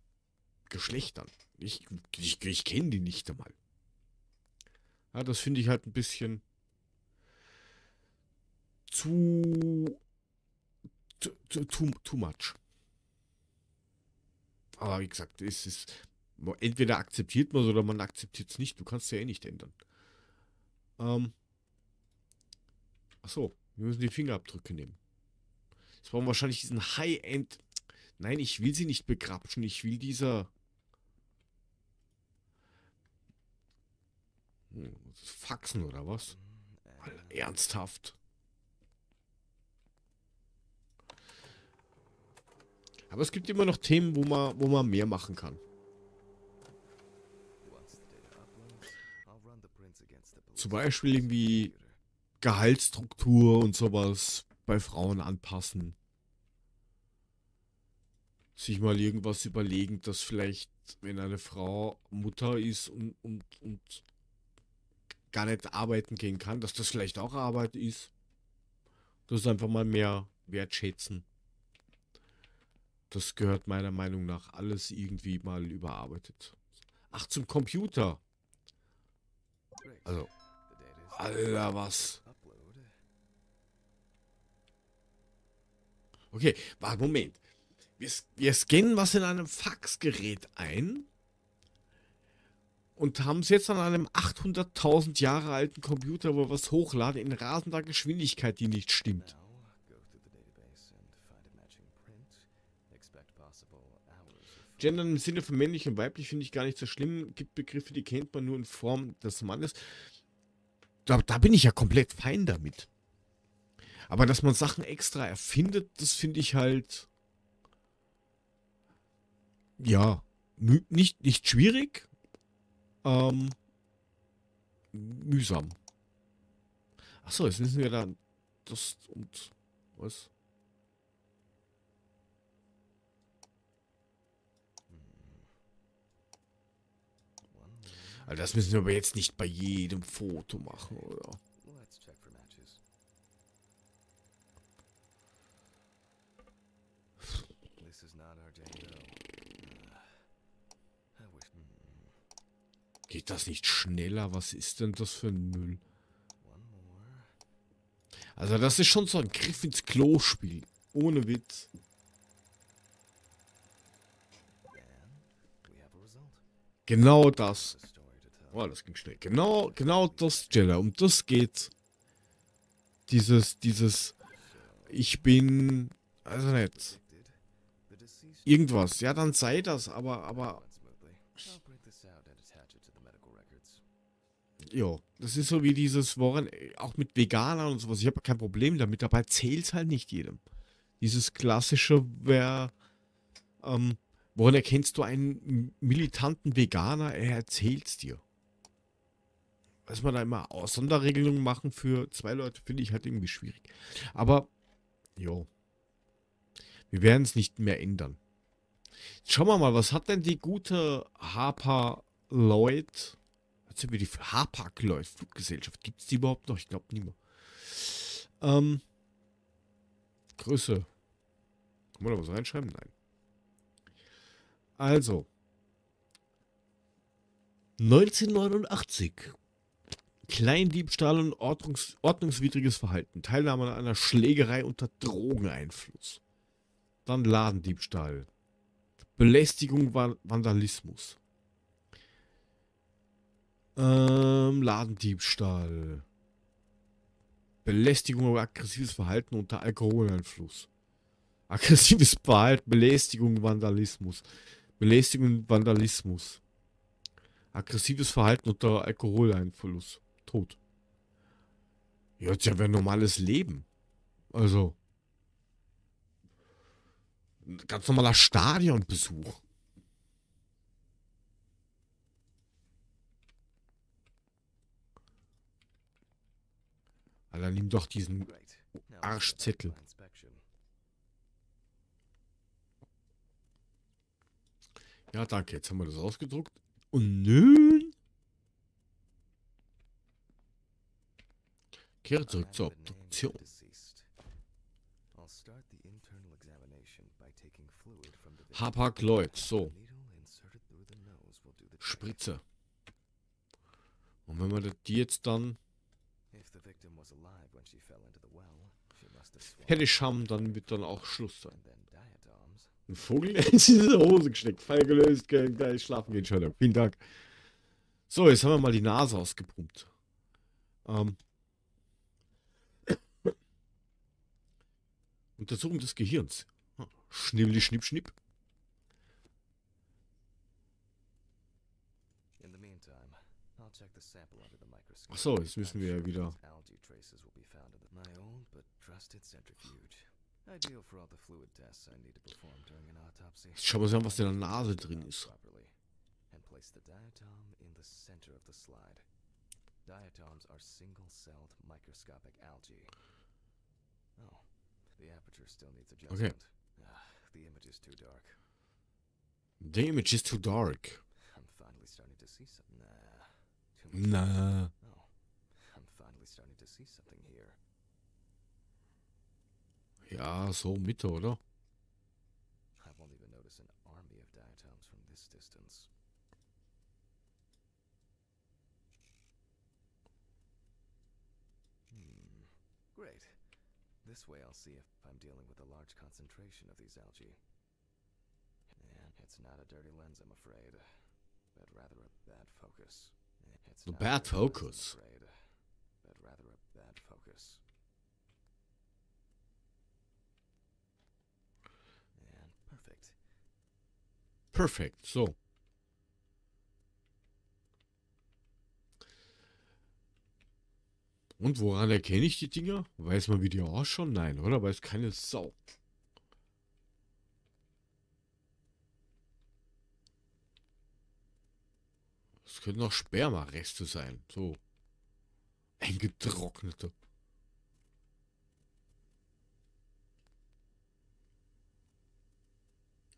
Geschlechtern. Ich, ich, ich kenne die nicht einmal. Ja, das finde ich halt ein bisschen zu, zu, too, too much. Aber wie gesagt, es ist, entweder akzeptiert man es oder man akzeptiert es nicht. Du kannst es ja eh nicht ändern. Ähm. Achso, wir müssen die Fingerabdrücke nehmen. Jetzt brauchen wir wahrscheinlich diesen High-End... Nein, ich will sie nicht begrapschen. Ich will dieser... Hm, Faxen oder was? Alter, ernsthaft. Aber es gibt immer noch Themen, wo man, wo man mehr machen kann. Zum Beispiel irgendwie Gehaltsstruktur und sowas bei Frauen anpassen. Sich mal irgendwas überlegen, dass vielleicht, wenn eine Frau Mutter ist und, und, und gar nicht arbeiten gehen kann, dass das vielleicht auch Arbeit ist. Das einfach mal mehr wertschätzen. Das gehört meiner Meinung nach alles irgendwie mal überarbeitet. Ach, zum Computer. Also, Alter, was? Okay, warte, Moment. Wir, wir scannen was in einem Faxgerät ein und haben es jetzt an einem achthunderttausend Jahre alten Computer, wo wir was hochladen, in rasender Geschwindigkeit, die nicht stimmt. Gender im Sinne von männlich und weiblich finde ich gar nicht so schlimm. Gibt Begriffe, die kennt man nur in Form des Mannes. Da, da bin ich ja komplett fein damit. Aber dass man Sachen extra erfindet, das finde ich halt... Ja, nicht, nicht schwierig. Ähm, mühsam. Achso, jetzt müssen wir da... Das und... Was... Also das müssen wir aber jetzt nicht bei jedem Foto machen, oder? Geht das nicht schneller? Was ist denn das für ein Müll? Also das ist schon so ein Griff ins Klo-Spiel. Ohne Witz. Genau das. Oh, das ging schnell. Genau, genau das, Jella. Um das geht's. Dieses, dieses... Ich bin... Also nicht. Irgendwas. Ja, dann sei das, aber, aber... Jo, das ist so wie dieses Woran... Auch mit Veganern und sowas. Ich habe kein Problem damit. Dabei zählt's halt nicht jedem. Dieses klassische, wer... Ähm... Woran erkennst du einen militanten Veganer? Er erzählt's dir. Dass man da immer Sonderregelungen machen für zwei Leute, finde ich halt irgendwie schwierig. Aber, jo. Wir werden es nicht mehr ändern. Jetzt schauen wir mal, was hat denn die gute Harper Lloyd? Hat sie über die Harper Lloyd Fluggesellschaft? Gibt es die überhaupt noch? Ich glaube nicht mehr. Ähm. Größe. Kann man da was reinschreiben? Nein. Also, neunzehnhundertneunundachtzig, Kleindiebstahl und ordnungs ordnungswidriges Verhalten, Teilnahme an einer Schlägerei unter Drogeneinfluss, dann Ladendiebstahl, Belästigung, Van Vandalismus, ähm, Ladendiebstahl, Belästigung und aggressives Verhalten unter Alkoholeinfluss, aggressives Verhalten, Belästigung, Vandalismus. Belästigung und Vandalismus. Aggressives Verhalten unter Alkoholeinfluss. Tod. Ja, das wäre ein normales Leben. Also. Ein ganz normaler Stadionbesuch. Alter, nimm doch diesen Arschzettel. Ja, danke. Jetzt haben wir das ausgedruckt. Und nun... Kehre zurück zur Obduktion. Harper Lloyd, so. Spritze. Und wenn wir die jetzt dann... Hätte ich haben, dann wird dann auch Schluss sein. Ein Vogel in diese Hose gesteckt. Fall gelöst, gleich schlafen gehen, Sherlock. Vielen Dank. So, jetzt haben wir mal die Nase ausgepumpt. Ähm. Untersuchung des Gehirns. Schnibbli, schnipp, schnipp. Achso, jetzt müssen wir ja wieder... Jetzt schauen wir uns an, was in der Nase drin ist. Okay. The image is too dark. Na. Ja, so Mitte, oder? It's not a dirty lens, I'm afraid, but rather a bad focus. It's a bad focus. Afraid, but rather a bad focus. And perfect. Perfect. So. Und woran erkenne ich die Dinger? Weiß man, wie die ausschauen? Nein, oder? Weiß keine Sau. Es könnten auch Spermareste sein. So. Ein getrockneter.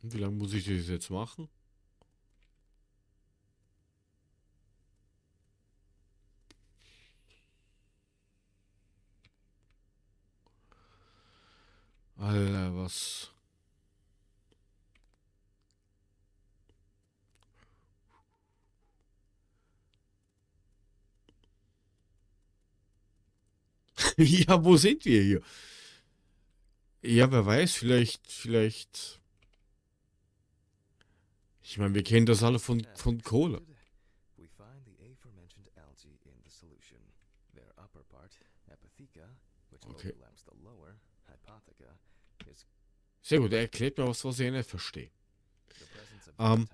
Und wie lange muss ich das jetzt machen? Alter, was? Ja, wo sind wir hier? Ja, wer weiß, vielleicht, vielleicht... Ich meine, wir kennen das alle von, von Kohle. We find the aforementioned algae in the solution. Their upper part, apotheca, which overlaps the lower, hypotheca. Sehr gut, er erklärt mir was, was ich nicht verstehe. Ähm,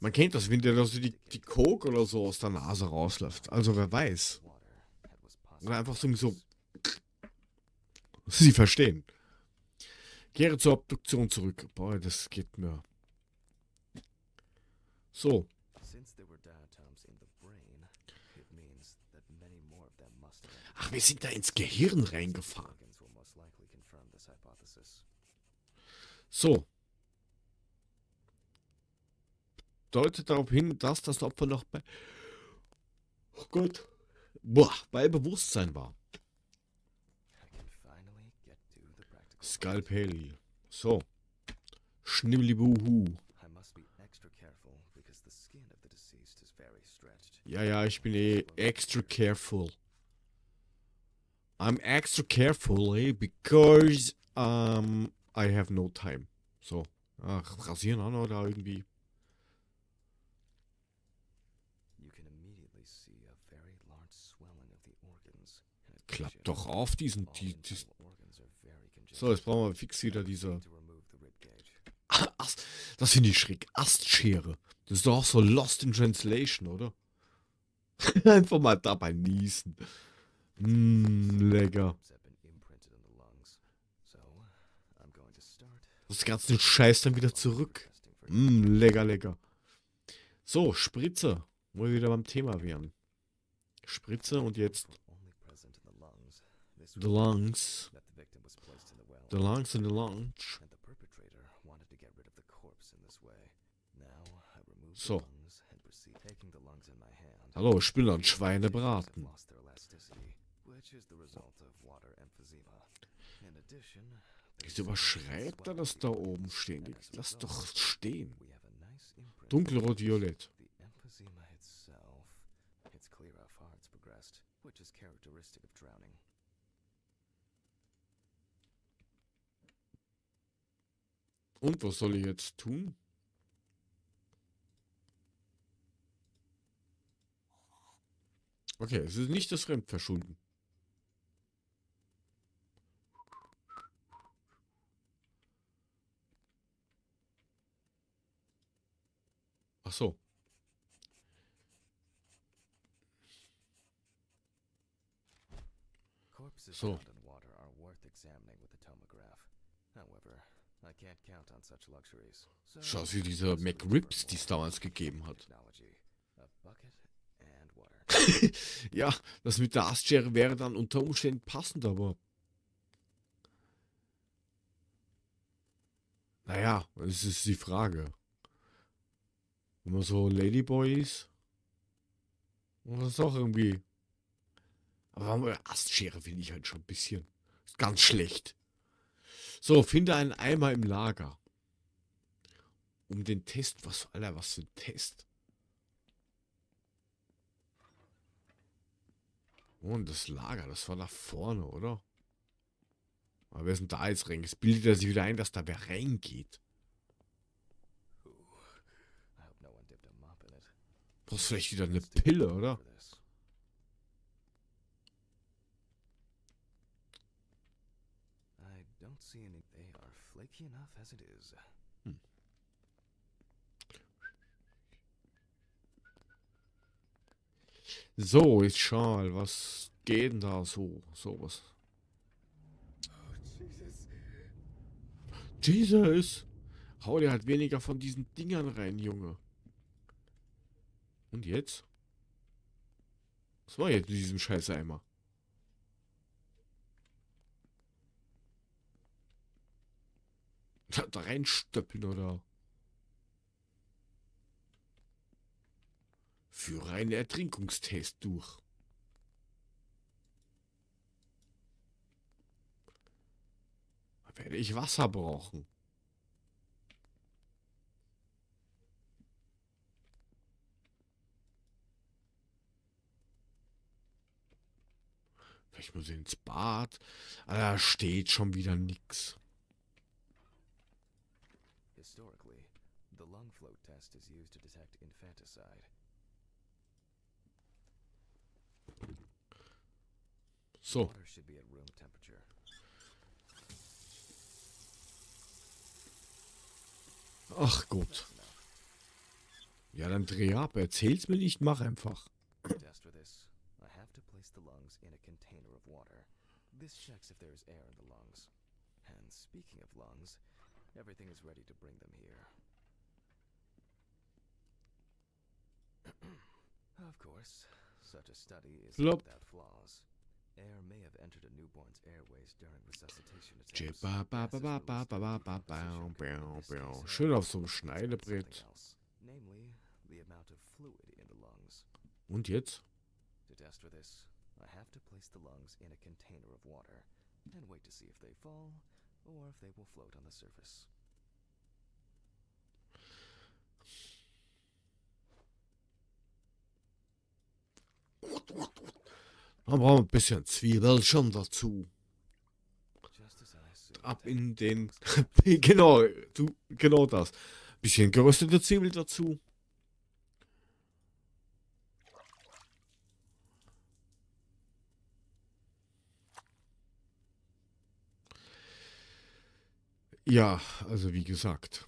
man kennt das, wenn der also die, die Coke oder so aus der Nase rausläuft. Also wer weiß. Oder einfach so, so Sie verstehen. Kehre zur Obduktion zurück. Boah, das geht mir. So. Ach, wir sind da ins Gehirn reingefahren. So. Deutet darauf hin, dass das Opfer noch bei... Oh Gott. Boah, bei Bewusstsein war. Skalpel. So. Schnibbelibuhu. Ja, ja, ich bin eh extra careful. I'm extra careful, eh, because um, I have no time. So. Ach, rasieren an oder irgendwie. Klappt doch auf diesen... Die, die. So, jetzt brauchen wir fix wieder diese... Das finde ich schräg. Astschere. Das ist doch auch so Lost in Translation, oder? Einfach mal dabei niesen. Mm, lecker. Das ganze Scheiß dann wieder zurück. Mm, lecker, lecker. So, Spritze. Wo wir wieder beim Thema wären. Spritze und jetzt... The lungs. The lungs and the lungs. So. Hallo, ich bin ein Schweinebraten. Wieso überschreibt er das da oben ständig? Lass doch stehen. Dunkelrot-Violett. Und was soll ich jetzt tun? Okay, es ist nicht das Fremd verschwunden. Ach so. So. Schau sie diese McRibs, die es damals gegeben hat. Ja, das mit der Astschere wäre dann unter Umständen passend, aber... Naja, es ist die Frage. Wenn man so Ladyboy ist... Das ist auch irgendwie... Aber Astschere finde ich halt schon ein bisschen... Ist ganz schlecht. So, finde einen Eimer im Lager. Um den Test... Was, Alter, was für ein Test? Oh, und das Lager, das war nach vorne, oder? Aber wer ist denn da jetzt rein? Jetzt bildet er sich wieder ein, dass da wer reingeht. Brauchst vielleicht wieder eine Pille, oder? Hm. So, jetzt schau, was geht denn da so? Sowas. Jesus! Hau dir halt weniger von diesen Dingern rein, Junge. Und jetzt? Was war jetzt mit diesem Scheißeimer? Da, da reinstöppeln, oder? Führe einen Ertrinkungstest durch. Da werde ich Wasser brauchen. Vielleicht muss ich ins Bad. Aber da steht schon wieder nichts. Historically, the lung float test is used to detect infanticide. So. Ach Gott. Ja, dann dreh ab. Erzähl's mir nicht, mach einfach. Everything is ready to bring them here. Of course, such a study is without flaws. Air may have entered a newborn's airways during resuscitation attempts. Schön auf so einem Schneidebrett. Namely, the amount of fluid in the lungs. Und jetzt? To test for this, I have to place the lungs in a container of water and wait to see if they fall. Or if they will float on the surface. Dann brauchen wir ein bisschen Zwiebel schon dazu. Ab in den... genau, du, genau das. Ein bisschen geröstete Zwiebel dazu. Ja, also wie gesagt.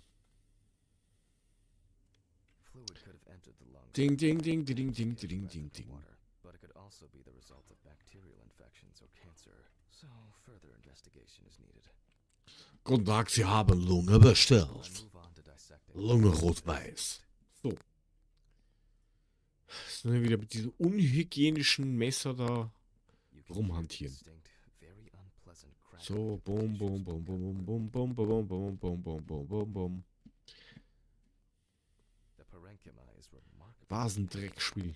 Ding, ding, ding, ding, ding, ding, ding, ding. Guten Tag, Sie haben Lunge bestellt. Lunge rot-weiß. So. Jetzt müssen wir wieder mit diesem unhygienischen Messer da rumhantieren. So, boom, boom, boom, boom, boom, boom, boom, boom, boom, boom, boom, boom, boom, boom. Vasendreckspiel.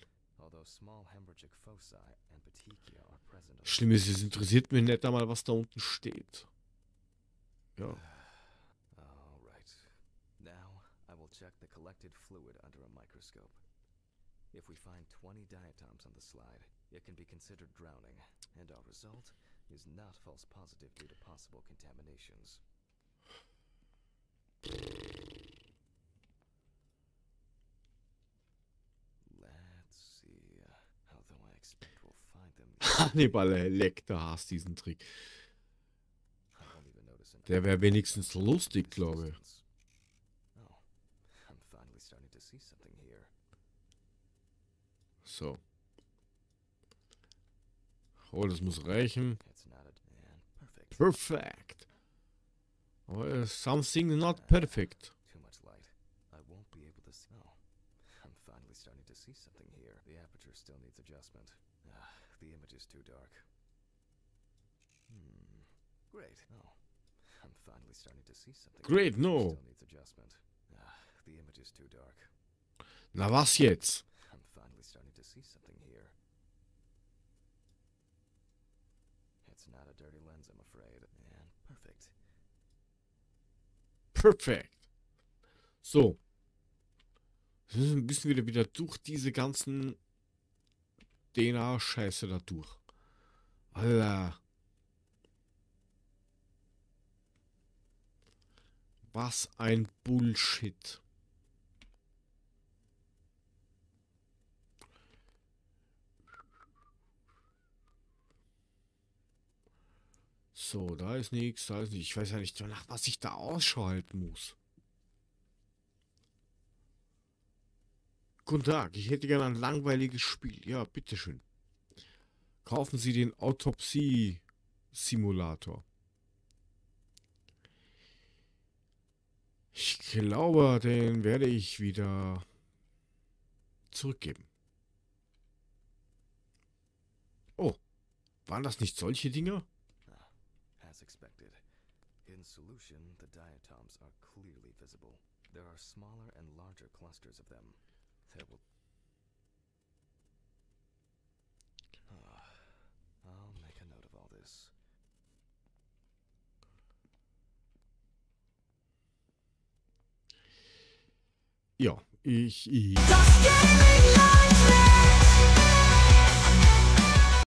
Schlimm ist, es interessiert mich nicht einmal, was da unten steht. Ja. If we find twenty diatoms on the slide, it can be considered drowning, and our result is not false positive due to possible contaminations. Let's see, although I expect we'll find them. Hannibal Lecter hasst diesen Trick. Der wäre wenigstens lustig, glaube ich. Oh, I'm finally starting to see something here. So. Oh, das muss reichen. Perfekt. Oh, something not perfect. Great, no. Na was jetzt? Finally starting to see something here. It's not a dirty lens, I'm afraid. And perfect. Perfekt. So. Wir müssen wieder wieder durch diese ganzen D N A-Scheiße da durch. Alter. Was ein Bullshit. So, da ist nichts, da ist nichts. Ich weiß ja nicht, nach was ich da Ausschau halten muss. Guten Tag, ich hätte gerne ein langweiliges Spiel. Ja, bitteschön. Kaufen Sie den Autopsy Simulator. Ich glaube, den werde ich wieder zurückgeben. Oh, waren das nicht solche Dinge? As expected. In solution, the diatoms are clearly visible. There are smaller and larger clusters of them. There will... Ah, I'll make a note of all this. Ja, ich... ich...